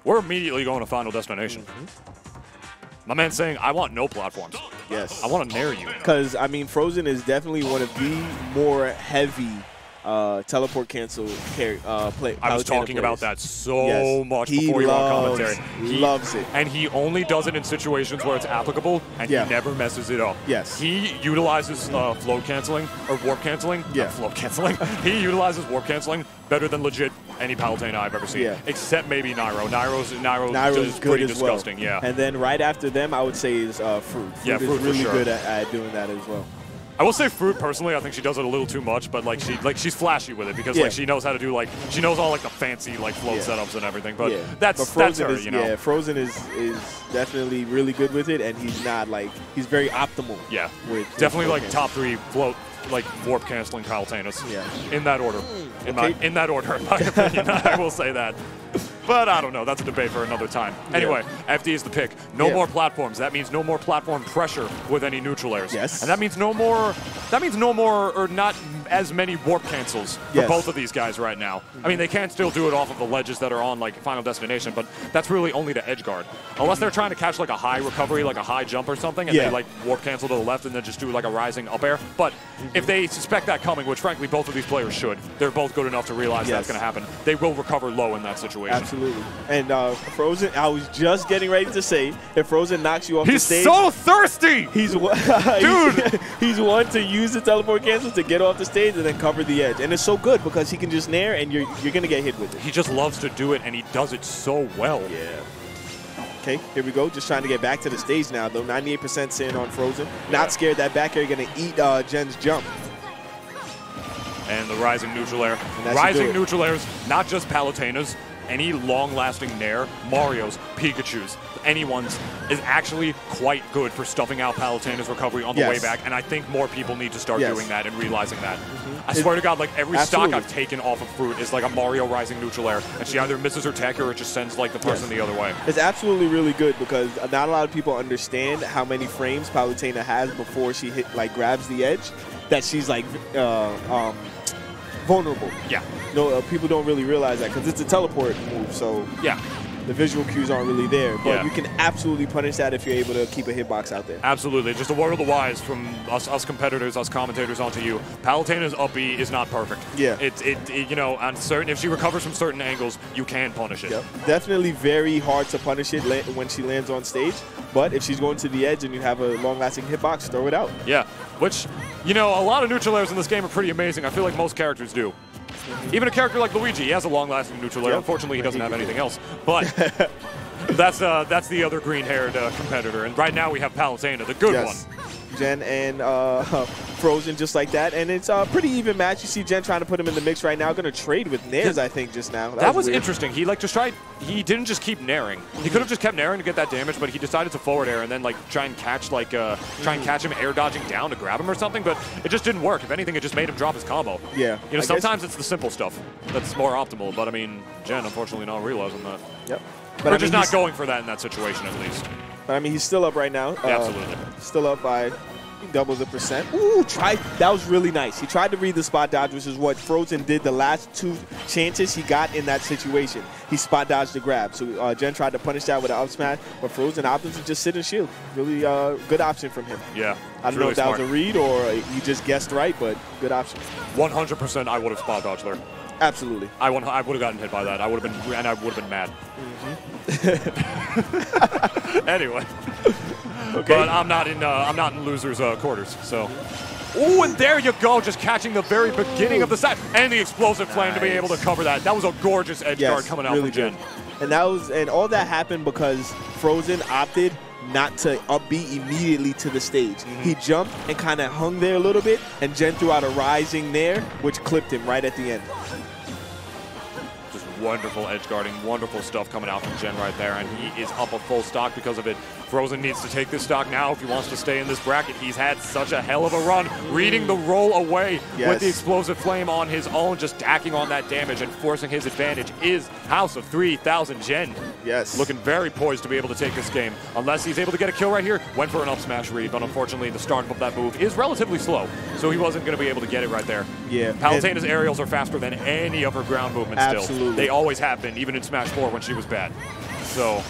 We're immediately going to Final Destination. Mm-hmm. My man's saying, I want no platforms. Yes. I want to nair you. Because, I mean, Frozen is definitely one of the more heavy uh, teleport cancel carry, uh, play. I was talking players. about that so yes. much he before you loves, were on commentary. He loves it. And he only does it in situations where it's applicable, and yeah. he never messes it up. Yes. He utilizes uh, flow canceling, or warp canceling. Yeah. Flow canceling. He utilizes warp canceling better than legit any Palutena I've ever seen, yeah. except maybe Nairo. Nairo's, Nairo's, Nairo's is pretty disgusting, well. yeah. And then right after them, I would say is uh, Fruit. Fruit yeah, Fruit is really sure. good at, at doing that as well. I will say Fruit personally. I think she does it a little too much, but like she like she's flashy with it because yeah. like she knows how to do like she knows all like the fancy like float yeah. setups and everything. But yeah. that's but that's her, is, you know. Yeah, Frozen is is definitely really good with it, and he's not like he's very optimal. Yeah, with definitely like canceling. top three float like warp canceling Palutenas. Yeah, in that order, in okay. my in that order, in my opinion, I will say that. But I don't know. That's a debate for another time. Anyway, yeah. F D is the pick. No yeah. more platforms. That means no more platform pressure with any neutral airs. Yes. And that means no more. That means no more, or not as many warp cancels for yes. both of these guys right now. Mm-hmm. I mean, they can still do it off of the ledges that are on like Final Destination, but that's really only to edge guard. Unless they're trying to catch like a high recovery, like a high jump or something, and yeah. they like warp cancel to the left and then just do like a rising up air. But mm-hmm. if they suspect that coming, which frankly both of these players should, they're both good enough to realize yes. that's going to happen. They will recover low in that situation. Absolutely. And uh, Frozen, I was just getting ready to say, if Frozen knocks you off he's the stage, he's so thirsty. He's dude. He's one to use the teleport cancel to get off the stage and then cover the edge. And it's so good because he can just nair and you're you're gonna get hit with it. He just loves to do it and he does it so well. Yeah. Okay, here we go. Just trying to get back to the stage now though. ninety-eight percent in on Frozen. Yeah. Not scared that back air gonna eat uh, Jen's jump. And the rising neutral air. Rising neutral airs, not just Palutena's. Any long-lasting nair, Mario's, Pikachu's, anyone's, is actually quite good for stuffing out Palutena's recovery on the yes. way back, and I think more people need to start yes. doing that and realizing that. Mm-hmm. I swear it, to God, like every absolutely. Stock I've taken off of Fruit is like a Mario rising neutral air, and she either misses her tech or it just sends like the person yes. the other way. It's absolutely really good because not a lot of people understand how many frames Palutena has before she hit like grabs the edge, that she's like uh, um, vulnerable. Yeah. No, uh, people don't really realize that because it's a teleport move, so yeah, the visual cues aren't really there. But yeah. you can absolutely punish that if you're able to keep a hitbox out there. Absolutely. Just a word of the wise from us, us competitors, us commentators, onto you. Palutena's up B is not perfect. Yeah. It, it, it you know, on certain, if she recovers from certain angles, you can punish it. Yep. Definitely very hard to punish it when she lands on stage. But if she's going to the edge and you have a long-lasting hitbox, throw it out. Yeah. Which, you know, a lot of neutral airs in this game are pretty amazing. I feel like most characters do. Even a character like Luigi, he has a long-lasting neutral air. Yep. Unfortunately, he doesn't have anything else. But that's uh, that's the other green-haired uh, competitor. And right now we have Palutena, the good yes. one. Jen and uh, Frozen just like that. And it's a pretty even match. You see Jen trying to put him in the mix right now. Going to trade with nairs, yeah. I think, just now. That, that was, was interesting. He like just tried. He didn't just keep nairing. He could have just kept nairing to get that damage, but he decided to forward air and then like try and catch like uh, try and catch him air dodging down to grab him or something. But it just didn't work. If anything, it just made him drop his combo. Yeah. You know, I sometimes it's the simple stuff that's more optimal. But I mean, Jen unfortunately not realizing that. Yep. But we're I mean, just not going for that in that situation at least. But I mean, he's still up right now. Yeah, uh, absolutely. Still up by double the percent. Ooh, try. That was really nice. He tried to read the spot dodge, which is what Frozen did the last two chances he got in that situation. He spot dodged the grab. So uh, Jen tried to punish that with an up smash, but Frozen opted to just sit and shield. Really uh, good option from him. Yeah. I don't really know if that smart. was a read or he just guessed right, but good option. one hundred percent I would have spot dodged there. Absolutely. I would have gotten hit by that. I would have been, and I would have been mad. Mm-hmm. Anyway, okay. But I'm not in, uh, I'm not in losers' uh, quarters. So, oh, and there you go, just catching the very beginning of the set and the explosive flame nice. to be able to cover that. That was a gorgeous edge yes, guard coming out really from Jen. Good. And that was, and all that happened because Frozen opted not to upbeat immediately to the stage. Mm-hmm. He jumped and kind of hung there a little bit, and Jen threw out a rising there, which clipped him right at the end. Just wonderful edge guarding, wonderful stuff coming out from Jen right there, and he is up a full stock because of it. Frozen needs to take this stock now if he wants to stay in this bracket. He's had such a hell of a run, reading the roll away yes. with the explosive flame on his own, just tacking on that damage and forcing his advantage is House of three thousand Jen. Yes. Looking very poised to be able to take this game. Unless he's able to get a kill right here, went for an up smash read, but unfortunately the start of that move is relatively slow, so he wasn't going to be able to get it right there. Yeah. Palutena's aerials are faster than any of her ground movements absolutely. still. They always have been, even in Smash four when she was bad. So...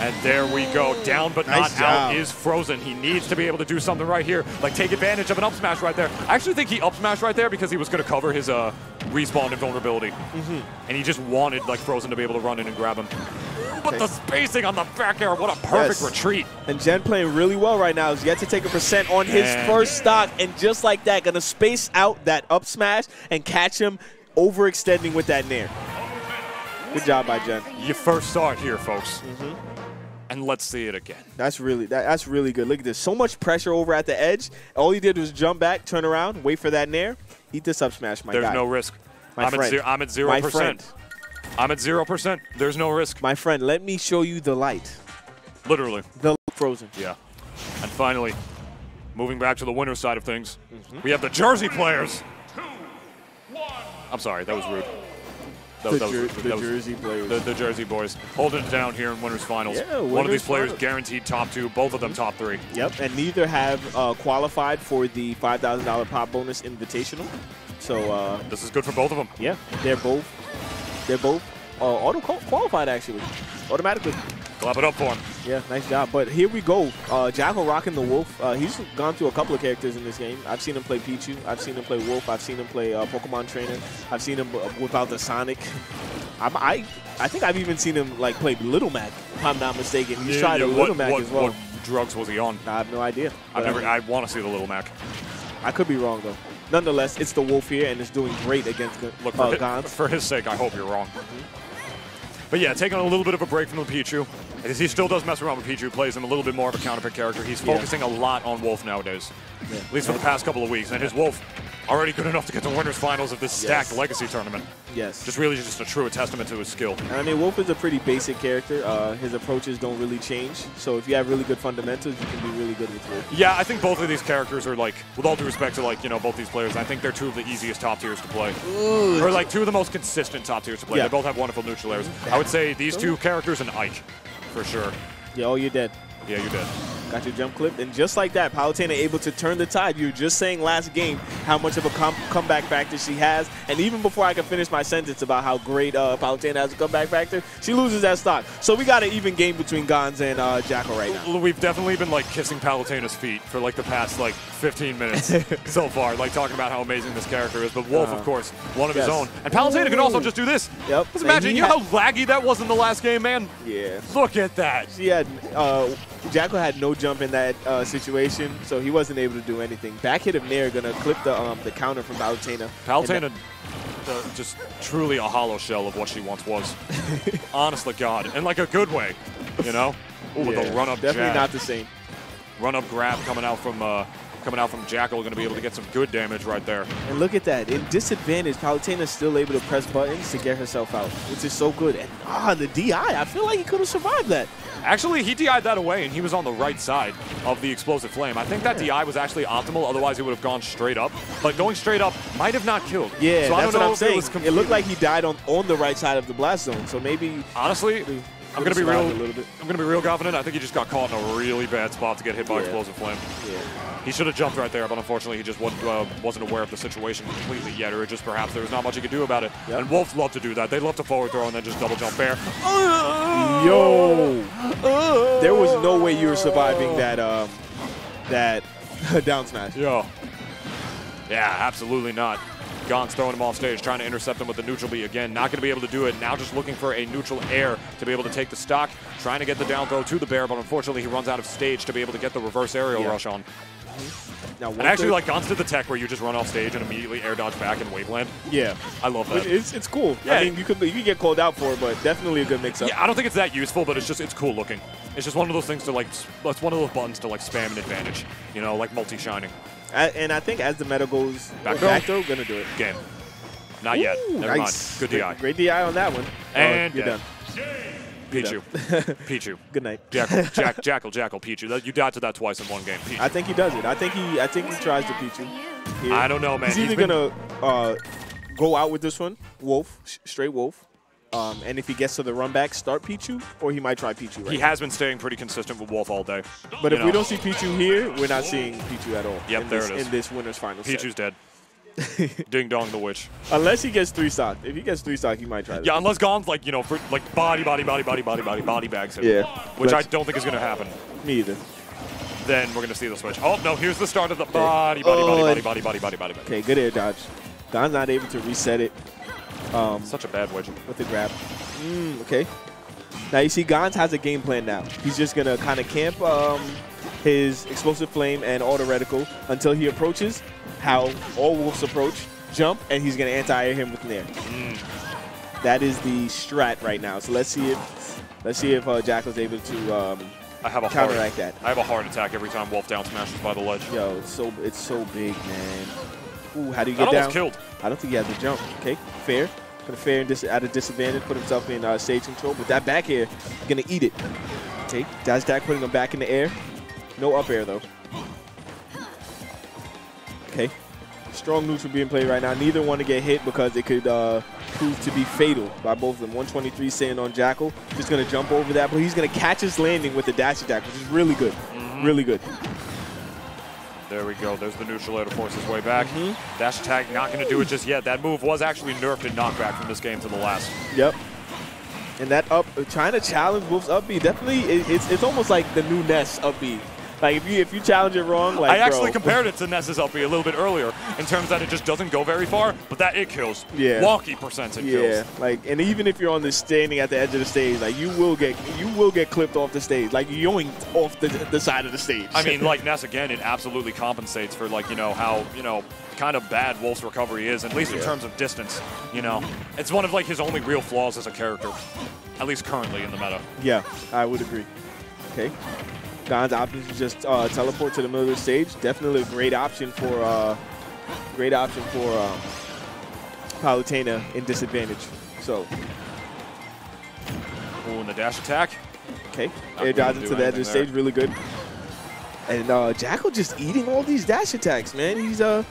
and there we go. Down but nice not job. out is Frozen. He needs to be able to do something right here. Like take advantage of an up smash right there. I actually think he up smashed right there because he was going to cover his uh, respawn invulnerability. Mm-hmm. And he just wanted like Frozen to be able to run in and grab him. Okay. But the spacing on the back air, what a perfect yes. retreat. And Jen playing really well right now. He's yet to take a percent on his and first stock. And just like that, going to space out that up smash and catch him overextending with that nair. Good job by Jen. You first saw it here, folks. Mm-hmm. And let's see it again. That's really that, that's really good. Look at this. So much pressure over at the edge. All he did was jump back, turn around, wait for that nair, eat this up smash, my There's guy. no risk. My I'm, friend. At zero, I'm at zero my percent. Friend. I'm at zero percent. There's no risk. My friend, let me show you the light. Literally. The Frozen. Yeah. And finally, moving back to the winner's side of things, mm-hmm. we have the Jersey players. Three, two, one, I'm sorry, that was rude. That, the, that was, the that Jersey was, players. The, the Jersey boys holding it down here in Winners Finals. Yeah, winners One of these players finals. guaranteed top two, both of them top three. Yep, and neither have uh, qualified for the five thousand dollar Pop Bonus Invitational. So uh, this is good for both of them. Yeah, they're both they're both uh, auto qualified actually, automatically. Clap it up for him. Yeah, nice job. But here we go. Uh, Jackal rocking the Wolf. Uh, he's gone through a couple of characters in this game. I've seen him play Pichu. I've seen him play Wolf. I've seen him play uh, Pokemon Trainer. I've seen him whip out the Sonic. I'm, I I think I've even seen him like play Little Mac, if I'm not mistaken. He's yeah, tried yeah, a Little what, Mac what, as well. What drugs was he on? I have no idea. I've never, I, mean, I want to see the Little Mac. I could be wrong, though. Nonetheless, it's the Wolf here, and it's doing great against the Look, for, uh, Gons. For his sake, I hope you're wrong. But yeah, taking a little bit of a break from the Pichu. He still does mess around with Pichu, plays him a little bit more of a counterpick character. He's focusing yeah. a lot on Wolf nowadays, yeah. at least for the past couple of weeks. And his Wolf already good enough to get to Winners Finals of this stacked yes. Legacy Tournament. Yes. Just really just a true testament to his skill. I mean, Wolf is a pretty basic character. Uh, his approaches don't really change. So if you have really good fundamentals, you can be really good with Wolf. Yeah, I think both of these characters are like, with all due respect to like, you know, both these players, I think they're two of the easiest top tiers to play. Ooh. Or like two of the most consistent top tiers to play. Yeah. They both have wonderful neutral airs. I would say these two characters and Ike, for sure. Yeah, oh, you're dead. Yeah, you're dead. Got your jump clipped, and just like that, Palutena able to turn the tide. You were just saying last game how much of a com comeback factor she has, and even before I can finish my sentence about how great uh, Palutena has a comeback factor, she loses that stock. So we got an even game between Gonz and uh, Jackal right now. We've definitely been like kissing Palutena's feet for like the past like fifteen minutes so far, like talking about how amazing this character is. But Wolf, uh, of course, one of yes. his own, and Palutena Ooh. can also just do this. Yep. Just imagine, you know how laggy that was in the last game, man. Yeah. Look at that. She had. Uh, Jackal had no jump in that uh, situation, so he wasn't able to do anything. Back hit of Nair gonna clip the um, the counter from Palutena. Palutena uh, just truly a hollow shell of what she once was. Honestly, God, and like a good way, you know. Ooh, yeah, with a run-up definitely jab. Not the same. Run-up grab coming out from uh, coming out from Jackal, gonna be able to get some good damage right there. And look at that, in disadvantage, Palutena's still able to press buttons to get herself out, which is so good. And ah, the D I, I feel like he could have survived that. Actually, he D I'd that away, and he was on the right side of the explosive flame. I think that D I was actually optimal, otherwise he would have gone straight up. But going straight up might have not killed. Yeah, so that's I don't know what I'm saying. It, it looked like he died on, on the right side of the blast zone, so maybe... Honestly, I'm going to be real a little bit. I'm going to be real confident. I think he just got caught in a really bad spot to get hit by yeah. explosive flame. Yeah. He should have jumped right there, but unfortunately he just wasn't, uh, wasn't aware of the situation completely yet, or just perhaps there was not much he could do about it. Yep. And Wolf love to do that. They love to forward throw and then just double jump bear. Yo! There was no way you were surviving that um, that down smash. Yo. Yeah, absolutely not. Gonz throwing him off stage, trying to intercept him with the neutral B again. Not going to be able to do it. Now just looking for a neutral air to be able to take the stock. Trying to get the down throw to the bear, but unfortunately he runs out of stage to be able to get the reverse aerial yeah. rush on. Now, and actually, like, Gonz did the tech where you just run off stage and immediately air dodge back and wave land. Yeah. I love that. It's, it's cool. Yeah. I mean, you could, you could get called out for it, but definitely a good mix-up. Yeah, I don't think it's that useful, but it's just, it's cool looking. It's just one of those things to, like, it's one of those buttons to, like, spam an advantage. You know, like multi-shining. And I think as the meta goes back throw, back throw gonna do it. Game. Not Ooh, yet. Never nice. mind. Good D I. Great, great D I on that one. And oh, you're dead. done. Pichu. Pichu. Good night. Jackal. Jack, Jackal. Jackal. Pichu. You died to that twice in one game. Pichu. I think he does it. I think he. I think he tries to Pichu. Here. I don't know, man. He's, He's either gonna uh, go out with this one, Wolf, straight Wolf. Um, and if he gets to the run back, start Pichu, or he might try Pichu right He now. has been staying pretty consistent with Wolf all day. But you if know. we don't see Pichu here, we're not seeing Pichu at all. Yep, there this, it is. In this winner's final Pichu's set. dead. Ding dong the witch. Unless he gets three stock. If he gets three stock, he might try this. Yeah, unless Gonz, like, you know, for, like body, body, body, body, body, body, body bags him. Yeah. Which I don't think is going to happen. Me either. Then we're going to see the switch. Oh, no, here's the start of the body, body, oh, body, body, body, body, body, body, body. Okay, good air dodge. Gonz not able to reset it. Um, Such a bad widget. With the grab. Mm, okay. Now you see Gonz has a game plan now. He's just going to kind of camp um, his Explosive Flame and Auto Reticle until he approaches how all Wolves approach, jump, and he's going to anti-air him with Nair. Mm. That is the strat right now. So let's see if let's see if uh, Jackal's able to um, I have a counteract heart, that. I have a heart attack every time Wolf down smashes by the ledge. Yo, it's so, it's so big, man. Ooh, how do you get that down? Killed. I don't think he has a jump. Okay, fair. Gonna fair and dis at a disadvantage, put himself in uh, stage control. But that back air, gonna eat it. Okay, dash dash putting him back in the air. No up air though. Okay, strong neutral being played right now. Neither one to get hit because it could uh, proved to be fatal by both of them. one twenty-three staying on Jackal. Just going to jump over that, but he's going to catch his landing with the dash attack, which is really good. Mm-hmm. Really good. There we go. There's the neutral air to force his way back. Mm-hmm. Dash attack not going to do it just yet. That move was actually nerfed in knockback from this game to the last. Yep. And that up, trying to challenge Wolf's up B, definitely, it, it's, it's almost like the new Ness up B. Like, if you if you challenge it wrong, like, I actually bro. compared it to Ness's L P a little bit earlier in terms that it just doesn't go very far, but that it kills. Yeah. Wonky percent it yeah. kills. Yeah. Like, and even if you're on the standing at the edge of the stage, like, you will get you will get clipped off the stage. Like, you're going off the, the side of the stage. I mean, like Ness again, it absolutely compensates for, like, you know, how, you know, kind of bad Wolf's recovery is, at least yeah. in terms of distance, you know. It's one of, like, his only real flaws as a character, at least currently in the meta. Yeah, I would agree. Okay. Gon's option to just uh, teleport to the middle of the stage. Definitely a great option for uh, great option for um, Palutena in disadvantage. So, oh, and the dash attack. Okay, air dodge into the edge of the stage, really good. And uh, Jackal just eating all these dash attacks, man. He's uh,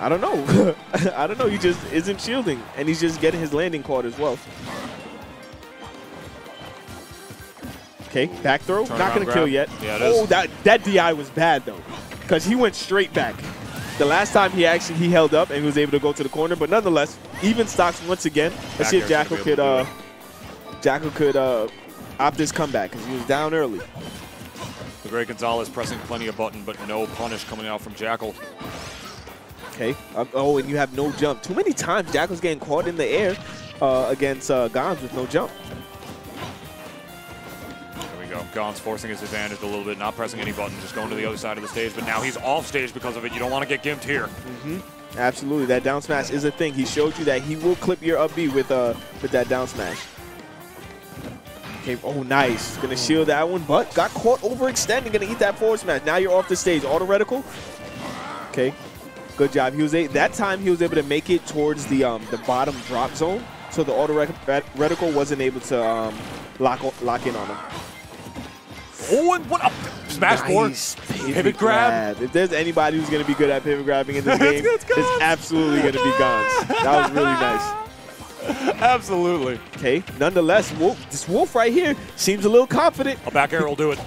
I don't know, I don't know. He just isn't shielding, and he's just getting his landing caught as well. Okay, back throw, Turn not going to kill yet. Yeah, it is. Oh, that, that D I was bad, though, because he went straight back. The last time he actually he held up and he was able to go to the corner, but nonetheless, even stocks once again. Let's see if Jackal could, uh, Jackal could uh, opt his comeback, because he was down early. The great Gonzalez pressing plenty of button, but no punish coming out from Jackal. Okay, uh, oh, and you have no jump. Too many times Jackal's getting caught in the air uh, against uh, Gonz with no jump. Gon's forcing his advantage a little bit, not pressing any button, just going to the other side of the stage, but now he's off stage because of it. You don't want to get gimped here. Mm-hmm. Absolutely, that down smash is a thing. He showed you that he will clip your up B with, uh, with that down smash. Okay, oh, nice. Gonna shield that one, but got caught overextending, gonna eat that forward smash. Now you're off the stage. Auto reticle. Okay, good job. He was a that time he was able to make it towards the, um, the bottom drop zone, so the auto reticle wasn't able to um, lock, lock in on him. Oh, and what a smash board. Nice. Pivot, pivot grab. grab. If there's anybody who's going to be good at pivot grabbing in this game, it's, it's absolutely going to be Gonz. That was really nice. Absolutely. Okay. Nonetheless, Wolf, this Wolf right here seems a little confident. A back air will do it.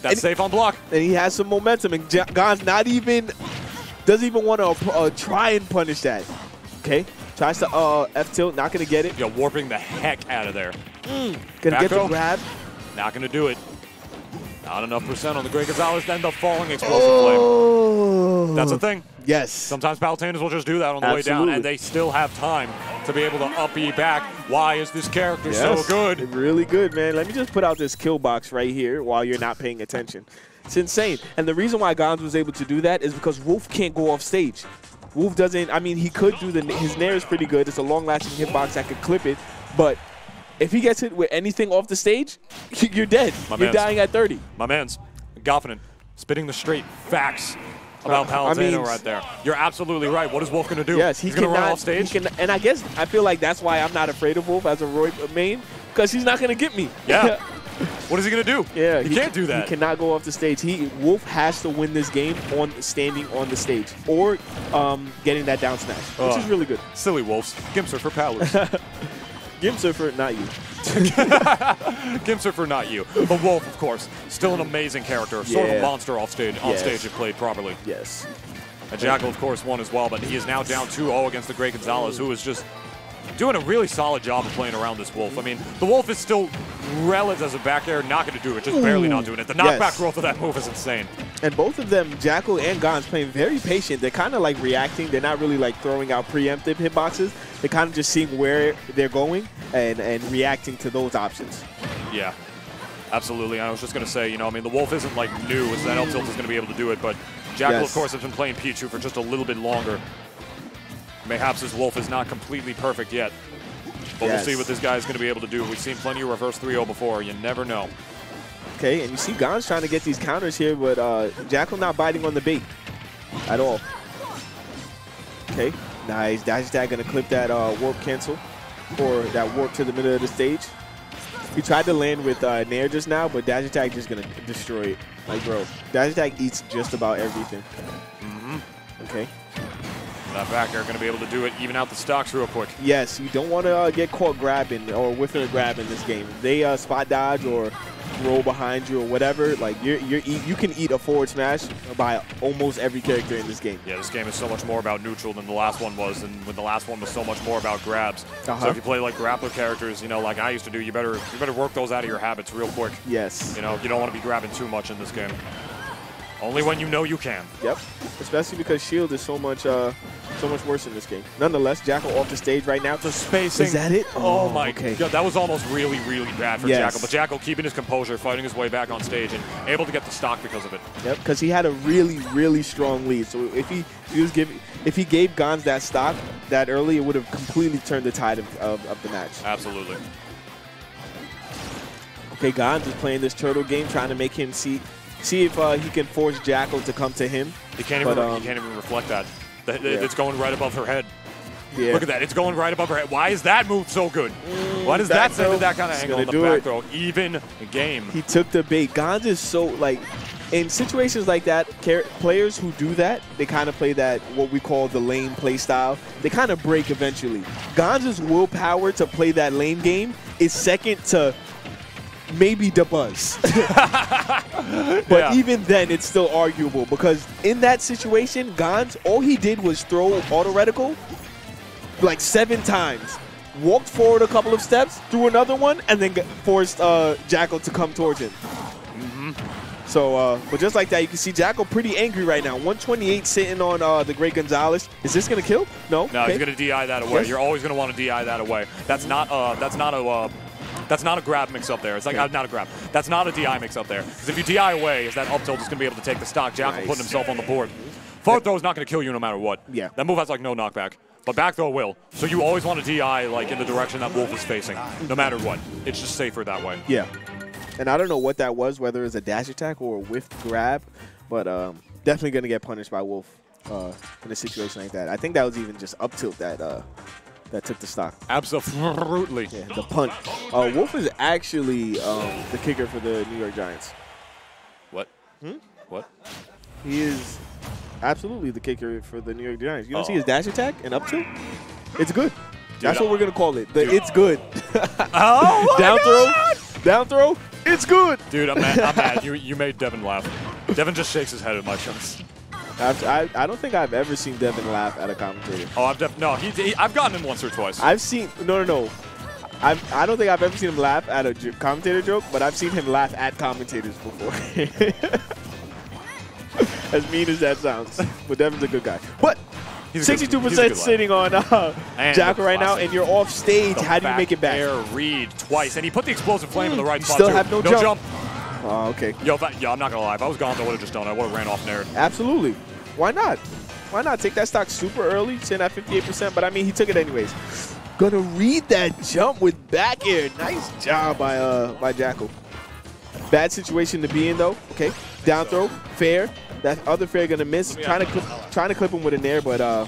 That's and safe on block. And he has some momentum, and Gonz not even, doesn't even want to uh, try and punish that. Okay. Tries to uh, F-tilt, not going to get it. Yeah, warping the heck out of there. Mm. Going to get the grab. Not going to do it. Not enough percent on the Great Gonzalez, then the falling explosive oh. play. That's a thing. Yes. Sometimes Palutenas will just do that on the Absolutely. way down, and they still have time to be able to up E back. Why is this character yes. so good? Really good, man. Let me just put out this kill box right here while you're not paying attention. It's insane. And the reason why Gonz was able to do that is because Wolf can't go off stage. Wolf doesn't, I mean, he could do the, his nair is pretty good. It's a long-lasting hitbox that could clip it, but if he gets hit with anything off the stage, you're dead. My you're man's. dying at thirty. My man's Goffin spitting the straight facts about uh, Palutena I mean, right there. You're absolutely right. What is Wolf going to do? Yes, he's going to run off stage. Can, and I guess I feel like that's why I'm not afraid of Wolf as a Roy main, because he's not going to get me. Yeah. What is he going to do? Yeah, he, he can't do that. He cannot go off the stage. He Wolf has to win this game on standing on the stage or um, getting that down smash, uh, which is really good. Silly Wolves. Gimps are for Palutena. Gimsurfer, not you. Gimsurfer, not you. But Wolf, of course, still an amazing character. Yeah. Sort of a monster off stage, yes. on stage if played properly. Yes. And Jackal, of course, won as well, but he is now down two oh against the Great Gonzalez, who is just doing a really solid job of playing around this Wolf. I mean, the Wolf is still relative as a back air, not going to do it, just Ooh. barely not doing it. The knockback yes. growth of that move is insane. And both of them, Jackal and Gonz, playing very patient. They're kind of like reacting. They're not really like throwing out preemptive hitboxes. They're kind of just seeing where they're going and, and reacting to those options. Yeah, absolutely. I was just going to say, you know, I mean, the Wolf isn't like new. It's that L-tilt is going to be able to do it, but Jackal, yes. of course, has been playing Pichu for just a little bit longer. Mayhaps his Wolf is not completely perfect yet, but yes. we'll see what this guy is going to be able to do. We've seen plenty of reverse three oh before. You never know. Okay, and you see Gonz trying to get these counters here, but uh, Jackal not biting on the bait at all. Okay, nice. Dash attack going to clip that uh, warp cancel or that warp to the middle of the stage. He tried to land with uh, Nair just now, but Dash attack just going to destroy it. Like, bro, Dash attack eats just about everything. Mm-hmm. Okay. That back air going to be able to do it, even out the stocks real quick. Yes, you don't want to uh, get caught grabbing or whiffing a grab in this game. If they uh, spot dodge or roll behind you or whatever, like you're, you're eat, you can eat a forward smash by almost every character in this game. Yeah, this game is so much more about neutral than the last one was, and when the last one was so much more about grabs. Uh-huh. So if you play like grappler characters, you know, like I used to do, you better you better work those out of your habits real quick. Yes. You know, you don't want to be grabbing too much in this game. Only when you know you can. Yep. Especially because shield is so much, uh, so much worse in this game. Nonetheless, Jackal off the stage right now. The spacing. Is that it? Oh, oh my okay. God, that was almost really, really bad for yes. Jackal. But Jackal keeping his composure, fighting his way back on stage, and able to get the stock because of it. Yep. Because he had a really, really strong lead. So if he, he was giving, if he gave Gonz that stock that early, it would have completely turned the tide of, of, of the match. Absolutely. Okay, Gonz is playing this turtle game, trying to make him see. See if uh, he can force Jackal to come to him. He can't even, but, um, he can't even reflect that. The, the, yeah. It's going right above her head. Yeah. Look at that. It's going right above her head. Why is that move so good? Mm, Why does that, that send it that kind of angle on the back it. throw? Even game. He took the bait. Gonz is so, like, in situations like that, players who do that, they kind of play that, what we call the lane play style. They kind of break eventually. Gonz's willpower to play that lane game is second to maybe the buzz. But yeah. even then, it's still arguable because in that situation, Gonz, all he did was throw auto reticle like seven times, walked forward a couple of steps, threw another one, and then forced uh, Jackal to come towards him. Mm-hmm. So, uh, but just like that, you can see Jackal pretty angry right now. one twenty-eight sitting on uh, the great Gonzalez. Is this gonna kill? No. No, okay. He's gonna D I that away. Yes. You're always gonna want to D I that away. That's not. Uh, that's not a. Uh, That's not a grab mix-up there. It's like okay. uh, not a grab. That's not a D I mix-up there. Because if you D I away, is that up tilt is going to be able to take the stock. Jackal nice. putting himself on the board. Forward throw is not going to kill you no matter what. Yeah. That move has like no knockback, but back throw will. So you always want to D I like in the direction that Wolf is facing, no matter what. It's just safer that way. Yeah. And I don't know what that was, whether it's a dash attack or a whiffed grab, but um, definitely going to get punished by Wolf uh, in a situation like that. I think that was even just up tilt that. Uh, That took the stock. Absolutely. Yeah, the punt. Uh, Wolf is actually um, the kicker for the New York Giants. What? Hmm? What? He is absolutely the kicker for the New York Giants. You don't oh. see his dash attack and up tilt? It's good. Dude, That's I, what we're going to call it. The dude. It's good. Oh, my Down God. throw. Down throw. It's good. Dude, I'm mad. I'm mad. You, you made Devin laugh. Devin just shakes his head at my chunks. I've, I, I don't think I've ever seen Devin laugh at a commentator. Oh, I've def no, he, he, I've gotten him once or twice. I've seen no, no, no. I've, I don't think I've ever seen him laugh at a j commentator joke, but I've seen him laugh at commentators before. As mean as that sounds, but Devin's a good guy. But sixty-two percent sitting on uh, Jackal right now, and you're off stage. How do you make it back? Air read twice, and he put the explosive flame mm, in the right spot. Still have no, no jump. jump. Oh, okay. Yo, if I, yo, I'm not gonna lie. If I was gone, I would have just done it. I would have ran off there. Absolutely. Why not? Why not take that stock super early? Sitting at fifty-eight percent, but I mean, he took it anyways. Gonna read that jump with back air. Nice job by uh by Jackal. Bad situation to be in though. Okay, down throw, fair. That other fair gonna miss. Trying to clip, trying to clip him with an air, but uh,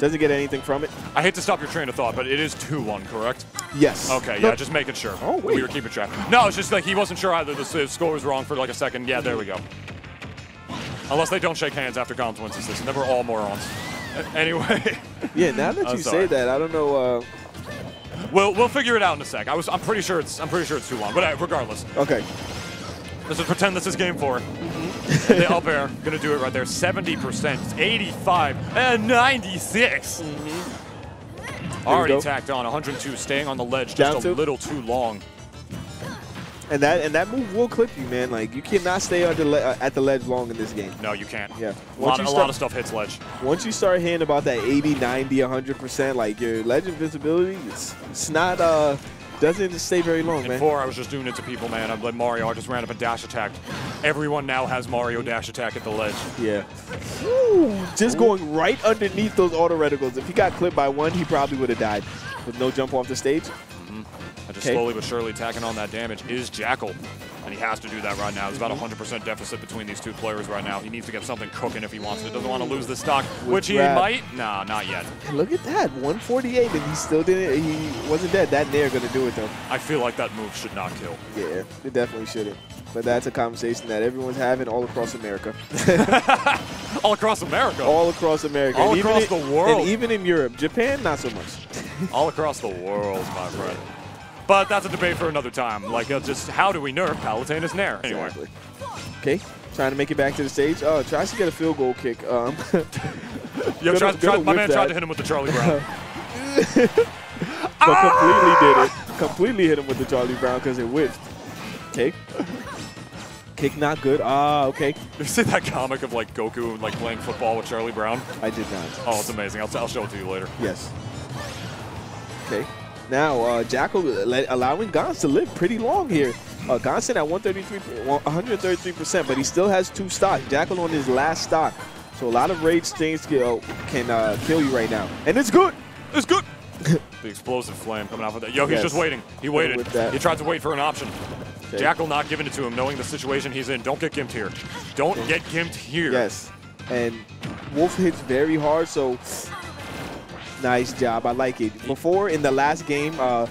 doesn't get anything from it. I hate to stop your train of thought, but it is two one, correct? Yes. Okay, no. yeah, just making sure. Oh, wait. We were keeping track. No, it's just like he wasn't sure either. The score was wrong for like a second. Yeah, there we go. Unless they don't shake hands after Gonz wins this, and then we're all morons. Anyway. Yeah, now that you sorry. say that, I don't know. Uh... We'll we'll figure it out in a sec. I was I'm pretty sure it's I'm pretty sure it's two one, but uh, regardless. Okay. Let's just pretend this is game four. Mm-hmm. The up air, gonna do it right there. seventy percent, it's eighty-five, and ninety-six. Mm-hmm. Already tacked on, one oh two, staying on the ledge just Down a two. little too long. And that and that move will clip you, man. Like you cannot stay under le uh, at the ledge long in this game. No, you can't. Yeah, a lot, start, a lot of stuff hits ledge. Once you start hearing about that eighty, ninety, one hundred percent, like your ledge invisibility, it's, it's not uh. Doesn't stay very long, man. Before, I was just doing it to people, man. I bled Mario. I just ran up and dash attacked. Everyone now has Mario dash attack at the ledge. Yeah. Ooh, just Ooh. going right underneath those auto reticles. If he got clipped by one, he probably would have died. With no jump off the stage. Mm-hmm. I just Kay. slowly but surely tacking on that damage is Jackal. And he has to do that right now. There's about a one hundred percent deficit between these two players right now. He needs to get something cooking if he wants to. He doesn't want to lose the stock, With which he rap. might. Nah, not yet. Look at that, one forty-eight, and he still didn't, he wasn't dead. That Nair gonna do it though. I feel like that move should not kill. Yeah, it definitely shouldn't. But that's a conversation that everyone's having all across America. All across America? All across America. All and across even the in, world. And even in Europe. Japan, not so much. All across the world, my friend. But that's a debate for another time. Like, uh, just how do we nerf Palutena's Nair? Anyway. Exactly. Okay. Trying to make it back to the stage. Oh, tries to get a field goal kick. Um, Yo, try, to, try, my man that. tried to hit him with the Charlie Brown. But ah! completely did it. Completely hit him with the Charlie Brown because it whiffed. Kick. Kick not good. Ah, okay. You see that comic of like Goku like playing football with Charlie Brown? I did not. Oh, it's amazing. I'll, I'll show it to you later. Yes. Okay. Now, uh, Jackal allowing Gonz to live pretty long here. Uh, Gonz at one thirty-three, one thirty-three percent, but he still has two stock. Jackal on his last stock. So a lot of rage things can, oh, can uh, kill you right now. And it's good. It's good. The explosive flame coming off of that. Yo, he's yes. just waiting. He waited. He tried to wait for an option. Okay. Jackal not giving it to him, knowing the situation he's in. Don't get gimped here. Don't okay. get gimped here. Yes. And Wolf hits very hard, so nice job. I like it. Before, in the last game, uh,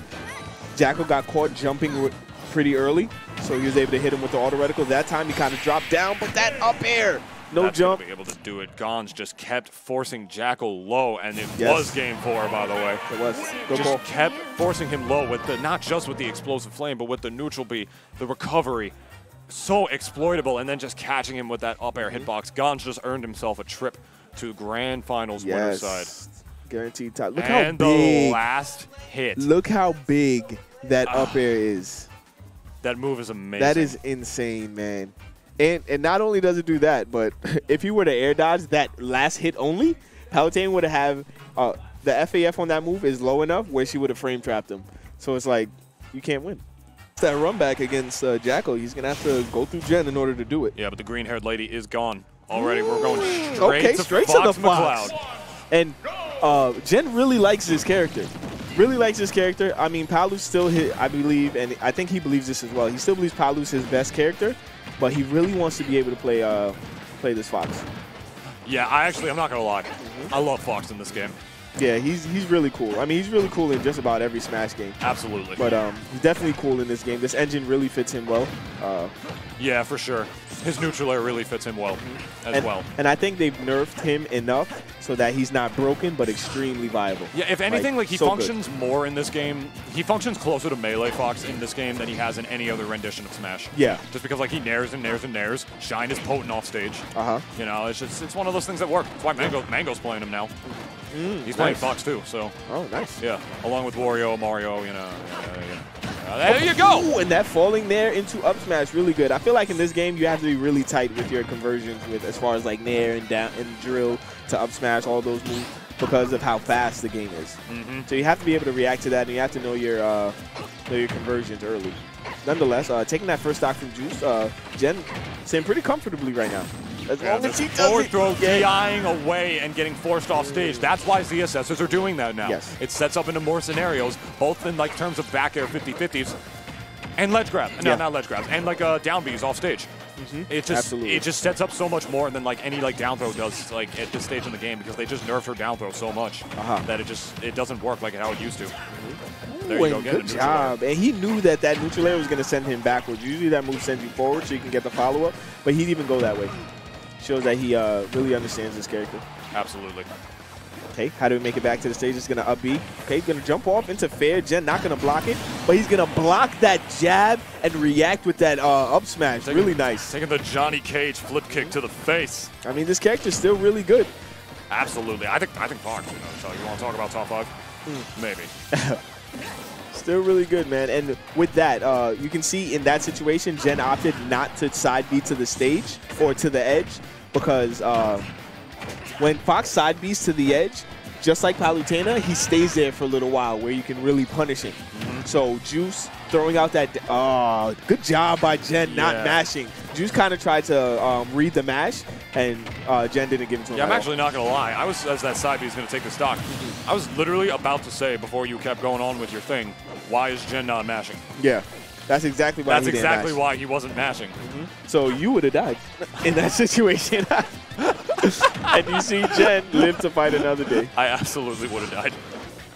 Jackal got caught jumping pretty early, so he was able to hit him with the auto reticle. That time, he kind of dropped down, but that up air. No That's jump. Be able to do it. Gonz just kept forcing Jackal low, and it yes. was game four, by the way. It was. Good just ball. kept forcing him low with the not just with the explosive flame, but with the neutral B, the recovery, so exploitable, and then just catching him with that up air mm-hmm. hitbox. Gonz just earned himself a trip to grand finals yes. winner side. Guaranteed top. Look and how big. And the last hit. Look how big that uh, up air is. That move is amazing. That is insane, man. And, and not only does it do that, but if you were to air dodge that last hit only, Palutena would have uh, the F A F on that move is low enough where she would have frame trapped him. So it's like, you can't win. That run back against uh, Jackal, he's going to have to go through Jen in order to do it. Yeah, but the green-haired lady is gone already. Ooh. We're going straight, okay, to, straight Fox to the Fox. McCloud. And uh, Jen really likes this character. Really likes this character. I mean, Palu's still, hit, I believe, and I think he believes this as well. He still believes Palu's his best character. But he really wants to be able to play uh, play this Fox. Yeah, I actually, I'm not going to lie. Mm-hmm. I love Fox in this game. Yeah, he's he's really cool. I mean, he's really cool in just about every Smash game. Absolutely. But um, he's definitely cool in this game. This engine really fits him well. Uh, yeah, for sure. His neutral air really fits him well mm-hmm. as and, well. And I think they've nerfed him enough so that he's not broken but extremely viable. Yeah, if anything, like, like he so functions good. more in this game. He functions closer to Melee Fox in this game than he has in any other rendition of Smash. Yeah. Just because like he nairs and nairs and nairs. Shine is potent off stage. Uh-huh. You know, it's just it's one of those things that work. That's why Mango Mango's playing him now. Mm, he's nice. playing Fox too, so. Oh, nice. Yeah, along with Wario, Mario, you know. Uh, yeah. uh, there oh, you go. Ooh, and that falling there into up smash, really good. I feel like in this game you have to be really tight with your conversions, with as far as like nair and down and drill to up smash, all those moves, because of how fast the game is. Mm-hmm. So you have to be able to react to that, and you have to know your uh, know your conversions early. Nonetheless, uh, taking that first stock from Juice, uh, Jen sitting pretty comfortably right now. As long yeah, as he does it. Throw D I-ing away and getting forced off stage. That's why the assessors are doing that now. Yes. It sets up into more scenarios, both in like terms of back air fifty fifties and ledge grab. No, yeah. not ledge grabs. And like uh, down B's off stage. Mm-hmm. It just Absolutely. it just sets up so much more than like any like down throw does like at this stage in the game, because they just nerfed her down throw so much uh-huh. that it just it doesn't work like how it used to. Ooh, there you go, good job. Air. And he knew that that neutral air was going to send him backwards. Usually that move sends you forward so you can get the follow up, but he'd even go that way. Shows that he uh, really understands his character. Absolutely. Okay, how do we make it back to the stage? It's going to up B. Okay, he's going to jump off into fair. Jen not going to block it, but he's going to block that jab and react with that uh, up smash. Taking, really nice. Taking the Johnny Cage flip kick to the face. I mean, this character's still really good. Absolutely. I think I think Fox, you know, so you want to talk about top five? Mm. Maybe. Still really good, man. And with that, uh, you can see in that situation, Jen opted not to side B to the stage or to the edge, because uh, when Fox side B's to the edge, just like Palutena, he stays there for a little while where you can really punish him. Mm-hmm. So Juice throwing out that, oh, good job by Jen yeah. not mashing. Juice kind of tried to um, read the mash, and uh, Jen didn't give it to him. Yeah, I'm actually all. not going to lie. I was, as that side B is going to take the stock, I was literally about to say before you kept going on with your thing, why is Jen not mashing? Yeah, that's exactly why. That's he exactly didn't mash. why he wasn't mashing. Mm-hmm. So you would have died in that situation. And you see Jen live to fight another day. I absolutely would have died.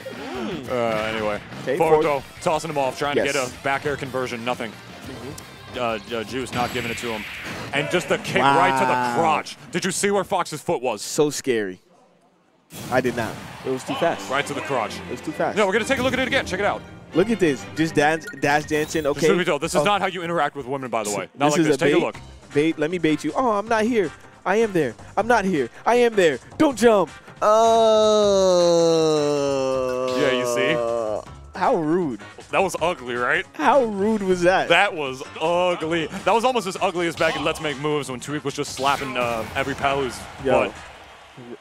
Mm. Uh, anyway, Porto tossing him off, trying yes. to get a back air conversion, nothing. Mm-hmm. uh, uh, Juice not giving it to him. And just the kick wow. right to the crotch. Did you see where Fox's foot was? So scary. I did not. It was too fast. Right to the crotch. It was too fast. No, we're going to take a look at it again. Check it out. Look at this. Just dance, dash dancing. Okay. This is, oh. this is not how you interact with women, by the way. Not this like this. A take bait. a look. Bait. Let me bait you. Oh, I'm not here. I am there. I'm not here. I am there. Don't jump. Uh, yeah, you see? How rude. That was ugly, right? How rude was that? That was ugly. That was almost as ugly as back in Let's Make Moves when Tariq was just slapping uh, every Palu's Yo. butt.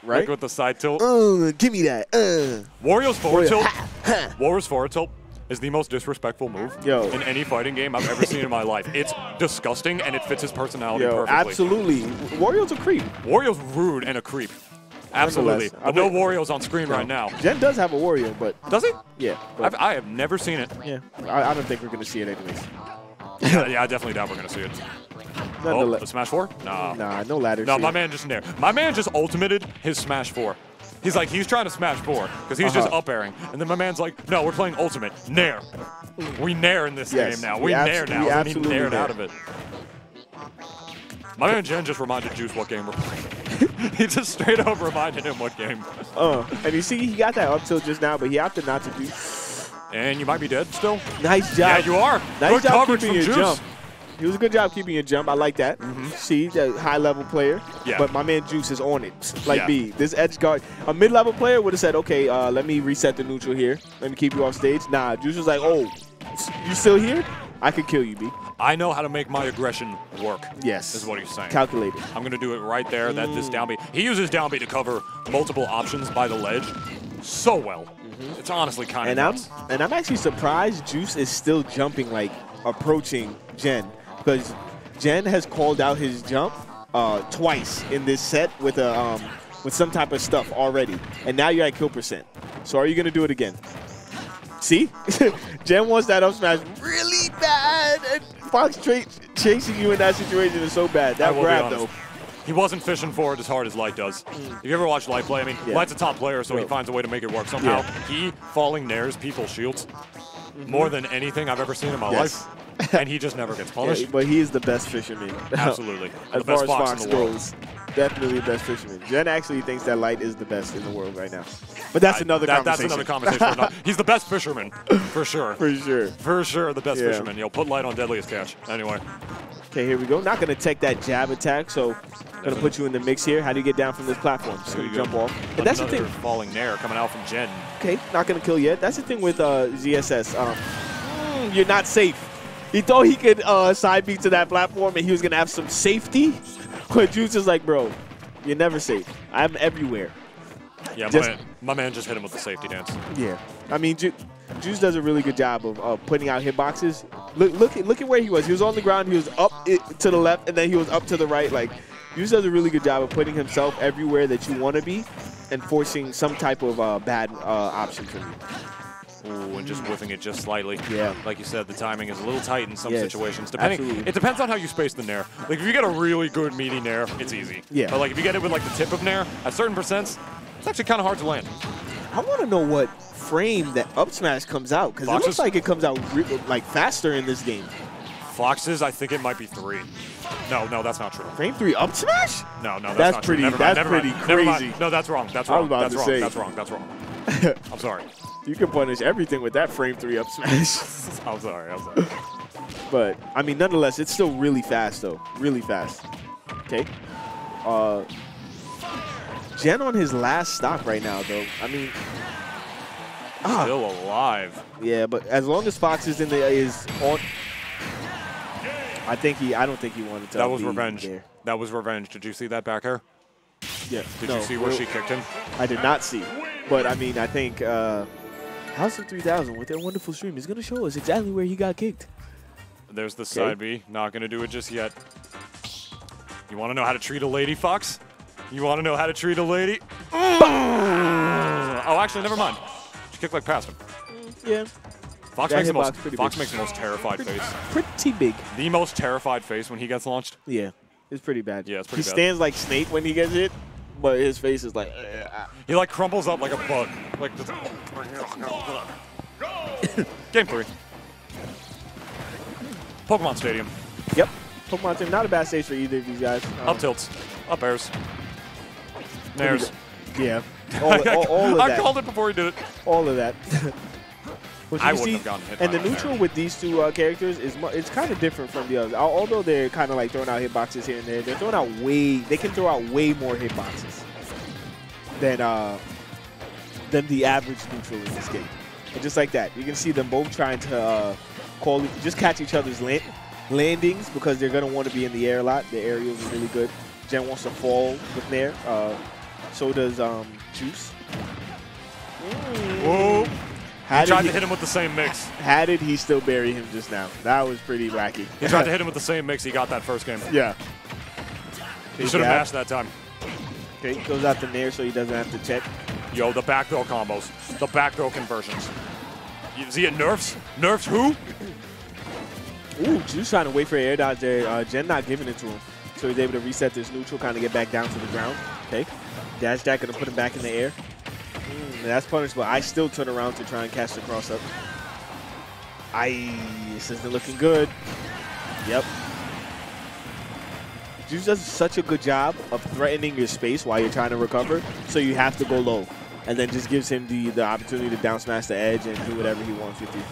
Right? Like with the side tilt. Uh, give me that. Uh. Wario's forward Wario. tilt. Ha, ha. Wario's forward tilt is the most disrespectful move Yo. in any fighting game I've ever seen in my life. It's disgusting, and it fits his personality Yo, perfectly. Absolutely. Wario's a creep. Wario's rude and a creep. Absolutely. But no Wario's on screen no. right now. Jen does have a Wario, but... Does he? Yeah. I've, I have never seen it. Yeah. I, I don't think we're going to see it anyways. yeah, yeah, I definitely doubt we're going to see it. Not oh, no Smash four? Nah. Nah, no ladder. No, nah, my man just in there. My man just ultimated his Smash four. He's like, he's trying to Smash four, because he's uh-huh. just up-airing. And then my man's like, no, we're playing ultimate. Nair. We Nair in this yes, game now. We, we Nair now. We, we need Nair out of it. My man Jen just reminded Juice what game we're playing. He just straight up reminded him what game. Oh, uh, and you see, he got that up till just now, but he opted not to do. And you might be dead still. Nice job. Yeah, you are. Nice Good job keeping your Juice. jump. It was a good job keeping your jump. I like that. Mm-hmm. See, a high-level player. Yeah. But my man Juice is on it. Like yeah. B. This edge guard. A mid-level player would have said, okay, uh, let me reset the neutral here. Let me keep you off stage. Nah, Juice was like, oh, you still here? I could kill you, B. I know how to make my aggression work. Yes. Is what he's saying. Calculated. I'm going to do it right there. That mm. this down B. He uses down B to cover multiple options by the ledge so well. Mm-hmm. It's honestly kind of nuts. I'm, and I'm actually surprised Juice is still jumping, like, approaching Jen. Because Jen has called out his jump uh, twice in this set with a um, with some type of stuff already, and now you're at kill percent. So are you gonna do it again? See, Jen wants that up smash really bad, and Fox tra chasing you in that situation is so bad. That grab though, he wasn't fishing for it as hard as Light does. Have you ever watched Light play? I mean, yeah. Light's a top player, so Bro. he finds a way to make it work somehow. Yeah. He falling nairs people's shields mm-hmm. more than anything I've ever seen in my yes. life. And he just never gets polished. Yeah, but he is the best fisherman. Absolutely. As the far best as Fox, Fox in the goes, world. Definitely the best fisherman. Jen actually thinks that Light is the best in the world right now. But that's I, another that, conversation. That's another conversation. Not, he's the best fisherman, for sure. For sure. For sure, the best yeah. fisherman. Yo, put Light on deadliest catch. Anyway. Okay, here we go. Not going to take that jab attack, so going to put you in the mix here. How do you get down from this platform? Just going to jump off. And another that's the thing. Falling there, coming out from Jen. Okay, not going to kill yet. That's the thing with uh, Z S S. Um, you're not safe. He thought he could uh, side beat to that platform and he was going to have some safety. But Juice is like, bro, you're never safe. I'm everywhere. Yeah, just, my, man, my man just hit him with the safety dance. Yeah. I mean, Ju Juice does a really good job of uh, putting out hitboxes. Look, look, look at where he was. He was on the ground. He was up it, to the left, and then he was up to the right. Like, Juice does a really good job of putting himself everywhere that you want to be and forcing some type of uh, bad uh, option from you. Ooh, and just whiffing it just slightly. Yeah. Like you said, the timing is a little tight in some yes, situations. Depending, absolutely. It depends on how you space the Nair. Like, if you get a really good meaty Nair, it's easy. Yeah. But, like, if you get it with, like, the tip of Nair, at certain percents, it's actually kind of hard to land. I want to know what frame that up smash comes out, because it looks like it comes out, like, faster in this game. Fox's, I think it might be three. No, no, that's not true. Frame three up smash? No, no, that's, that's not pretty, true. Never that's mind, pretty never crazy. Mind. Never mind. No, that's wrong. That's wrong. That's wrong. That's wrong. That's wrong. That's wrong. I'm sorry. You can punish everything with that frame three up smash. I'm sorry, I'm sorry. But, I mean, nonetheless, it's still really fast, though. Really fast. Okay. Uh, Jen on his last stop right now, though. I mean... Ah. Still alive. Yeah, but as long as Fox is in the... is on. I think he... I don't think he wanted to... That was revenge. There. That was revenge. Did you see that back hair? Yeah. Did no, you see where well, she kicked him? I did not see. But, I mean, I think... Uh, House of three thousand with their wonderful stream is going to show us exactly where he got kicked. There's the side B. Not going to do it just yet. You want to know how to treat a lady, Fox? You want to know how to treat a lady? Oh, actually, never mind. She kicked like past him. Yeah. Fox, makes the, most, Fox makes the most terrified pretty, face. Pretty big. The most terrified face when he gets launched? Yeah. It's pretty bad. Yeah, it's pretty he bad. He stands like Snake when he gets hit. But his face is like... Uh, he, like, crumples up like a bug. Like just, Game three. Pokemon Stadium. Yep. Pokemon Stadium, not a bad stage for either of these guys. Um, up tilts. Up airs. Nairs. Yeah. All, all, all, all of that. I called it before he did it. All of that. I wouldn't see, have gotten hit by And the neutral there. with these two uh, characters is it's kind of different from the others. Although they're kind of like throwing out hitboxes here and there, they're throwing out way they can throw out way more hitboxes than uh, than the average neutral in this game. And just like that, you can see them both trying to uh, call just catch each other's land landings because they're gonna want to be in the air a lot. The aerials are really good. Jen wants to fall with Nair. Uh, so does um, Juice. Whoa. He tried he, to hit him with the same mix. How did he still bury him just now? That was pretty wacky. He tried to hit him with the same mix. He got that first game. Yeah. He should have mashed that time. Okay, he goes out to Nair so he doesn't have to check. Yo, the back throw combos. The back throw conversions. You see it nerfs? Nerfs who? Ooh, Juice trying to wait for air dodge there. Uh, Jen not giving it to him. So he's able to reset this neutral, kind of get back down to the ground. Okay. Dash Jack going to put him back in the air. Mm, that's punishable. I still turn around to try and catch the cross up. I this isn't looking good. Yep. Juice does such a good job of threatening your space while you're trying to recover, so you have to go low. And then just gives him the, the opportunity to down smash the edge and do whatever he wants with you.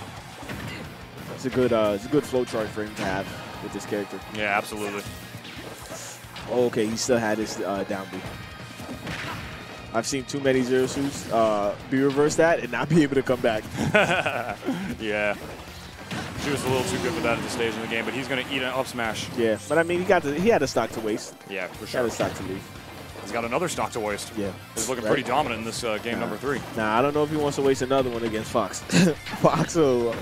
It's a good uh, it's a good flow chart for him to have with this character. Yeah, absolutely. Oh, okay, he still had his uh, down B. I've seen too many Zero Suits uh, be reversed that and not be able to come back. Yeah. She was a little too good for that at the stage in the game, but he's going to eat an up smash. Yeah, but I mean, he got the, he had a stock to waste. Yeah, for sure. He had a stock to leave. He's got another stock to waste. Yeah. He's looking right. pretty dominant in this uh, game nah. number three. Nah, I don't know if he wants to waste another one against Fox. Fox will... Uh,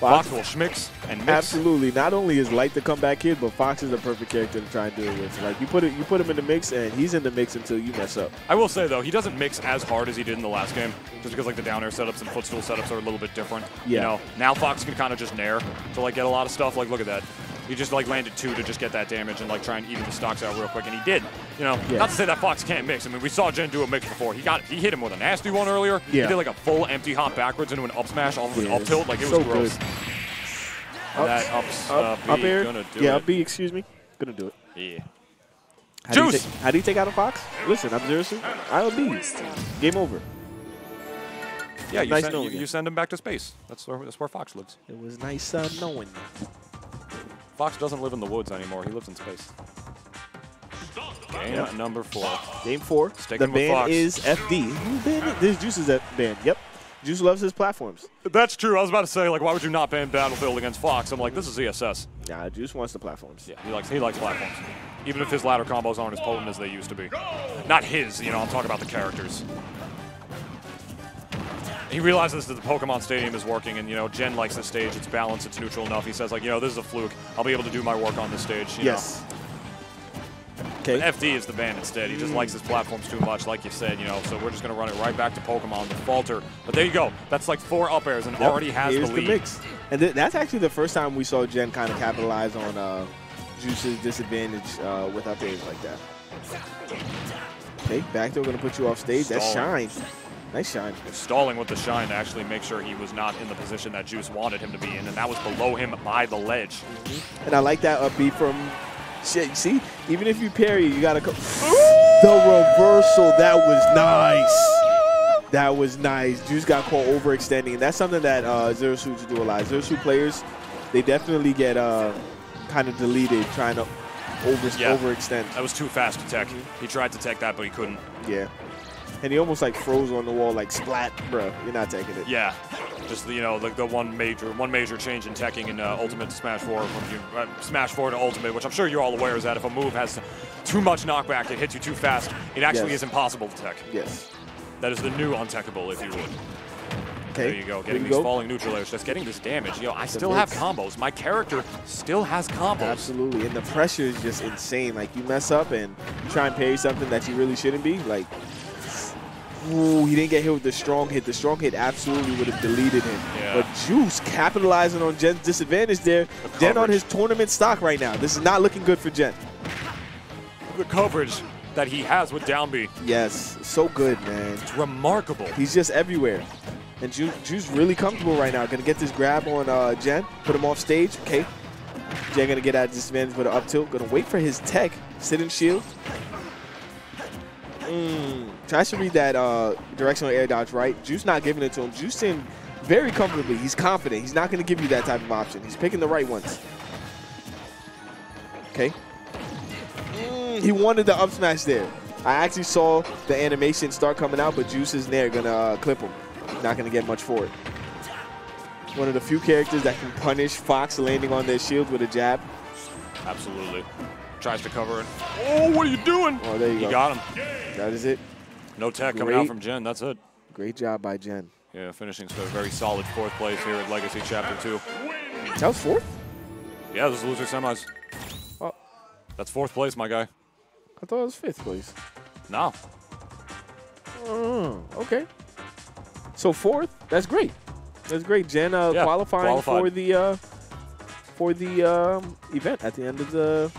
Fox, Fox will schmix and mix. Absolutely. Not only is Light the comeback kid, but Fox is a perfect character to try and deal with. Like you put it, you put him in the mix, and he's in the mix until you mess up. I will say though, he doesn't mix as hard as he did in the last game, just because like the down air setups and footstool setups are a little bit different. Yeah. You know, now Fox can kind of just nair to like get a lot of stuff. Like look at that, he just like landed two to just get that damage and like try and even the stocks out real quick, and he did. You know, yeah. Not to say that Fox can't mix. I mean, we saw Jen do a mix before. He got, he hit him with a nasty one earlier. Yeah. He did like a full empty hop backwards into an up smash, off of an up tilt. Like it was so gross. Good. Up, that ups, up, uh, up air. Gonna do yeah, it. up B, excuse me. Gonna do it. Yeah. How Juice! Do you take, how do you take out a Fox? Listen, I'm Zero Suit. I'll be. Game over. Yeah, you, nice send, you, you send him back to space. That's where, that's where Fox lives. It was nice uh, knowing you. Fox doesn't live in the woods anymore. He lives in space. Game yep. number four. Game four. Sticking the ban is F D. This Juice is banned. Yep. Juice loves his platforms. That's true. I was about to say, like, why would you not ban Battlefield against Fox? I'm like, this is E S S. Nah, Juice wants the platforms. Yeah, he likes he likes platforms. Even if his ladder combos aren't as potent as they used to be. Not his, you know, I'm talking about the characters. He realizes that the Pokemon Stadium is working, and, you know, Jen likes this stage. It's balanced. It's neutral enough. He says, like, you know, this is a fluke. I'll be able to do my work on this stage, you yes. know. But F D is the ban instead. He just likes his platforms too much, like you said, you know. So we're just going to run it right back to Pokemon, the falter. But there you go. That's like four up airs and yep. already has Here's the lead. The mix. And th that's actually the first time we saw Jen kind of capitalize on uh, Juice's disadvantage uh, with up airs like that. Okay, back there, going to put you off stage. Stalling. That's shine. Nice shine. Stalling with the shine to actually make sure he was not in the position that Juice wanted him to be in, and that was below him by the ledge. Mm-hmm. And I like that upbeat from... Shit, see? Even if you parry, you gotta go. The reversal, that was nice. That was nice. Juice got caught overextending. And that's something that uh, Zero Suits do a lot. Zero Suit players, they definitely get uh, kind of deleted trying to over yeah. overextend. That was too fast to tech. He tried to tech that, but he couldn't. Yeah. And he almost like froze on the wall, like splat, bro. You're not taking it. Yeah, just you know, like the one major, one major change in teching in uh, Ultimate to Smash Four, from you, uh, Smash Four to Ultimate, which I'm sure you're all aware is that if a move has too much knockback, it hits you too fast. It actually yes. is impossible to tech. Yes. That is the new untechable, if you would. Okay. There you go. Getting you these go. falling neutral airs, just getting this damage. Yo, I the still mix. have combos. My character still has combos. Absolutely, and the pressure is just insane. Like you mess up and you try and parry something that you really shouldn't be, like. Ooh, he didn't get hit with the strong hit. The strong hit absolutely would have deleted him. Yeah. But Juice capitalizing on Jen's disadvantage there. The Jen on his tournament stock right now. This is not looking good for Jen. The coverage that he has with down B. Yes, so good, man. It's remarkable. He's just everywhere. And Ju Juice really comfortable right now. Going to get this grab on uh, Jen, put him off stage. Okay, Jen gonna get out of disadvantage with an up tilt. Gonna wait for his tech. Sit and shield. Mm. Tries to read that uh, directional air dodge, right? Juice not giving it to him. Juice in very comfortably. He's confident. He's not gonna give you that type of option. He's picking the right ones. Okay. Mm, he wanted the up smash there. I actually saw the animation start coming out, but Juice is there, gonna uh, clip him. Not gonna get much for it. One of the few characters that can punish Fox landing on their shield with a jab. Absolutely. Tries to cover it. Oh, what are you doing? Oh, there you, you go. You got him. That is it. No tech Great. coming out from Jen. That's it. Great job by Jen. Yeah, finishing to a very solid fourth place here at Legacy Chapter two. That was fourth? Yeah, this is loser semis. Oh. That's fourth place, my guy. I thought it was fifth place. No. Oh, okay. So fourth, that's great. That's great. Jen uh, yeah, qualifying qualified. for the uh, for the um, event at the end of the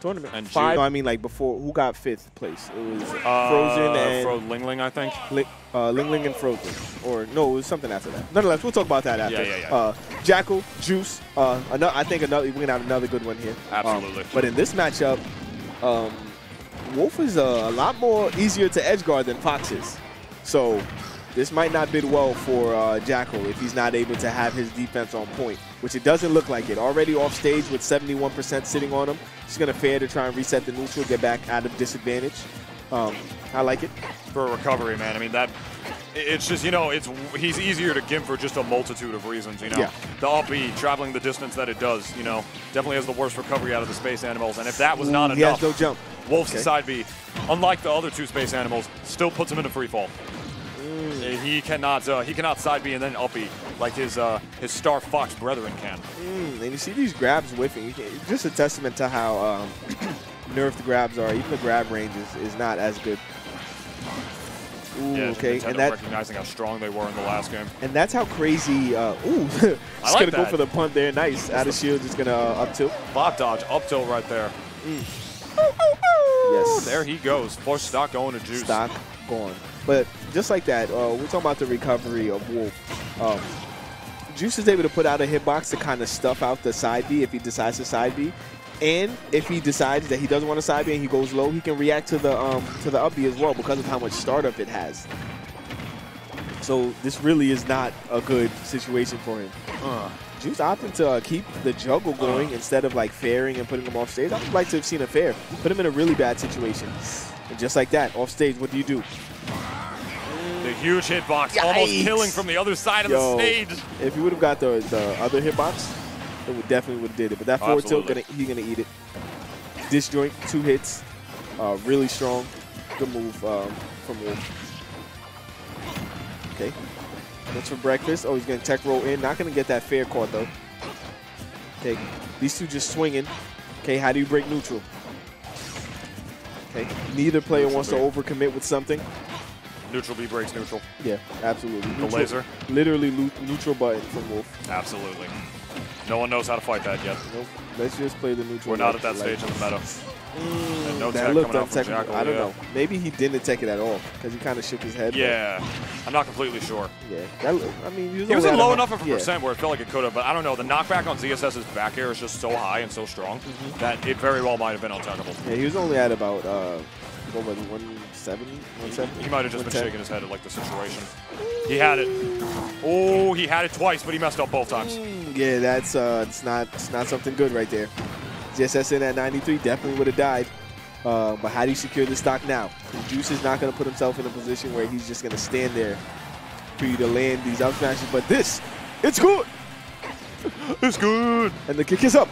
tournament. And Five, no, I mean like before, who got fifth place? It was uh, Frozen and Fro Ling Ling, I think. Li uh, Ling Ling and Frozen, or no, it was something after that. Nonetheless, we'll talk about that after. Yeah, yeah, yeah. Uh, Jackal, Juice. Uh, another, I think another. We're gonna have another good one here. Absolutely. Um, but in this matchup. Um, Wolf is uh, a lot more easier to edge guard than Fox is. So this might not bid well for uh, Jackal if he's not able to have his defense on point, which it doesn't look like it. Already off stage with seventy-one percent sitting on him. He's going to fair to try and reset the neutral, get back out of disadvantage. Um, I like it. For a recovery, man. I mean, that... It's just, you know, it's he's easier to gimp for just a multitude of reasons, you know. Yeah. The up B, traveling the distance that it does, you know, definitely has the worst recovery out of the space animals. And if that was not Ooh, enough, he has no jump. Wolf's okay. side B, unlike the other two space animals, still puts him into free fall. Mm. He cannot uh, he cannot side B and then up B like his uh, his Star Fox brethren can. Mm, and you see these grabs whiffing. It's just a testament to how um, nerfed the grabs are. Even the grab range is, is not as good. Ooh, yeah, okay. And that, recognizing how strong they were in the last game. And that's how crazy. Uh, ooh, just like gonna that. go for the punt there. Nice. Out of shield, just gonna uh, up tilt. Bop dodge, up tilt right there. Mm. Yes. There he goes. Force stock going to Juice. Stock gone. But just like that, uh, we're talking about the recovery of Wolf. Um, Juice is able to put out a hitbox to kind of stuff out the side B if he decides to side B. And if he decides that he doesn't want to side B and he goes low, he can react to the um, to the up B as well because of how much startup it has. So this really is not a good situation for him. Uh, Juice opted to uh, keep the juggle going uh, instead of like fairing and putting him off stage. I would like to have seen a fair. Put him in a really bad situation. And just like that, off stage, what do you do? The huge hitbox, Yikes. almost killing from the other side of Yo, the stage. If you would have got the, the other hitbox, it would definitely would have did it, but that oh, forward absolutely. tilt, gonna, he's going to eat it. Disjoint, two hits, uh, really strong. Good move um, from Wolf. Okay, that's for breakfast. Oh, he's going to tech roll in. Not going to get that fair caught, though. Okay, these two just swinging. Okay, how do you break neutral? Okay, neither player neutral wants B. to overcommit with something. Neutral B breaks neutral. Yeah, absolutely. Neutral, the laser. Literally neutral button from Wolf. Absolutely. No one knows how to fight that yet. Nope. Let's just play the neutral. We're not at that stage in the meta. Mm, and no that tech looked untechnical. I don't yeah. know. Maybe he didn't tech it at all because he kind of shook his head. Yeah. I'm not completely sure. Yeah. That, I mean, he was, he was low enough of a yeah. percent where it felt like it could have, but I don't know. The knockback on Z S S's back air is just so high and so strong mm-hmm. that it very well might have been untechnical. Yeah, he was only at about uh, what was it, one seventy, one seventy? He, he might have just been shaking his head at like the situation. He had it. Oh, he had it twice, but he messed up both times. Yeah, that's uh, it's not it's not something good right there. J S S in at ninety-three definitely would have died. Uh, but how do you secure the stock now? Juice is not going to put himself in a position where he's just going to stand there for you to land these up smashes. But this, it's good. It's good. And the kick is up.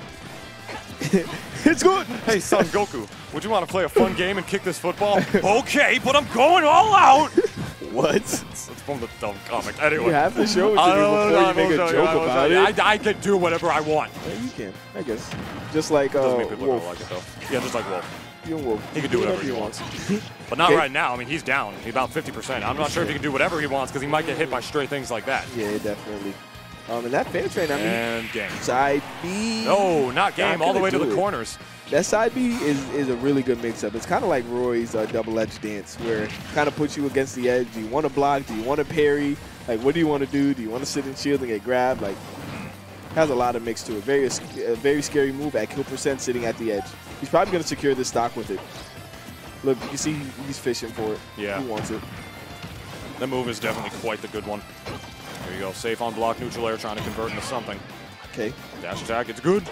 It's good. Hey, Son Goku, would you want to play a fun game and kick this football? Okay, but I'm going all out. What? It's from the dumb comic. Anyway. You have to show it to me before you make a joke about it. I, I can do whatever I want. Yeah, you can, I guess. Just like uh, Wolf. People don't like it, though. Yeah, just like Wolf. You're Wolf. He can do whatever he wants. But not right now. I mean, he's down. He's about fifty percent. I'm not sure if he can do whatever he wants because he might get hit by stray things like that. Yeah, definitely. Um, and that fair trade, I mean. And game. Side B. No, not game. All the way to the corners. That side B is, is a really good mix-up. It's kind of like Roy's uh, double-edged dance where it kind of puts you against the edge. Do you want to block? Do you want to parry? Like, what do you want to do? Do you want to sit in shield and get grabbed? Like, Has a lot of mix to it. Very, a very scary move at kill percent sitting at the edge. He's probably going to secure this stock with it. Look, you can see he's fishing for it. Yeah. He wants it. That move is definitely quite the good one. There you go. Safe on block, neutral air, trying to convert into something. Okay. Dash attack, it's good.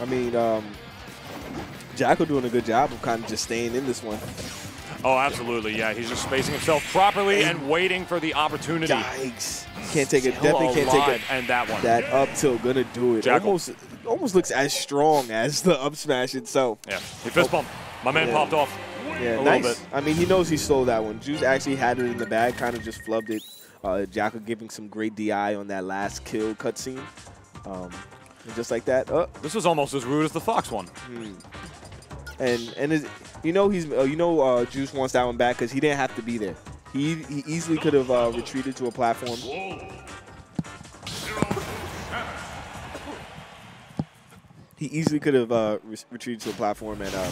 I mean, um, Jackal doing a good job of kind of just staying in this one. Oh, absolutely, yeah. He's just spacing himself properly and waiting for the opportunity. Yikes. Can't take it. Definitely can't take it. And that one. That up tilt gonna do it. Jackal. Almost, almost looks as strong as the up smash itself. Yeah. He fist bump. My man yeah. popped off. Yeah, a nice. Bit. I mean, he knows he stole that one. Juice actually had it in the bag, kind of just flubbed it. Uh, Jackal giving some great D I on that last kill cutscene. Um, just like that. Uh, this was almost as rude as the Fox one. Hmm. And and is, you know he's uh, you know uh, Juice wants that one back because he didn't have to be there. He he easily could have uh, retreated to a platform. He easily could have uh, re retreated to a platform and uh,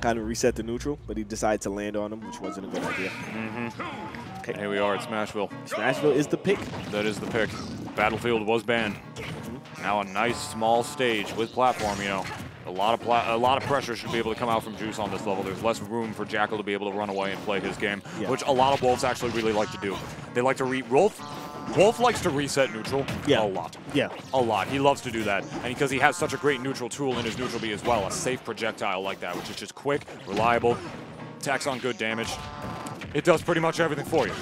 kind of reset the neutral, but he decided to land on him, which wasn't a good idea. Mm-hmm. Okay. Here we are at Smashville. Smashville is the pick. That is the pick. Battlefield was banned. Mm-hmm. Now a nice small stage with platform, you know. A lot of pla a lot of pressure should be able to come out from Juice on this level. There's less room for Jackal to be able to run away and play his game, yeah. which a lot of Wolves actually really like to do. They like to re Wolf. Wolf likes to reset neutral yeah. a lot. Yeah, a lot. He loves to do that, and because he has such a great neutral tool in his neutral B as well, a safe projectile like that, which is just quick, reliable, attacks on good damage. It does pretty much everything for you.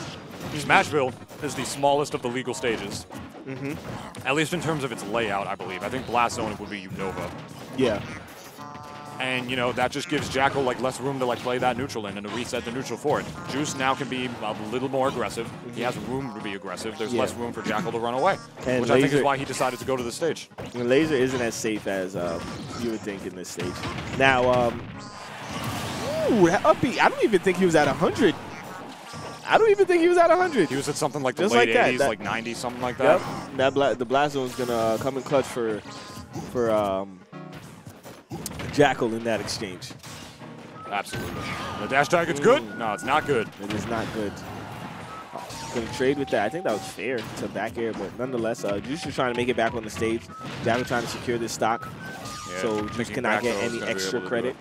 Smashville is the smallest of the legal stages. Mm-hmm. At least in terms of its layout, I believe. I think Blast Zone would be Unova. Yeah. And, you know, that just gives Jackal, like, less room to, like, play that neutral in and to reset the neutral for it. Juice now can be a little more aggressive. Mm-hmm. He has room to be aggressive. There's yeah. less room for Jackal to run away, and which laser, I think is why he decided to go to this stage. And Laser isn't as safe as um, you would think in this stage. Now, um, ooh, that upbeat. I don't even think he was at one hundred. I don't even think he was at one hundred. He was at something like the just late like that, eighties, that, like ninety, something like that. Yep. That bla the blast zone's gonna uh, come in clutch for for um, Jackal in that exchange. Absolutely. The dash tag, it's mm. good. No, it's not good. It is not good. Oh, gonna trade with that. I think that was fair to back air, but nonetheless, uh, Juice is trying to make it back on the stage. Jackal trying to secure this stock, yeah, so Juice cannot get any extra credit.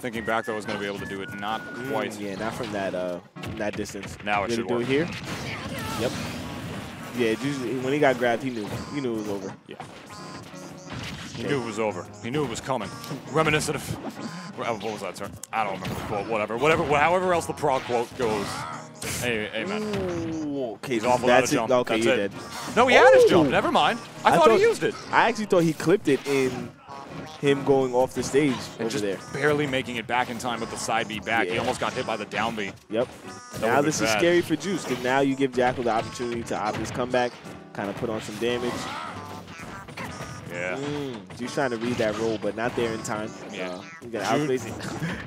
Thinking back, though, I was going to be able to do it. Not quite. Mm, yeah, not from that uh, that distance. Now it should work. Do it here. Yep. Yeah, Juice, when he got grabbed, he knew. He knew it was over. Yeah. He okay. knew it was over. He knew it was coming. Reminiscent of what was that term? I don't remember the quote. Whatever. Whatever. However else the prog quote goes. Hey, hey man. Ooh, okay, he's awful that's jump. Okay, that's you did. No, he Ooh. had his jump. Never mind. I, I thought, thought he used it. I actually thought he clipped it in. Him going off the stage and over just there. Barely making it back in time with the side B back. Yeah. He almost got hit by the down B. Yep. That now this is scary for Juice, because now you give Jackal the opportunity to opt his comeback, kind of put on some damage. Yeah. Mm, Juice trying to read that roll, but not there in time. Yeah. Uh, Jude,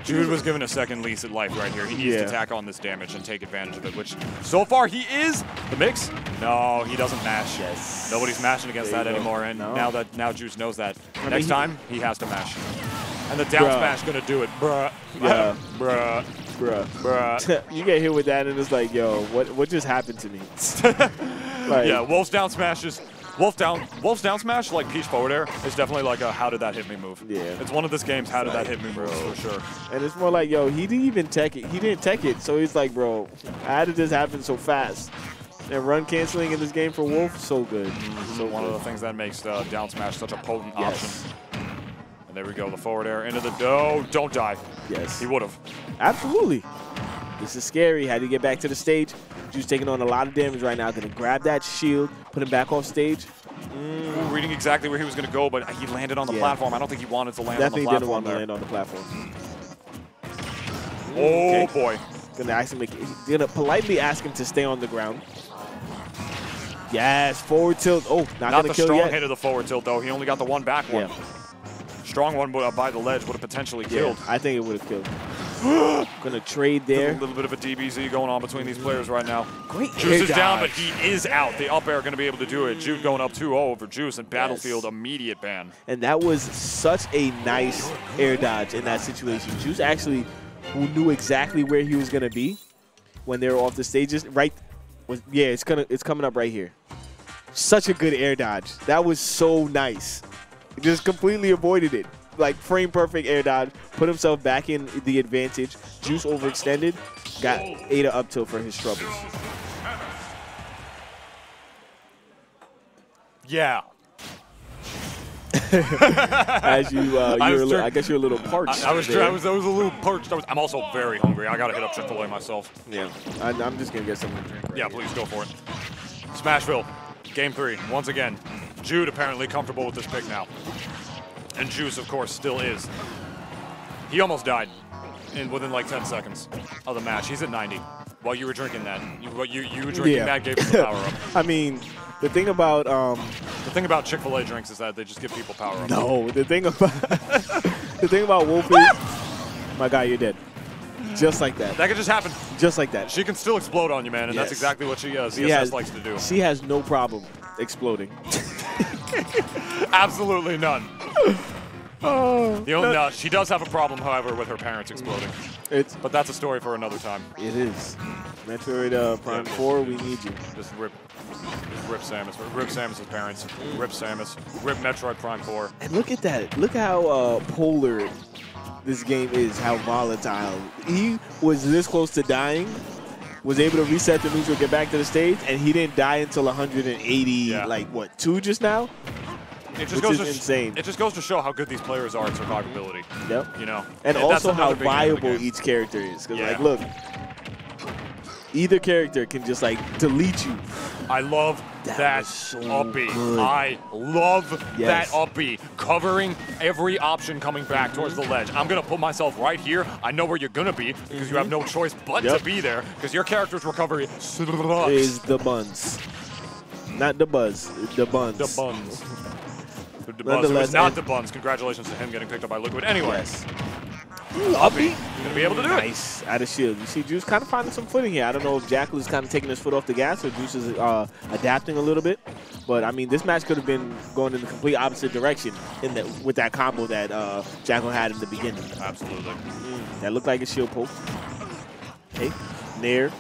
Jude was given a second lease at life right here. He needs yeah. to tack on this damage and take advantage of it, which so far he is. The mix? No, he doesn't mash. Yes. Nobody's mashing against there that anymore, and no. now that now Juice knows that. I Next mean, he, time, he has to mash. And the down bruh. smash gonna do it. Bruh. Yeah. Bruh. Bruh. Bruh. You get hit with that, and it's like, yo, what, what just happened to me? Like, yeah, Wolf's down smashes. Wolf down, Wolf's down smash, like Peach forward air, is definitely like a how did that hit me move. Yeah. It's one of this game's how did that hit me move for sure. And it's more like, yo, he didn't even tech it. He didn't tech it, so he's like, bro, how did this happen so fast? And run canceling in this game for Wolf, so good. So one good. of the things that makes uh, down smash such a potent yes. option. And there we go, the forward air into the dough. Don't die. Yes. He would have. Absolutely. This is scary. How do you get back to the stage? Juice taking on a lot of damage right now. Going to grab that shield, put him back off stage. Mm. Ooh, reading exactly where he was going to go, but he landed on the yeah. platform. I don't think he wanted to land Definitely on the platform Definitely didn't want to land on the platform. Oh, okay. boy. Going to ask him. Going to politely ask him to stay on the ground. Yes, forward tilt. Oh, not, not going to kill yet. Not the strong hit of the forward tilt, though. He only got the one back one. Yeah. Strong one by the ledge would have potentially killed. Yeah, I think it would have killed. Gonna trade there. A little bit of a D B Z going on between these players right now. Great Juice is down, but he is out. The up air gonna be able to do it. Jude going up two oh over Juice, and Battlefield yes. immediate ban. And that was such a nice air dodge in that situation. Juice actually knew exactly where he was gonna be when they were off the stages. Right, was, yeah, it's gonna it's coming up right here. Such a good air dodge. That was so nice. Just completely avoided it. Like, frame perfect air dodge. Put himself back in the advantage. Juice overextended. Got Ada up tilt for his troubles. Yeah. As you, uh, I, little, I guess you're a little parched. I, I, was, I was, I was a little parched. I was, I'm also very hungry. I gotta hit up Chick-fil-A myself. Yeah, I, I'm just gonna get something to drink. Right yeah, here. Please go for it. Smashville, game three once again. Jude apparently comfortable with this pick now, and Juice of course still is. He almost died, in within like ten seconds of the match. He's at ninety. While you were drinking that, you you, you were drinking yeah. that gave him the power up. I mean. The thing about um, the thing about Chick-fil-A drinks is that they just give people power up. No, the thing about the thing about Wolf is, my guy, you're dead. Just like that. That could just happen. Just like that. She can still explode on you, man, and yes. that's exactly what she does. She has, likes to do. She has no problem exploding. Absolutely none. Oh, you know, no, she does have a problem, however, with her parents exploding. It's but that's a story for another time. It is. Metroid uh, Prime yeah, four, we need you. Just rip. Rip Samus. Rip Samus' parents. Rip Samus. Rip Metroid Prime four. And look at that. Look how uh, polar this game is, how volatile. He was this close to dying, was able to reset the neutral, get back to the stage, and he didn't die until one hundred eighty, yeah. like, what, two just now? It just goes to insane. It just goes to show how good these players are at survivability. Yep. You know? And, and also how viable each character is. Because, yeah. like, look, either character can just, like, delete you. I love that, that so uppy. Good. I love yes. that uppy. Covering every option coming back towards the ledge. I'm going to put myself right here. I know where you're going to be because mm-hmm. you have no choice but yep. to be there because your character's recovery sucks. Is the buns. Not the buzz. The buns. The buns. The buns. It was not the buns. Congratulations to him getting picked up by Liquid. Anyways. Yes. Uppy, he's gonna be able to do nice. It. Nice, out of shield. You see Juice kind of finding some footing here. I don't know if Jackal is kind of taking his foot off the gas or Juice is uh, adapting a little bit. But, I mean, this match could have been going in the complete opposite direction in the, with that combo that uh, Jackal had in the beginning. Absolutely. Mm, that looked like a shield poke. Okay, nair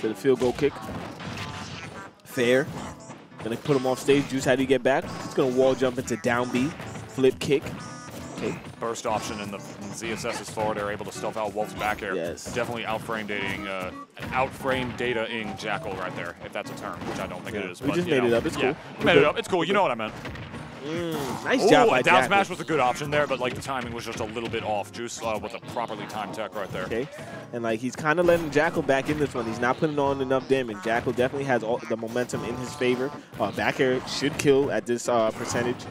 to the field goal kick. Fair. Gonna put him off stage. Juice, how do you get back? He's gonna wall jump into down B, flip kick. Okay. Burst option and the Z S S's forward are able to stuff out Wolf's back air. Yes. Definitely outframe dating, uh, outframe data-ing Jackal right there, if that's a term, which I don't think yeah. it is. We but, just made know, it up. It's yeah. cool. We made it up. It's cool. You know what I meant. Mm, nice Ooh, job by Jackal. Down smash was a good option there, but like the timing was just a little bit off. Juice uh, with a properly timed tech right there. Okay. And like he's kind of letting Jackal back in this one. He's not putting on enough damage. Jackal definitely has all the momentum in his favor. Uh, back air should kill at this uh, percentage.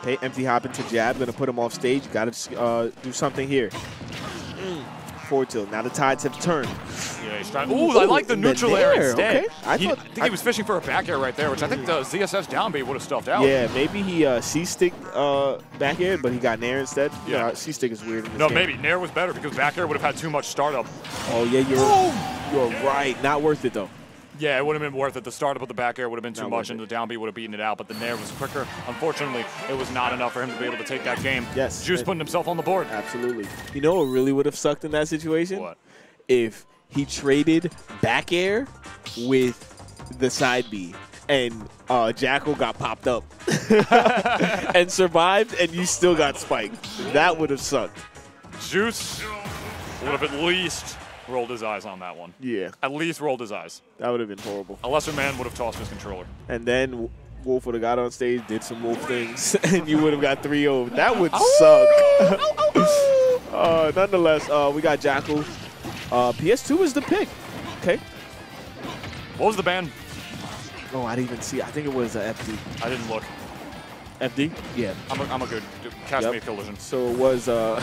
Okay, empty hop into jab. Gonna put him off stage. Got to uh, do something here. Mm. Forward tilt. Now the tides have turned. Yeah, he's trying. Ooh, Ooh I like the neutral air instead. Okay. I, he, thought, I think I, he was fishing for a back air right there, which I think the Z S S down B would have stuffed out. Yeah, maybe he uh, C-stick uh, back air, but he got nair instead. Yeah, uh, C-stick is weird. In this no, game. Maybe nair was better because back air would have had too much startup. Oh yeah, you're oh. you're yeah. right. Not worth it though. Yeah, it would have been worth it. The startup with the back air would have been too not much, and the down B would have beaten it out, but the nair was quicker. Unfortunately, it was not enough for him to be able to take that game. Yes. Juice putting himself on the board. Absolutely. You know what really would have sucked in that situation? What? If he traded back air with the side B, and uh, Jackal got popped up and survived, and you still got spiked. That would have sucked. Juice would have at least rolled his eyes on that one. Yeah. At least rolled his eyes. That would have been horrible. A lesser man would have tossed his controller. And then Wolf would have got on stage, did some Wolf things, and you would have got three oh. That would oh! suck. uh, nonetheless, uh, we got Jackal. Uh, P S two is the pick. Okay. What was the ban? Oh, I didn't even see. I think it was uh, F D. I didn't look. F D? Yeah. I'm a, I'm a good. Cast yep. me a collision. So it was... Uh,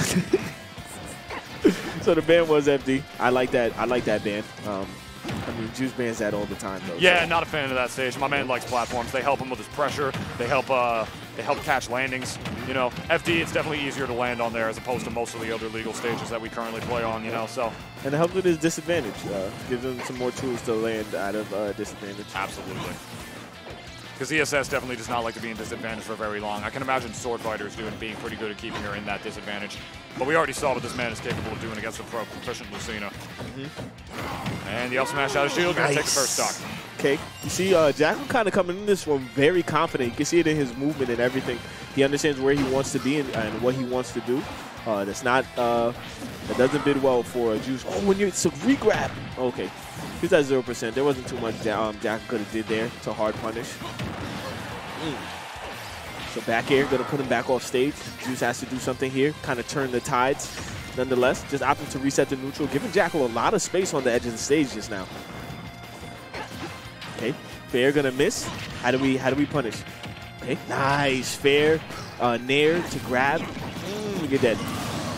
So the ban was F D. I like that. I like that ban. Um, I mean, Juice bans that all the time, though. Yeah, so. Not a fan of that stage. My man likes platforms. They help him with his pressure. They help. Uh, they help catch landings. You know, F D. It's definitely easier to land on there as opposed to most of the other legal stages that we currently play on. You know, so. And it helps with his disadvantage. Uh, gives him some more tools to land out of uh, disadvantage. Absolutely. Because E S S definitely does not like to be in disadvantage for very long. I can imagine sword fighters doing being pretty good at keeping her in that disadvantage. But we already saw what this man is capable of doing against a pro proficient Lucina. Mm-hmm. And the up smash out of shield, nice. Gonna take the first stock. cake. You see uh, Jackal kind of coming in this one very confident. You can see it in his movement and everything. He understands where he wants to be and, and what he wants to do. Uh, that's not, uh, that doesn't bid well for Juice. Oh, when you, it's a re-grab. Okay, he's at zero percent. There wasn't too much that um, Jackal could have did there to hard punish. Mm. So back air, gonna put him back off stage. Juice has to do something here, kind of turn the tides. Nonetheless, just opting to reset the neutral, giving Jackal a lot of space on the edge of the stage just now. Okay, fair gonna miss. How do we how do we punish? Okay, nice fair, uh, nair to grab. Mm, you're dead.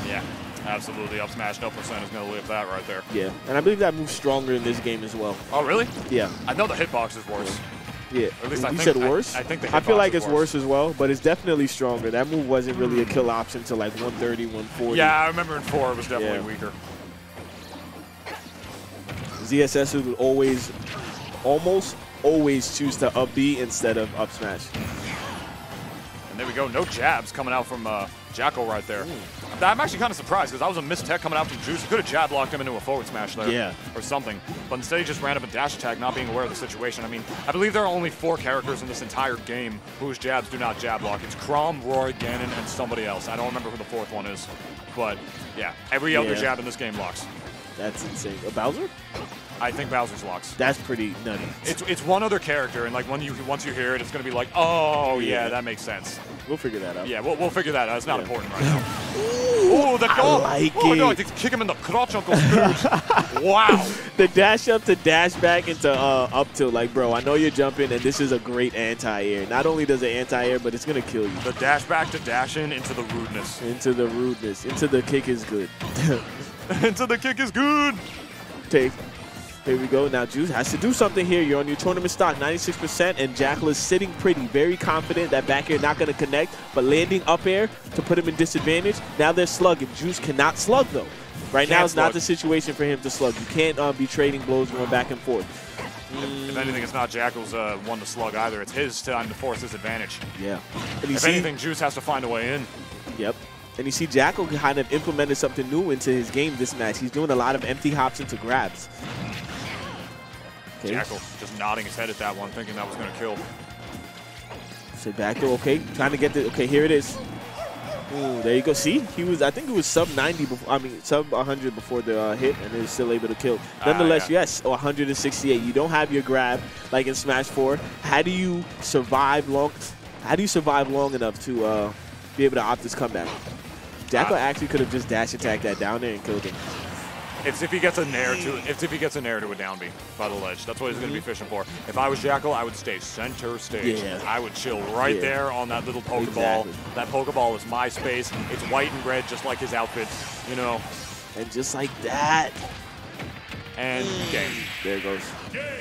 Yeah, absolutely. Up smash, no percent is gonna live that right there. Yeah, and I believe that moves stronger in this game as well. Oh really? Yeah. I know the hitbox is worse. Yeah, at least I you think, said worse. I, I, think I feel like it's worse. worse as well, but it's definitely stronger. That move wasn't really a kill option to like one thirty, one forty. Yeah, I remember in four it was definitely yeah. weaker. Z S S would always, almost always choose to up B instead of up smash. And there we go. No jabs coming out from uh, Jackal right there. Ooh. I'm actually kind of surprised because I was a missed tech coming out from Juice. Could have jab locked him into a forward smash there yeah. or something. But instead he just ran up a dash attack, not being aware of the situation. I mean, I believe there are only four characters in this entire game whose jabs do not jab lock. It's Chrom, Roy, Ganon, and somebody else. I don't remember who the fourth one is. But yeah, every other yeah. jab in this game locks. That's insane. A Bowser? I think Bowser's locks. That's pretty nutty. It's it's one other character, and like when you once you hear it, it's gonna be like, oh yeah, yeah that makes sense. We'll figure that out. Yeah, we'll we'll figure that out. It's not yeah. important right now. Ooh, Ooh the I goal. like oh, it. Oh no, I did kick him in the crotch, Uncle Scrooge. Wow. The dash up to dash back into uh, up to like, bro. I know you're jumping, and this is a great anti-air. Not only does it anti-air, but it's gonna kill you. The dash back to dash in into the rudeness. Into the rudeness. Into the kick is good. Into the kick is good. Take. Here we go. Now Juice has to do something here. You're on your tournament stock, ninety-six percent, and Jackal is sitting pretty, very confident that back air not going to connect, but landing up air to put him in disadvantage. Now they're slugging. Juice cannot slug, though. Right now is not the situation for him to slug. You can't um, be trading blows going back and forth. If, if anything, it's not Jackal's uh, one to slug either. It's his time to force his advantage. Yeah. And if see, anything, Juice has to find a way in. Yep. And you see Jackal kind of implemented something new into his game this match. He's doing a lot of empty hops into grabs. Okay. Jackal just nodding his head at that one, thinking that was going to kill. So back there, okay, trying to get the, okay, here it is. Ooh, there you go. See, he was, I think it was sub ninety before, I mean, sub one hundred before the uh, hit, and it was still able to kill. Nonetheless, ah, yeah. yes, one sixty-eight. You don't have your grab like in Smash four. How do you survive long, how do you survive long enough to uh, be able to opt this comeback? Jackal ah. actually could have just dash attacked that down there and killed him. It's if he gets a nair to it's if he gets a nair to a down B by the ledge. That's what he's going to be fishing for. If I was Jackal, I would stay center stage. Yeah. I would chill right yeah. there on that little Pokeball. Exactly. That Pokeball is my space. It's white and red, just like his outfit, you know. And just like that. And game. There it goes. Game.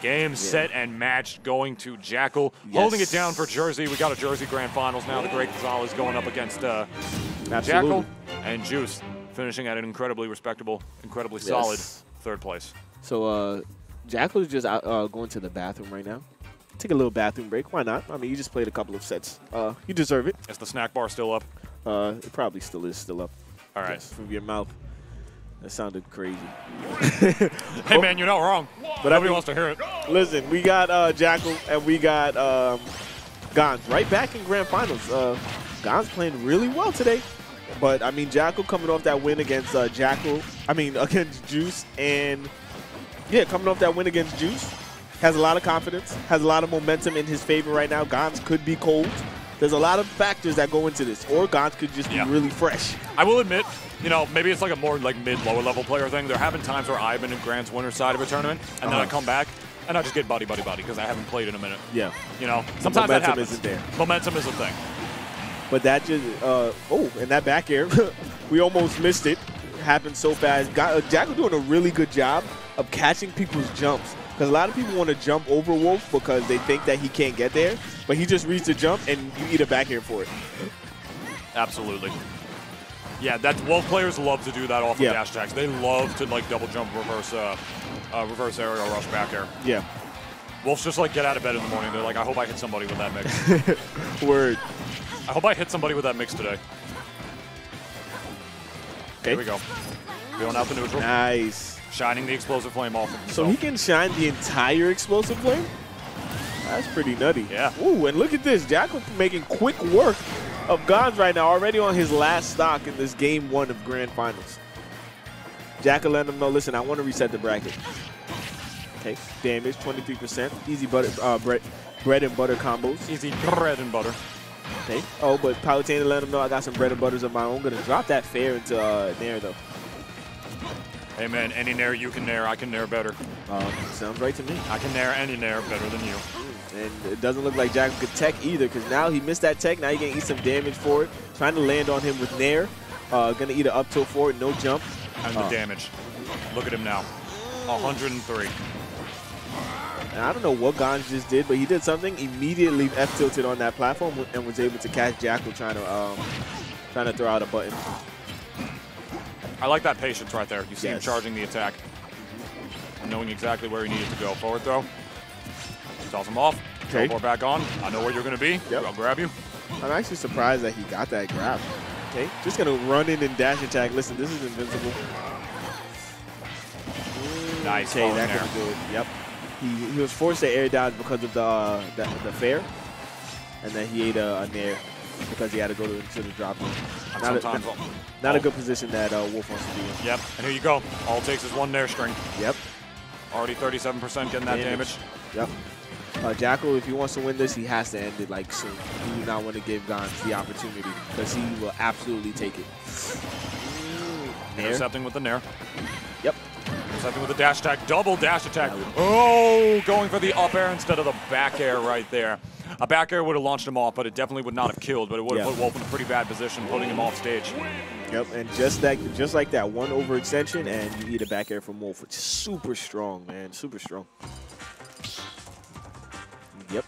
Game, yeah. set, and match going to Jackal. Yes. Holding it down for Jersey. We got a Jersey Grand Finals now. The great Gonzalez going up against uh, Jackal and Juice. Finishing at an incredibly respectable, incredibly yes. solid third place. So uh, Jackal is just out, uh, going to the bathroom right now. Take a little bathroom break. Why not? I mean, you just played a couple of sets. Uh, you deserve it. Is the snack bar still up? Uh, it probably still is still up. All right. Just from your mouth. That sounded crazy. Hey, man, you're not wrong. But Nobody I mean, wants to hear it. Listen, we got uh, Jackal and we got um, Gonz right back in Grand Finals. Uh, Gonz playing really well today. But, I mean, Jackal coming off that win against uh, Jackal, I mean, against Juice, and, yeah, coming off that win against Juice, has a lot of confidence, has a lot of momentum in his favor right now. Gonz could be cold. There's a lot of factors that go into this, or Gonz could just yeah. be really fresh. I will admit, you know, maybe it's like a more, like, mid-lower level player thing. There have been times where I've been in Grant's winner's side of a tournament, and uh-huh. then I come back. And I just get buddy-buddy-buddy because I haven't played in a minute. Yeah. You know, sometimes that happens. Momentum isn't there. Momentum is a thing. But that just, uh, oh, and that back air, we almost missed it. It happened so fast. Got, uh, Jackal doing a really good job of catching people's jumps. Because a lot of people want to jump over Wolf because they think that he can't get there. But he just reads the jump, and you eat a back air for it. Absolutely. Yeah, that Wolf players love to do that off of yeah. dash attacks. They love to, like, double jump, reverse uh, uh, reverse aerial rush back air. Yeah. Wolf's just, like, get out of bed in the morning. They're like, I hope I hit somebody with that mix. Word. I hope I hit somebody with that mix today. Okay. Here we go. Going out the neutral. Nice. shining the explosive flame off of himself. So he can shine the entire explosive flame? That's pretty nutty. Yeah. Ooh, and look at this. Jackal making quick work of Gonz right now, already on his last stock in this game one of Grand Finals. Jackal letting him know, listen, I want to reset the bracket. Okay, damage, twenty-three percent. Easy butter, uh, bread, bread and butter combos. Easy bread and butter. Okay. Oh, but Palutena let him know I got some bread and butters of my own. Gonna drop that fair into uh, Nair, though. Hey, man, any Nair you can Nair, I can Nair better. Um, sounds right to me. I can Nair any Nair better than you. And it doesn't look like Jackal could tech either, because now he missed that tech. Now he can eat some damage for it. Trying to land on him with Nair. Uh, gonna eat an up tilt for it, no jump. And uh, the damage. Look at him now. one hundred and three. Now, I don't know what Gonz just did, but he did something, immediately F-tilted on that platform and was able to catch Jackal trying to um, trying to throw out a button. I like that patience right there. You see yes. him charging the attack, knowing exactly where he needed to go. Forward throw, toss him off, okay. teleport back on. I know where you're going to be. Yep. I'll grab you. I'm actually surprised that he got that grab. Okay, just going to run in and dash attack. Listen, this is invincible. Nice. Okay, that could be good. Yep. He, he was forced to air dodge because of the uh, the, the fair, and then he ate a, a nair because he had to go to, to the drop. Not, a, not, not a good position that uh, Wolf wants to be in. Yep, and here you go. All it takes is one nair string. Yep. Already thirty-seven percent getting that damage. damage. Yep. Uh, Jackal, if he wants to win this, he has to end it like soon. He do not want to give Gonz the opportunity because he will absolutely take it. Nair. Intercepting with the nair. Yep. Something with a dash attack, double dash attack. Oh, going for the up air instead of the back air right there. A back air would have launched him off, but it definitely would not have killed, but it would have yeah. put Wolf in a pretty bad position, putting him off stage. Yep, and just that, just like that, one overextension, and you eat a back air from Wolf. It's super strong, man, super strong. Yep.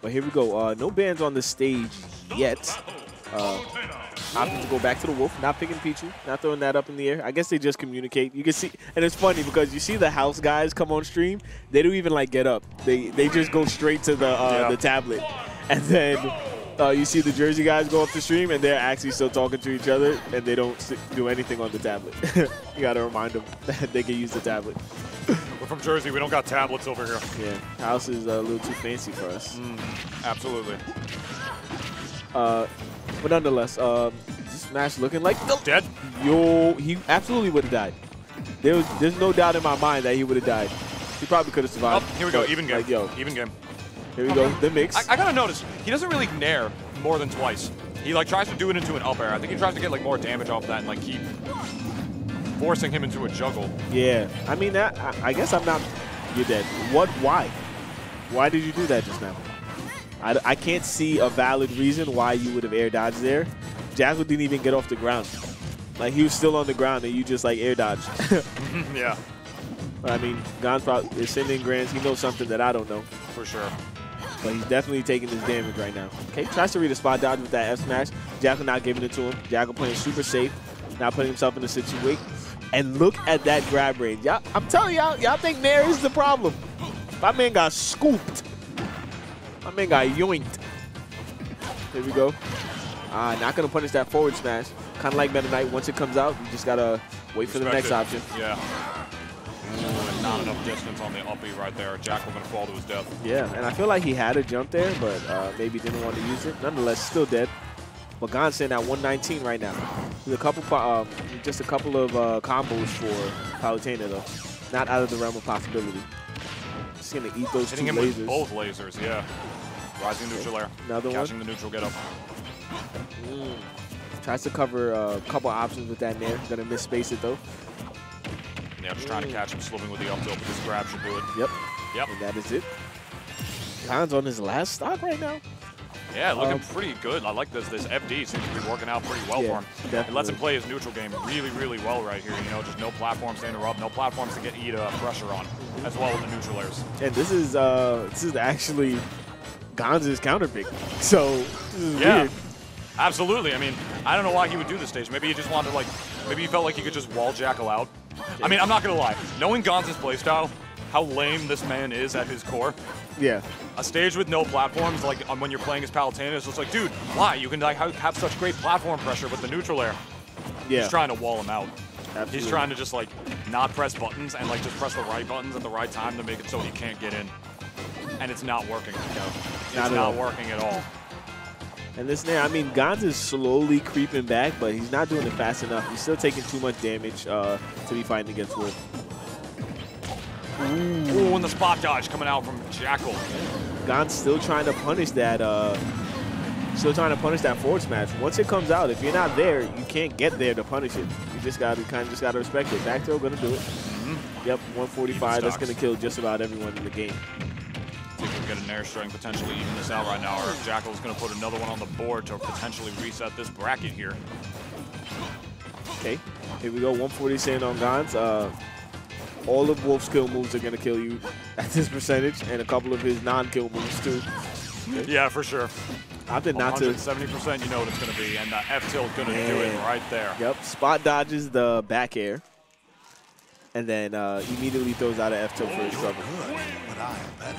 But here we go. Uh, no bans on the stage yet. Uh, Opting to go back to the Wolf, not picking Pichu, not throwing that up in the air. I guess they just communicate. You can see, and it's funny because you see the house guys come on stream. They don't even like get up. They they just go straight to the uh, yeah. the tablet, and then uh, you see the Jersey guys go up the stream, and they're actually still talking to each other, and they don't do anything on the tablet. You gotta remind them that they can use the tablet. We're from Jersey. We don't got tablets over here. Yeah, house is a little too fancy for us. Mm, absolutely. Uh. But nonetheless, um, this match looking like the dead. Yo, he absolutely would have died. There was, there's no doubt in my mind that he would have died. He probably could have survived. Oh, here we go, even game. Like, yo, even game. Here we okay. go, the mix. I, I gotta notice he doesn't really nair more than twice. He like tries to do it into an up air. I think he tries to get like more damage off that and like keep forcing him into a juggle. Yeah, I mean that. I, I guess I'm not. You're dead. What? Why? Why did you do that just now? I, I can't see a valid reason why you would have air dodged there. Jackal didn't even get off the ground. Like, he was still on the ground, and you just, like, air dodged. Yeah. But, I mean, Gonz probably is sending grands. He knows something that I don't know. For sure. But he's definitely taking this damage right now. Okay, tries to read a spot dodge with that F smash. Jackal not giving it to him. Jackal playing super safe, not putting himself in a situation. And look at that grab range. Y'all, I'm telling y'all, y'all think Nair is the problem. My man got scooped. My man got yoinked. Here we go. Uh, not going to punish that forward smash. Kind of like Meta Knight. Once it comes out, you just got to wait for Respect the next it. option. Yeah. Ooh. Not enough distance on the uppy right there. Jackal going to fall to his death. Yeah, and I feel like he had a jump there, but uh, maybe didn't want to use it. Nonetheless, still dead. But Gonz at one nineteen right now. With a couple, um, just a couple of uh, combos for Palutena, though. Not out of the realm of possibility. Just going to eat those Hitting two lasers. Hitting him with both lasers, yeah. Rising neutral air. Another Catching one. the neutral get up. Mm. Tries to cover a couple options with that nair. Gonna misspace it though. Yeah, just mm. trying to catch him slipping with the up tilt, but this grab should do it. Yep. Yep. And that is it. Gonz on his last stock right now. Yeah, looking um, pretty good. I like this. This F D seems to be working out pretty well yeah, for him. Definitely. It lets him play his neutral game really, really well right here. You know, just no platforms to interrupt, no platforms to get eat uh, pressure on, as well as the neutral airs. And this is uh, this is actually Gonz's counter pick, so this is yeah, weird. Absolutely. I mean, I don't know why he would do this stage. Maybe he just wanted to, like, maybe he felt like he could just wall Jackal out. I mean, I'm not gonna lie. Knowing Gonz's playstyle, how lame this man is at his core. Yeah. A stage with no platforms, like when you're playing as Palutena, it's just like, dude, why? You can like have such great platform pressure with the neutral air. Yeah. He's trying to wall him out. Absolutely. He's trying to just like not press buttons and like just press the right buttons at the right time to make it so he can't get in. And it's not working, you know? It's not, not working at all. And listen there, I mean, Gonz is slowly creeping back, but he's not doing it fast enough. He's still taking too much damage uh, to be fighting against Wolf. Ooh, and the spot dodge coming out from Jackal. Gonz still trying to punish that. Uh, still trying to punish that forward smash. Once it comes out, if you're not there, you can't get there to punish it. You just gotta kind of just gotta respect it. Back throw gonna do it. Mm-hmm. Yep, one forty-five. That's gonna kill just about everyone in the game. I think we'll get an air strike potentially even this out right now, or if Jackal's going to put another one on the board to potentially reset this bracket here. Okay, here we go. one forty stand on Gonz. Uh, all of Wolf's kill moves are going to kill you at this percentage, and a couple of his non-kill moves too. Yeah, for sure. I did not to. one hundred seventy percent, you know what it's going to be, and the F-tilt going to do it right there. Yep, spot dodges the back air, and then uh, immediately throws out an F-tilt for his trouble.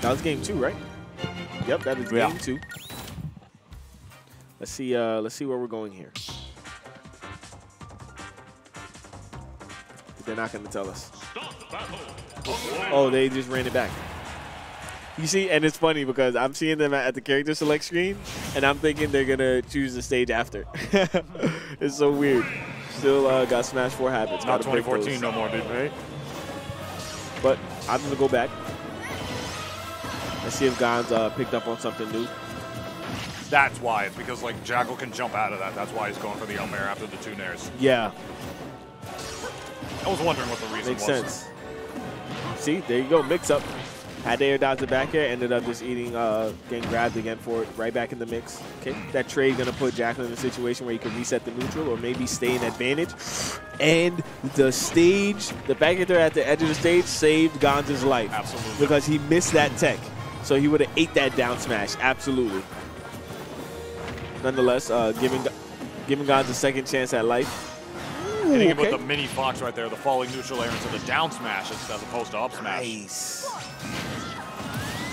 That was game two, right? Yep, that is game yeah. two. Let's see. Uh, let's see where we're going here. They're not going to tell us. Oh, they just ran it back. You see, and it's funny because I'm seeing them at the character select screen, and I'm thinking they're going to choose the stage after. It's so weird. Still uh, got Smash four habits. Not twenty fourteen no more, dude. Right? But I'm going to go back. Let's see if Gonz uh, picked up on something new. That's why. It's because, like, Jackal can jump out of that. That's why he's going for the Elmare after the two nairs. Yeah. I was wondering what the reason was. Makes sense. See? There you go. Mix up. Had to air dodge the back air. Ended up just eating, uh, getting grabbed again for it. Right back in the mix. Okay. That trade going to put Jackal in a situation where he can reset the neutral or maybe stay in advantage. And the stage, the back air at the edge of the stage saved Gonz's life. Absolutely. Because he missed that tech. So he would have ate that down smash, absolutely. Nonetheless, uh, giving giving Gonz a second chance at life. And he can put the mini Fox right there, the falling neutral air into the down smash as opposed to up smash. Nice.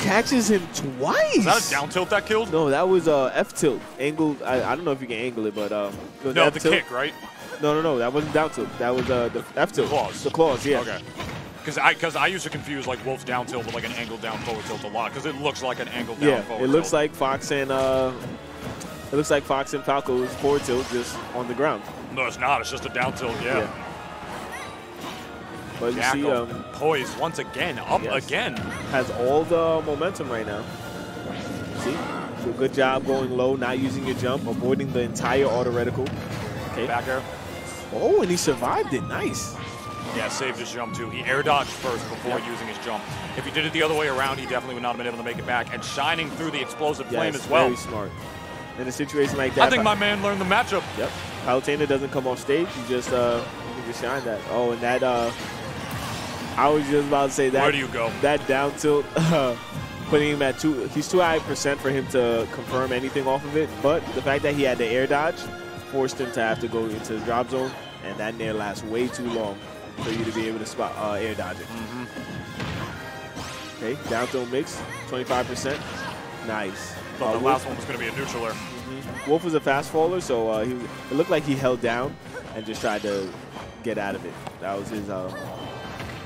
Catches him twice. Is that a down tilt that killed? No, that was uh, F tilt. Angled. I, I don't know if you can angle it, but um, no, the kick, right? No, no, no, that wasn't down tilt. That was uh, the F tilt. The claws. The claws, yeah. Okay. Because I, cause I used to confuse like Wolf's down tilt with like an angled down forward tilt a lot because it looks like an angled down yeah, forward tilt. Yeah, it looks tilt. like Fox and uh, it looks like Fox and Falco's forward tilt just on the ground. No, it's not. It's just a down tilt. Yeah. yeah. But Jackal, you see, um, poised once again, up yes. again. Has all the momentum right now. See, so good job going low, not using your jump, avoiding the entire auto reticle. Okay. Back air. Oh, and he survived it. Nice. Yeah, saved his jump, too. He air dodged first before yep. using his jump. If he did it the other way around, he definitely would not have been able to make it back. And shining through the explosive yes, flame as well. Very smart. In a situation like that. I think my man learned the matchup. Yep. Palutena doesn't come off stage. You just, uh, you just shine that. Oh, and that, uh, I was just about to say that. Where do you go? That down tilt, uh, putting him at two. He's too high percent for him to confirm anything off of it. But the fact that he had the air dodge forced him to have to go into the drop zone. And that nair lasts way too long for you to be able to spot uh, air dodge it. Mm-hmm. Okay, down throw mix, twenty-five percent. Nice. Thought uh, the last one was going to be a neutral air. Mm-hmm. Wolf was a fast faller, so uh, he, it looked like he held down and just tried to get out of it. That was his uh,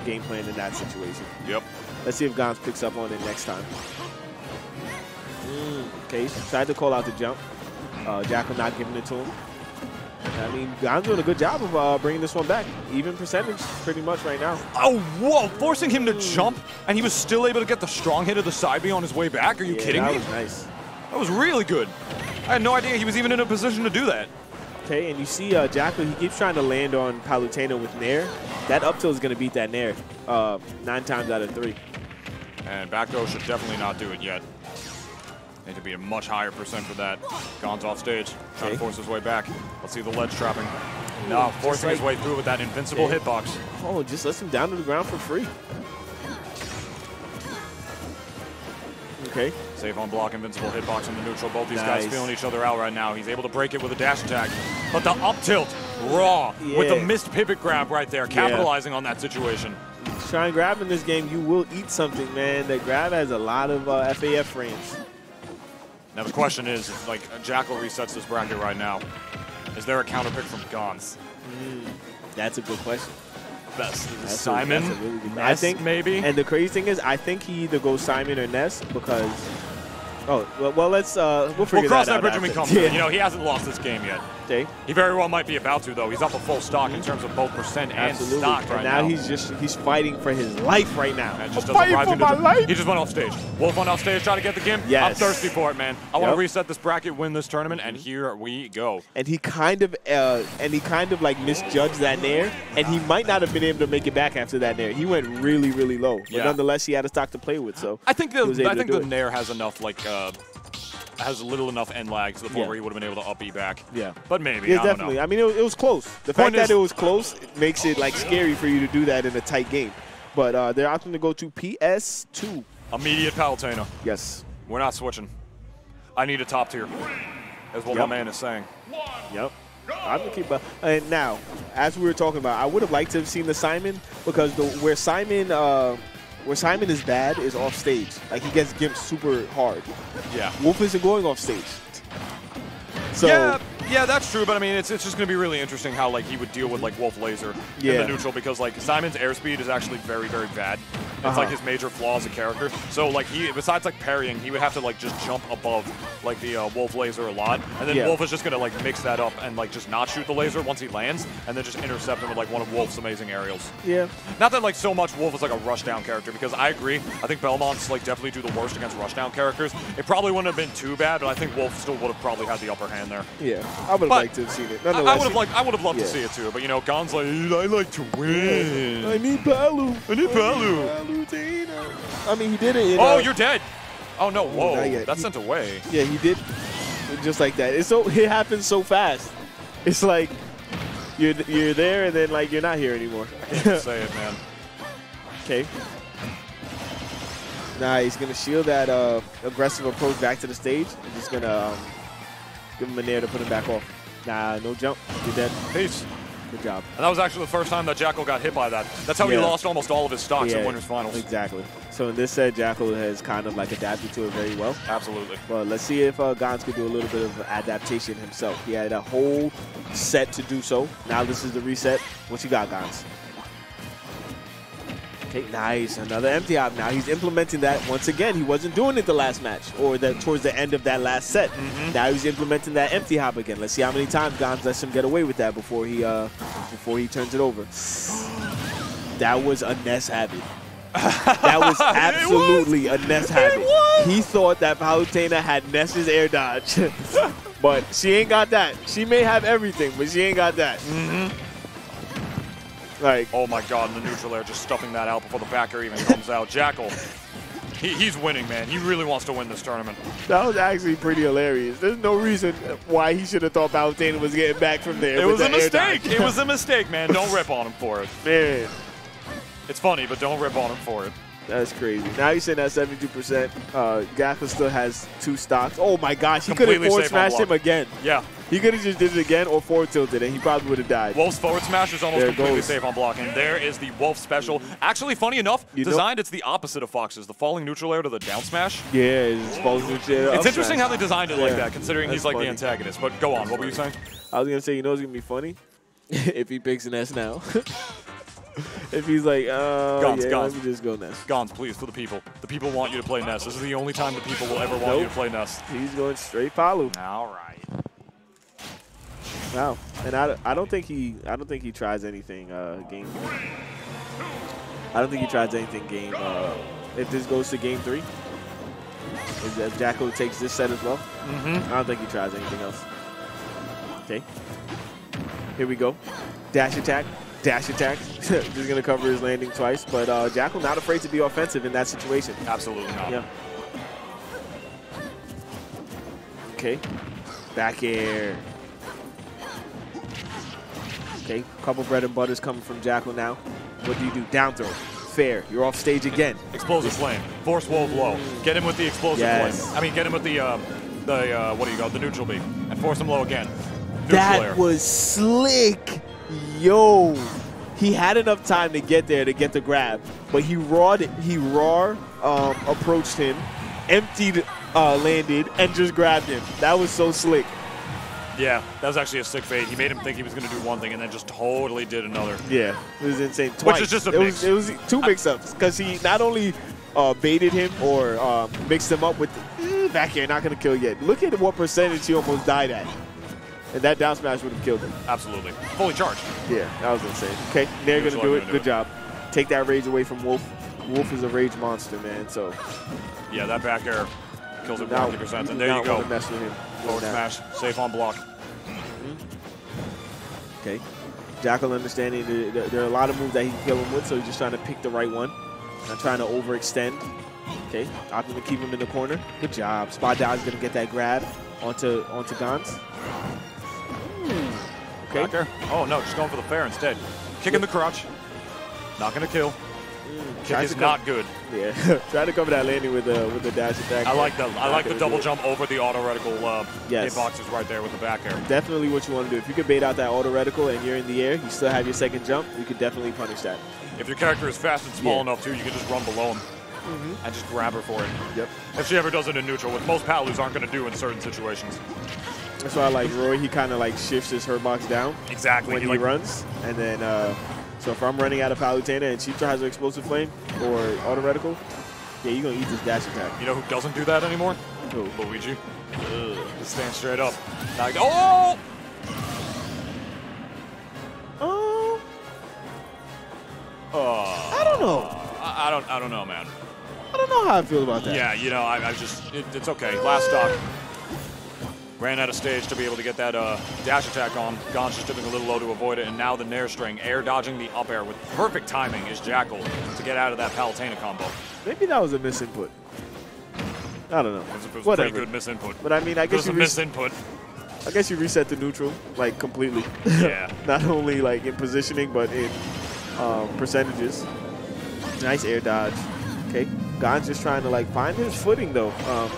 game plan in that situation. Yep. Let's see if Gonz picks up on it next time. Mm. Okay, tried to call out the jump. Uh, Jackal not giving it to him. I mean, Gonz doing a good job of uh, bringing this one back. Even percentage, pretty much right now. Oh, whoa! Forcing him to jump, and he was still able to get the strong hit of the side B on his way back. Are you yeah, kidding that me? That was nice. That was really good. I had no idea he was even in a position to do that. Okay, and you see uh, Jackal, he keeps trying to land on Palutena with Nair. That up tilt is going to beat that Nair uh, nine times out of three. And back throw should definitely not do it yet. Need to be a much higher percent for that. Gonz off stage, trying okay. to force his way back. Let's see the ledge trapping. No, forcing like, his way through with that invincible yeah. hitbox. Oh, just lets him down to the ground for free. Okay. Save on block, invincible hitbox in the neutral. Both these nice. guys feeling each other out right now. He's able to break it with a dash attack. But the up tilt, raw, yeah. with the missed pivot grab right there, capitalizing yeah. on that situation. Try and grab in this game, you will eat something, man. That grab has a lot of uh, F A F frames. Now the question is, if, like, Jackal resets this bracket right now, is there a counter pick from Gonz? Mm, that's a good question. best. That's Simon, a, really good Ness, I think, maybe. And the crazy thing is, I think he either goes Simon or Ness because. Oh, well, well let's. Uh, we'll figure we'll cross that, that out bridge when we come to it. You know, he hasn't lost this game yet. Okay. He very well might be about to, though. He's up a full stock in terms of both percent and Absolutely. stock right and now. Now he's just he's fighting for his life right now. Man, just fighting for my life. He just went off stage. Wolf went off stage trying to get the game. Yes. I'm thirsty for it, man. I yep. want to reset this bracket, win this tournament, and here we go. And he kind of uh, and he kind of like misjudged that nair, and he might not have been able to make it back after that nair. He went really, really low, but yeah. nonetheless, he had a stock to play with. So I think the I think the it. nair has enough like. Uh, has little enough end lag to the point yeah. where he would have been able to up E back. Yeah. But maybe, yeah, I don't definitely. know. I mean, it, it was close. The point fact that it was close it makes it, like, scary for you to do that in a tight game. But uh, they're opting to go to P S two. Immediate Palutena. Yes. We're not switching. I need a top tier, is what yep. my man is saying. Yep. I'm gonna keep up. And now, as we were talking about, I would have liked to have seen the Simon because the where Simon... Uh, Where Simon is bad is off stage. Like he gets gimped super hard. Yeah. Wolf isn't going off stage. So yeah, yeah, that's true. But I mean, it's it's just gonna be really interesting how like he would deal with like Wolf Laser yeah. in the neutral because like Simon's airspeed is actually very very bad. It's uh-huh. like his major flaw as a character. So like he besides like parrying, he would have to like just jump above like the uh, Wolf Laser a lot, and then yeah. Wolf is just gonna like mix that up and like just not shoot the laser once he lands, and then just intercept him with like one of Wolf's amazing aerials. Yeah. Not that like so much Wolf is like a rushdown character because I agree. I think Belmont's like definitely do the worst against rushdown characters. It probably wouldn't have been too bad, but I think Wolf still would have probably had the upper hand there. Yeah. I would have liked to have seen it. Nonetheless, I would have like I would have loved yeah. to see it too, but you know, Gon's like I like to win. I need Palu. I need Palu. I mean, he did it. You know? Oh, you're dead. Oh, no. Whoa. That's sent away. Yeah, he did. Just like that. It's so, it happens so fast. It's like you're, you're there and then, like, you're not here anymore. I can't say it, man. Okay. Nah, he's going to shield that uh, aggressive approach back to the stage. I'm just going to um, give him a nair to put him back off. Nah, no jump. You're dead. Peace. Good job. And that was actually the first time that Jackal got hit by that. That's how yeah. he lost almost all of his stocks yeah. in Winners Finals. Exactly. So in this set, Jackal has kind of like adapted to it very well. Absolutely. But let's see if uh, Gans could do a little bit of adaptation himself. He had a whole set to do so. Now this is the reset. What you got, Gans? Okay, nice. Another empty hop. Now he's implementing that once again. He wasn't doing it the last match or the, towards the end of that last set. Mm-hmm. Now he's implementing that empty hop again. Let's see how many times Gonz lets him get away with that before he uh, before he turns it over. That was a Ness habit. That was absolutely was. a Ness habit. He thought that Palutena had Ness's air dodge. But she ain't got that. She may have everything, but she ain't got that. Mm-hmm. Like, oh my god, in the neutral air, just stuffing that out before the back air even comes out. Jackal, he, he's winning, man. He really wants to win this tournament. That was actually pretty hilarious. There's no reason why he should have thought Palutena was getting back from there. It was a mistake. It was a mistake, man. Don't rip on him for it. Man. It's funny, but don't rip on him for it. That's crazy. Now he's sitting at seventy-two percent. Uh, Gaffa still has two stocks. Oh my gosh, he could have forward smashed him again. Yeah. He could have just did it again or forward tilted, and he probably would have died. Wolf's forward smash is almost there completely goes. safe on block, and there is the Wolf special. Actually, funny enough, you designed know? it's the opposite of Fox's, the falling neutral air to the down smash. Yeah, it's falling neutral air. It's interesting smash. how they designed it yeah. like that, considering That's he's like funny. the antagonist. But go on, what were you saying? I was going to say, you know it's going to be funny if he picks an S now. If he's like, oh, Gons, yeah, Gons. Let me just go Ness. Gons, please, for the people. The people want you to play Ness. This is the only time the people will ever want nope. you to play Ness. He's going straight Palu. All right. Wow, and I, I don't think he I don't think he tries anything uh, game. I don't think he tries anything game. Uh, if this goes to game three, if, if Jackal takes this set as well, mm-hmm. I don't think he tries anything else. Okay, here we go, dash attack. Dash attack. Just going to cover his landing twice. But uh, Jackal not afraid to be offensive in that situation. Absolutely not. Yeah. Okay. Back air. Okay. Couple bread and butters coming from Jackal now. What do you do? Down throw. Fair. You're off stage again. Explosive flame. Force Wolf low. Get him with the explosive yes. flame. I mean, get him with the, uh, the uh, what do you call it? The neutral beam. And force him low again. Neutral that air. was slick. Yo, he had enough time to get there to get the grab, but he rawed, he raw um, approached him, emptied, uh, landed, and just grabbed him. That was so slick. Yeah, that was actually a sick fade. He made him think he was going to do one thing and then just totally did another. Yeah, it was insane. Twice. Which is just a it mix. Was, it was two mix-ups because he not only uh, baited him or uh, mixed him up with the, eh, back air, not going to kill yet. Look at what percentage he almost died at. And that down smash would have killed him. Absolutely. Fully charged. Yeah, that was insane. Okay, they're going to do it. Good job. Take that rage away from Wolf. Wolf is a rage monster, man, so. Yeah, that back air kills him ninety percent. And there you go. Mess with him. Forward smash, safe on block. Mm-hmm. Okay. Jackal understanding that there are a lot of moves that he can kill him with, so he's just trying to pick the right one. Not trying to overextend. Okay, opting to keep him in the corner. Good job. Spot Dodge is going to get that grab onto, onto Gons. Okay. Backer. Oh, no, just going for the fair instead. Kicking the crotch. Not going to kill. Mm, Kick is not good. Yeah, try to cover that landing with the with the dash attack. I like the I like the double jump over the auto reticle. Uh, yes, hitboxes right there with the back air. Definitely what you want to do. If you could bait out that auto reticle and you're in the air, you still have your second jump. You could definitely punish that. If your character is fast and small yeah. enough too, you can just run below him mm-hmm. and just grab her for it. Yep. If she ever does it in neutral, which most Palus aren't going to do in certain situations. That's why I like Roy. He kind of like shifts his hitbox down exactly when he, he like, runs, and then. Uh, So if I'm running out of Palutena and she tries her explosive flame or auto reticle, yeah, you're going to eat this dash attack. You know who doesn't do that anymore? Who? Luigi. Ugh. Stand straight up. Now I go. Oh! Oh. Uh, uh, I don't know. I, I don't I don't know, man. I don't know how I feel about that. Yeah, you know, I, I just, it, it's okay. Last stock. Ran out of stage to be able to get that uh, dash attack on. Gon's just dipping a little low to avoid it, and now the Nair string, air dodging the up air with perfect timing is Jackal to get out of that Palutena combo. Maybe that was a misinput. I don't know. It was, it was Whatever. a pretty good misinput. But I mean, I guess it was you a misinput. I guess you reset the neutral like completely. Yeah. Not only like in positioning, but in um, percentages. Nice air dodge. Okay. Gon's just trying to like find his footing though. Um,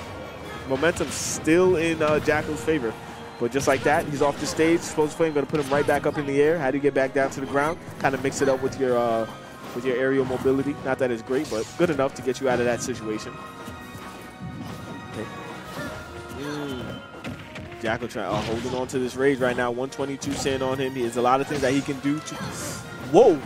Momentum still in uh, Jackal's favor. But just like that, he's off the stage. Explosive flame going to put him right back up in the air. How do you get back down to the ground? Kind of mix it up with your uh, with your aerial mobility. Not that it's great, but good enough to get you out of that situation. Okay. Mm. Jackal trying, uh, holding on to this rage right now. one twenty-two sand on him. There's a lot of things that he can do. To Whoa.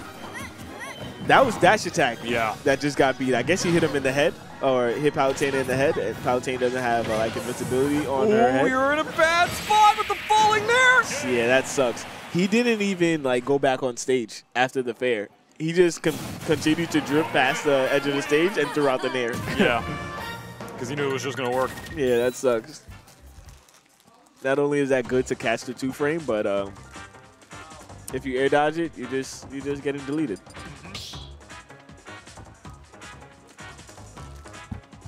That was dash attack. Yeah. That just got beat. I guess he hit him in the head. Or hit Palutena in the head, and Palutena doesn't have uh, like invincibility on Ooh, her head. We were in a bad spot with the falling there. Yeah, that sucks. He didn't even like go back on stage after the fair. He just con continued to drift past the edge of the stage and threw out the Nair. Yeah, because he knew it was just gonna work. Yeah, that sucks. Not only is that good to catch the two frame, but um, if you air dodge it, you just you just get him deleted.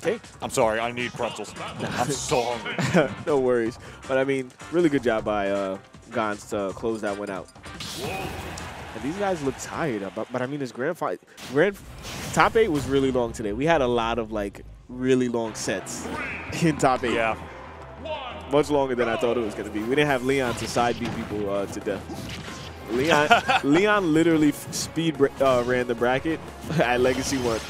Hey. I'm sorry, I need pretzels. I'm so hungry. No worries. But I mean, really good job by uh, Gons to close that one out. And these guys look tired, but, but I mean, this grand fight, grand top eight was really long today. We had a lot of like really long sets in top eight. Yeah. Much longer than I thought it was going to be. We didn't have Leon to side beat people uh, to death. Leon, Leon literally speed uh, ran the bracket at Legacy one.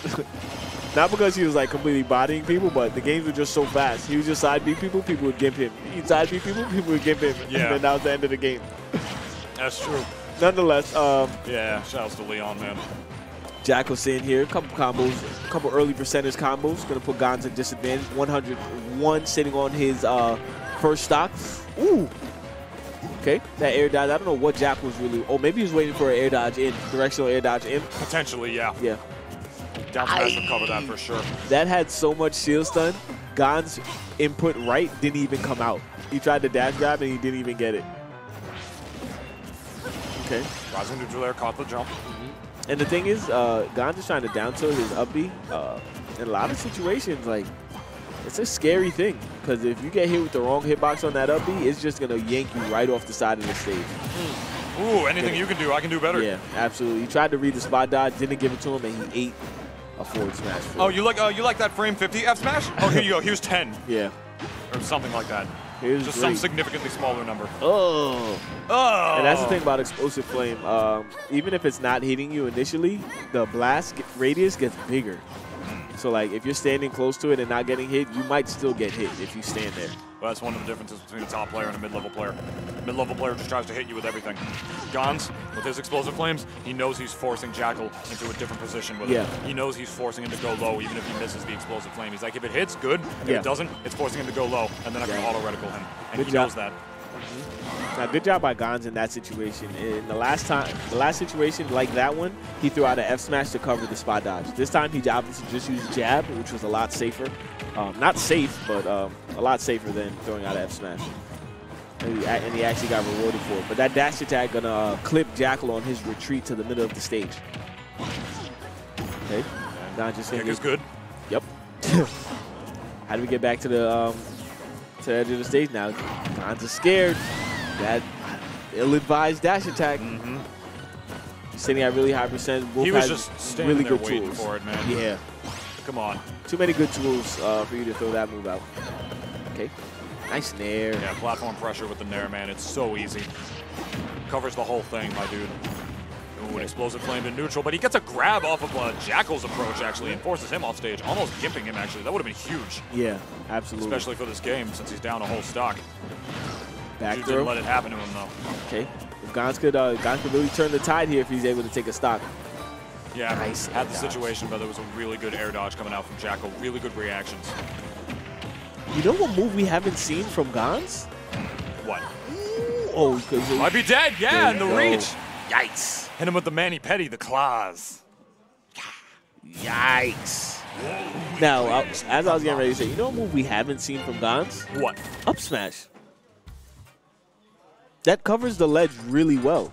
Not because he was like completely bodying people, but the games were just so fast. He was just side beat people, people would gimp him. He'd side beat people, people would gimp him. Yeah. And then that was the end of the game. That's true. Nonetheless. Um, yeah, shouts to Leon, man. Jack was in here. A couple combos, a couple early percentage combos. Going to put Gons at disadvantage. one hundred one sitting on his uh, first stock. Ooh. Okay, that air dodge. I don't know what Jack was really. Oh, maybe he was waiting for an air dodge in. Directional air dodge in. Potentially, yeah. Yeah. Down smash would cover that for sure. That had so much shield stun. Gon's input right didn't even come out. He tried to dash grab and he didn't even get it. Okay. Rising neutral air caught the jump. Mm-hmm. And the thing is, uh, Gon's is trying to down tilt his up B. Uh, in a lot of situations, like, it's a scary thing. Because if you get hit with the wrong hitbox on that up B, it's just going to yank you right off the side of the stage. Mm. Ooh, anything you can do, I can do better. Yeah, absolutely. He tried to read the spot dodge, didn't give it to him, and he ate a forward smash. Forward. Oh, you like uh, you like that frame fifty F smash? Oh, here you go. Here's ten. Yeah. Or something like that. Here's Just great. some significantly smaller number. Oh. Oh. And that's the thing about explosive flame. Um, even if it's not hitting you initially, the blast radius gets bigger. So, like, if you're standing close to it and not getting hit, you might still get hit if you stand there. Well, that's one of the differences between a top player and a mid-level player. Mid-level player just tries to hit you with everything. Gonz, with his explosive flames, he knows he's forcing Jackal into a different position with yeah. it. He knows he's forcing him to go low, even if he misses the explosive flame. He's like, if it hits, good. If yeah. it doesn't, it's forcing him to go low, and then I can yeah. auto-reticle him. And good he job. knows that. Mm-hmm. Now, good job by Gonz in that situation. In the last time, the last situation like that one, he threw out an F smash to cover the spot dodge. This time, he obviously just used jab, which was a lot safer. Um, not safe, but um, a lot safer than throwing out an F smash. And he, and he actually got rewarded for it. But that dash attack gonna uh, clip Jackal on his retreat to the middle of the stage. Okay, Gonz just kick is good. Yep. How do we get back to the? Um, To the edge of the stage now. Gonz is scared. That ill-advised dash attack. Mm-hmm. Sitting at really high percent. Wolf he was has just really good tools. For it, man. Yeah. Come on. Too many good tools uh, for you to throw that move out. Okay. Nice nair. Yeah, platform pressure with the nair, man. It's so easy. Covers the whole thing, my dude. Ooh, an explosive flame to neutral, but he gets a grab off of uh, Jackal's approach, actually, and forces him off stage, almost gimping him, actually. That would have been huge. Yeah, absolutely. Especially for this game, since he's down a whole stock. Back throw. Didn't let it happen to him, though. Okay. If Gonz could, uh, Gonz could really turn the tide here if he's able to take a stock. Yeah, nice had the dodge. situation, but there was a really good air dodge coming out from Jackal. Really good reactions. You know what move we haven't seen from Gonz? What? Ooh, oh, because it might be dead, yeah, in the go. reach. Yikes. Hit him with the mani-pedi, the claws. Yikes. Now, I, as I was getting ready to say, you know what move we haven't seen from Gonz? What? Up smash. That covers the ledge really well.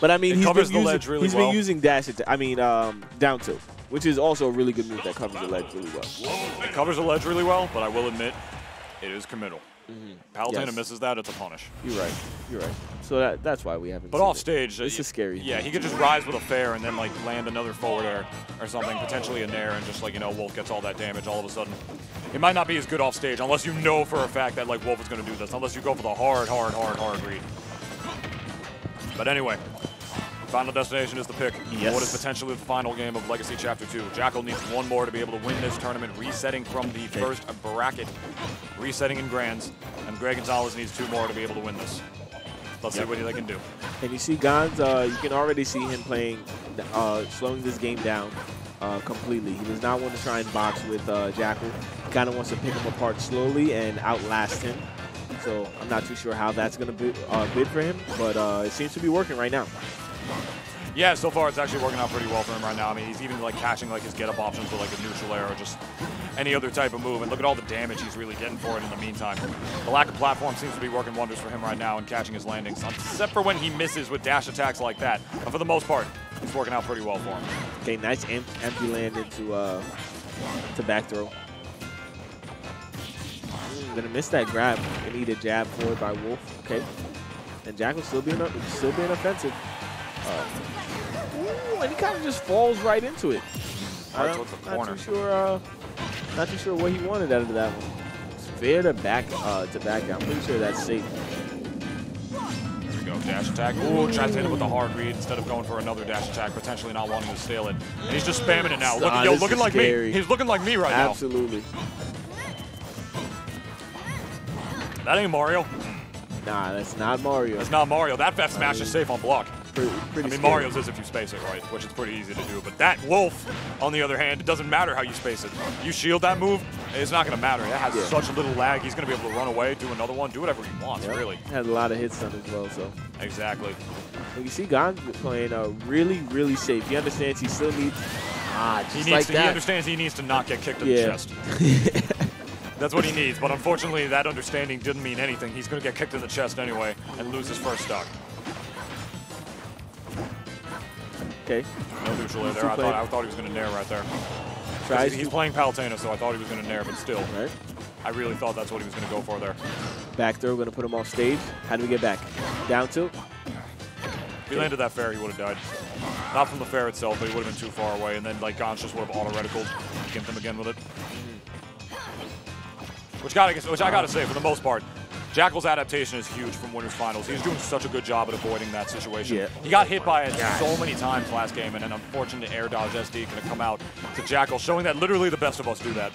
But I mean, it he's, covers been, the using, ledge really he's well. been using dash attack, I mean, um, down tilt, which is also a really good move that covers the ledge really well. It covers the ledge really well, but I will admit, it is committal. Mm-hmm. Palutena yes. misses that, it's a punish. You're right. You're right. So that, that's why we haven't. But off stage, it. this uh, is scary. Yeah, he could just rise with a fair and then like land another forward air or something, potentially a nair, and just like you know, Wolf gets all that damage all of a sudden. It might not be as good off stage unless you know for a fact that like Wolf is going to do this, unless you go for the hard, hard, hard, hard read. But anyway, Final Destination is the pick. Yes. What is potentially the final game of Legacy Chapter two. Jackal needs one more to be able to win this tournament, resetting from the okay. first bracket, resetting in grands, and Greg Gonzalez needs two more to be able to win this. Let's yep. see what they can do. And you see Gonz, uh, you can already see him playing, uh, slowing this game down uh, completely. He does not want to try and box with uh, Jackal. He kind of wants to pick him apart slowly and outlast him. So I'm not too sure how that's going to be uh, bid for him, but uh, it seems to be working right now. Yeah, so far it's actually working out pretty well for him right now. I mean, he's even like catching like his get-up options with like a neutral air or just any other type of move. And look at all the damage he's really getting for it in the meantime. The lack of platform seems to be working wonders for him right now and catching his landings, except for when he misses with dash attacks like that. But for the most part, it's working out pretty well for him. Okay, nice em empty land into uh, to back throw. I'm gonna miss that grab and eat a jab forward by Wolf. Okay, and Jackal's still being up, still being offensive. Uh, ooh, and he kind of just falls right into it. Right towards the corner. Not too sure. Uh, not too sure what he wanted out of that one. It's fair to back uh, to back down. I'm pretty sure that's safe. There we go. Dash attack. Ooh, tries to hit it with a hard read instead of going for another dash attack. Potentially not wanting to steal it. And he's just spamming it now. Look, nah, yo, looking like scary. me. He's looking like me right Absolutely. now. Absolutely. That ain't Mario. Nah, that's not Mario. That's not Mario. That F smash Mario. is safe on block. Pretty, pretty I mean, scary. Mario's is if you space it right, which is pretty easy to do. But that Wolf, on the other hand, it doesn't matter how you space it. You shield that move, it's not going to matter. That has yeah. such a little lag. He's going to be able to run away, do another one, do whatever he wants, yeah. really. Had a lot of hits done as well, so. Exactly. Well, you see Gonz playing uh, really, really safe. He understands he still needs... Ah, just he needs like to, that. He understands he needs to not get kicked in yeah. the chest. That's what he needs, but unfortunately, that understanding didn't mean anything. He's going to get kicked in the chest anyway and lose his first stock. Okay. No neutral air there. I thought, I thought he was going to nair right there. He's, he's playing Palutena, so I thought he was going to nair, but still. Right. I really thought that's what he was going to go for there. Back throw, going to put him off stage. How do we get back? Down tilt. If he landed that fair, he would have died. Not from the fair itself, but he would have been too far away. And then, like, Gonz just would have auto-reticled. Gimped him again with it. Which, gotta, which I got to say, for the most part, Jackal's adaptation is huge from Winners Finals. He's doing such a good job at avoiding that situation. Yeah. He got hit by it God. so many times last game, and an unfortunate air dodge S D gonna come out to Jackal, showing that literally the best of us do that.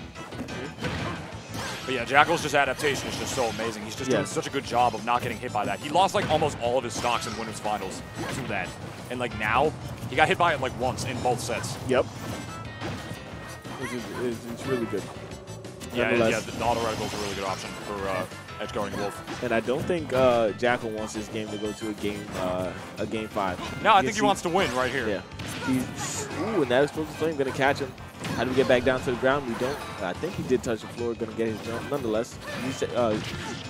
But yeah, Jackal's just adaptation is just so amazing. He's just yeah. doing such a good job of not getting hit by that. He lost like almost all of his stocks in Winners Finals to that. And like now, he got hit by it like once in both sets. Yep. It's, it's, it's really good. Yeah, yeah, the auto reticle is a really good option for uh, edge guarding Wolf. And I don't think uh, Jackal wants this game to go to a game, uh, a game five. No, I think he wants to win right here. Yeah. He's, ooh, and that explosive flame gonna catch him. How do we get back down to the ground? We don't. I think he did touch the floor. Gonna get his jump. Nonetheless, reset, uh,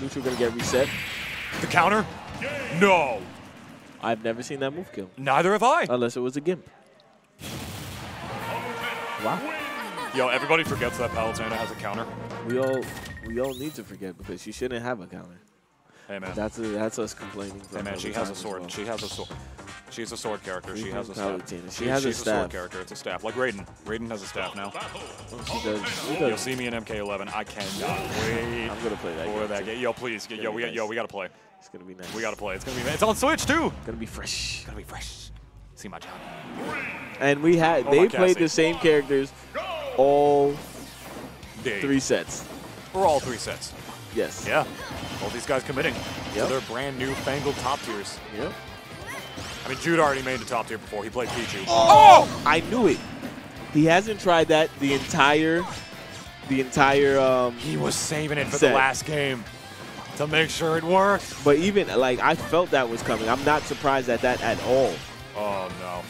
neutral gonna get reset. The counter? No. I've never seen that move kill. Neither have I. Unless it was a gimp. Wow. Yo, everybody forgets that Palutena has a counter. We all we all need to forget because she shouldn't have a counter. Hey man, that's a, that's us complaining. Hey man, she has a sword. Well. She has a sword. She's a sword character. We she has a staff. She, she has she's a, staff. a sword character. It's a staff. Like Raiden. Raiden has a staff now. Oh, she does. She does. You'll see me in M K eleven. I cannot wait. I'm gonna play that. Game that game. Yo, please. Yo, we nice. yo we gotta play. It's gonna be nice. We gotta play. It's gonna be. It's on Switch too. It's gonna be fresh. It's gonna be fresh. See my job. And we had. Oh, they played Cassie. the same characters. All Day. three sets. Or all three sets. Yes. Yeah. All these guys committing yep. to their brand new fangled top tiers. Yep. I mean, Jude already made the top tier before. He played Pichu. Oh! oh! I knew it. He hasn't tried that the entire, the entire. Um, he was saving it for set. the last game to make sure it worked. But even like I felt that was coming. I'm not surprised at that at all. Oh no.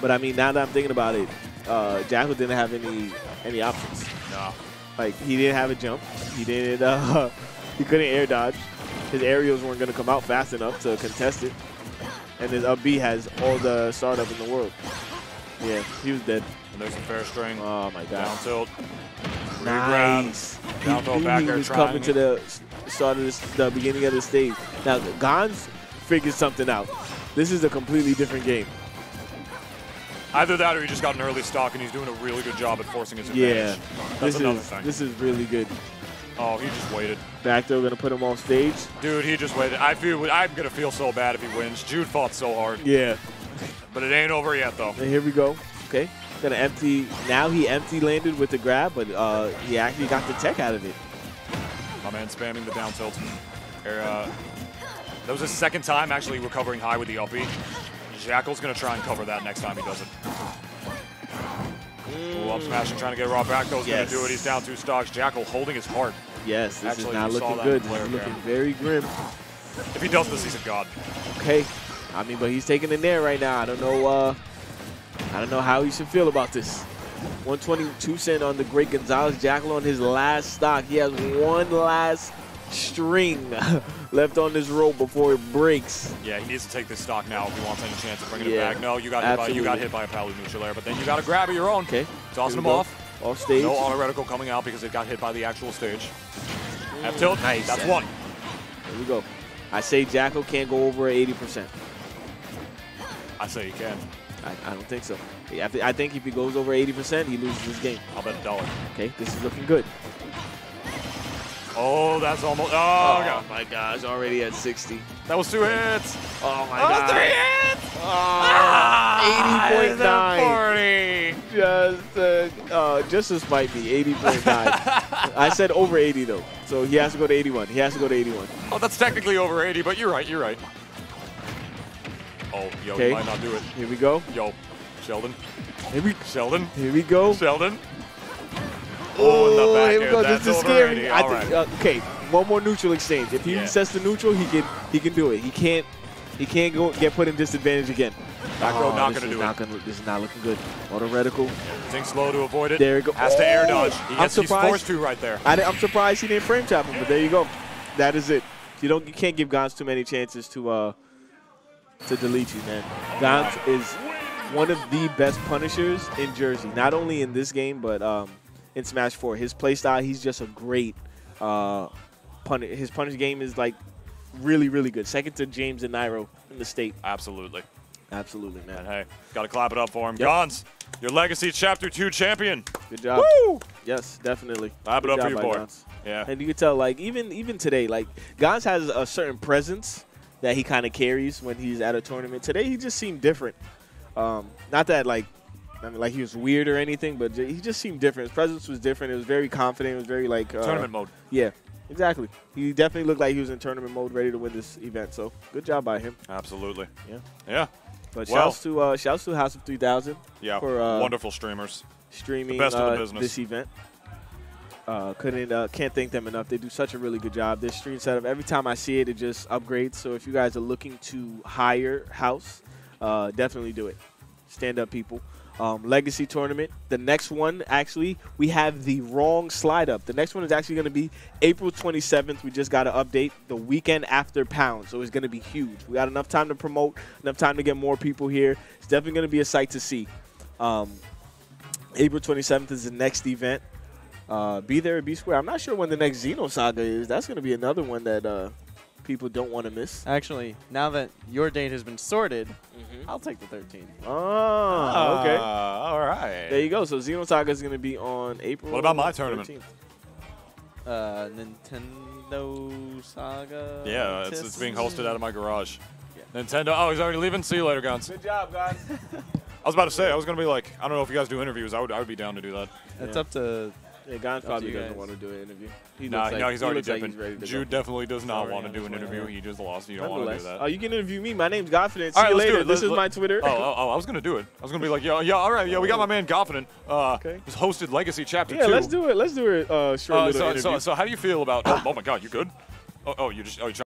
But I mean, now that I'm thinking about it. Uh, Jackal didn't have any any options. No. Like he didn't have a jump. He didn't. Uh, he couldn't air dodge. His aerials weren't gonna come out fast enough to contest it. And his up B has all the startup in the world. Yeah, he was dead. And there's a fair string. Oh my God. Down tilt. Nice. Down tilt back there. He was coming to the start of this, the beginning of the stage. Now Gonz figured something out. This is a completely different game. Either that or he just got an early stock and he's doing a really good job at forcing his advantage. Yeah, That's this another is, thing. This is really good. Oh, he just waited. Back there, we're going to put him off stage. Dude, he just waited. I feel, I'm going to feel so bad if he wins. Jude fought so hard. Yeah. But it ain't over yet, though. And here we go. Okay. Going to empty. Now he empty landed with the grab, but uh, he actually got the tech out of it. My man spamming the down tilt. Uh, that was his second time actually recovering high with the up B. Jackal's going to try and cover that next time he does it. Mm. Ooh, up smashing, trying to get Rob back. Though he's yes. going to do it. He's down two stocks. Jackal holding his heart. Yes, this Actually, is not looking good. He's looking game. very grim. If he does this, he's a god. Okay. I mean, but he's taking it there right now. I don't know uh, I don't know how he should feel about this. one twenty-two cent on the great Gonzalez. Jackal on his last stock. He has one last string left on this rope before it breaks. Yeah, he needs to take this stock now if he wants any chance of bringing yeah, it back. No, you got hit by, you got hit by a Palu neutral air, but then you got to grab it your own. Okay, tossing him off. Off stage. No auto reticle coming out because it got hit by the actual stage. Mm, F tilt. Nice. That's one. There we go. I say Jackal can't go over eighty percent. I say he can. I, I don't think so. I, th I think if he goes over eighty percent, he loses this game. I'll bet a dollar. Okay, this is looking good. Oh, that's almost. Oh, oh God. my gosh, already at sixty. That was two hits. Oh, my God. That was three hits. Oh, ah, eighty point nine. Just, uh, uh, just this might be eighty point nine. I said over eighty, though. So he has to go to eighty-one. He has to go to eighty-one. Oh, that's technically over eighty, but you're right. You're right. Oh, yo, he might not do it. Here we go. Yo, Sheldon. Here we, Sheldon. Here we go. Sheldon. Oh, back, here we go. This is scary. I think, right. Okay, one more neutral exchange. If he yeah. resets the neutral, he can he can do it. He can't he can't go get put in disadvantage again. Back row oh, not gonna do not it. Gonna, this is not looking good. Auto reticle. Yeah, think slow to avoid it. There you go. Has oh, to air dodge. He has, I'm surprised. He's forced to right there. I, I'm surprised he didn't frame trap him, but there you go. That is it. You don't you can't give Gonz too many chances to uh to delete you, man. Gonz is one of the best punishers in Jersey. Not only in this game, but um. in Smash four. His playstyle, he's just a great uh, punish. His punish game is, like, really, really good. Second to James and Nairo in the state. Absolutely. Absolutely, man. And hey, got to clap it up for him. Yep. Gons, your Legacy Chapter two champion. Good job. Woo! Yes, definitely. Clap it up for your boy. Gons. Yeah. And you can tell, like, even even today, like, Gons has a certain presence that he kind of carries when he's at a tournament. Today, he just seemed different. Um, not that, like, I mean, like, he was weird or anything, but j he just seemed different. His presence was different. It was very confident. It was very, like... Uh, tournament mode. Yeah, exactly. He definitely looked like he was in tournament mode, ready to win this event. So, good job by him. Absolutely. Yeah. Yeah. But well, shouts to uh, shouts to House of three thousand. Yeah, for uh, wonderful streamers streaming the best uh, of the business. This event. Uh, couldn't uh, can't thank them enough. They do such a really good job. This stream setup, every time I see it, it just upgrades. So if you guys are looking to hire House, uh, definitely do it. Stand up, people. Um, Legacy Tournament. The next one, actually, we have the wrong slide up. The next one is actually going to be April twenty-seventh. We just got to update the weekend after Pound, so it's going to be huge. We got enough time to promote, enough time to get more people here. It's definitely going to be a sight to see. Um, April twenty-seventh is the next event. Uh, be there or be square. I'm not sure when the next Xenosaga is. That's going to be another one that uh, people don't want to miss. Actually, now that your date has been sorted, mm-hmm. I'll take the thirteenth. Oh, okay. Uh, all right. There you go. So Xenosaga is going to be on April. What about my tournament? Uh, Nintendo Saga. Yeah, it's, it's being hosted out of my garage. Yeah. Nintendo. Oh, he's already leaving. See you later, Gons. Good job, guys. I was about to say, I was going to be like, I don't know if you guys do interviews. I would, I would be down to do that. That's yeah. up to. Yeah, Gon probably doesn't want to do an interview. He nah, like, no, he's already he dipping. Like he's Jude go. definitely does not Sorry, want to do an interview. He just lost. You don't want to do that. Oh, you can interview me. My name's Godfident. See right, you later. Let's, this let's, is my Twitter. Oh, oh, oh, I was going to do it. I was going to be like, yeah, yeah, all right. Yeah, we got my man Godfident. Uh, okay. He's hosted Legacy Chapter yeah, two. Yeah, let's do it. Let's do it. Uh, short uh, little so, interview. So, so how do you feel about, oh, oh my God, you good? Oh, oh you just, oh, you're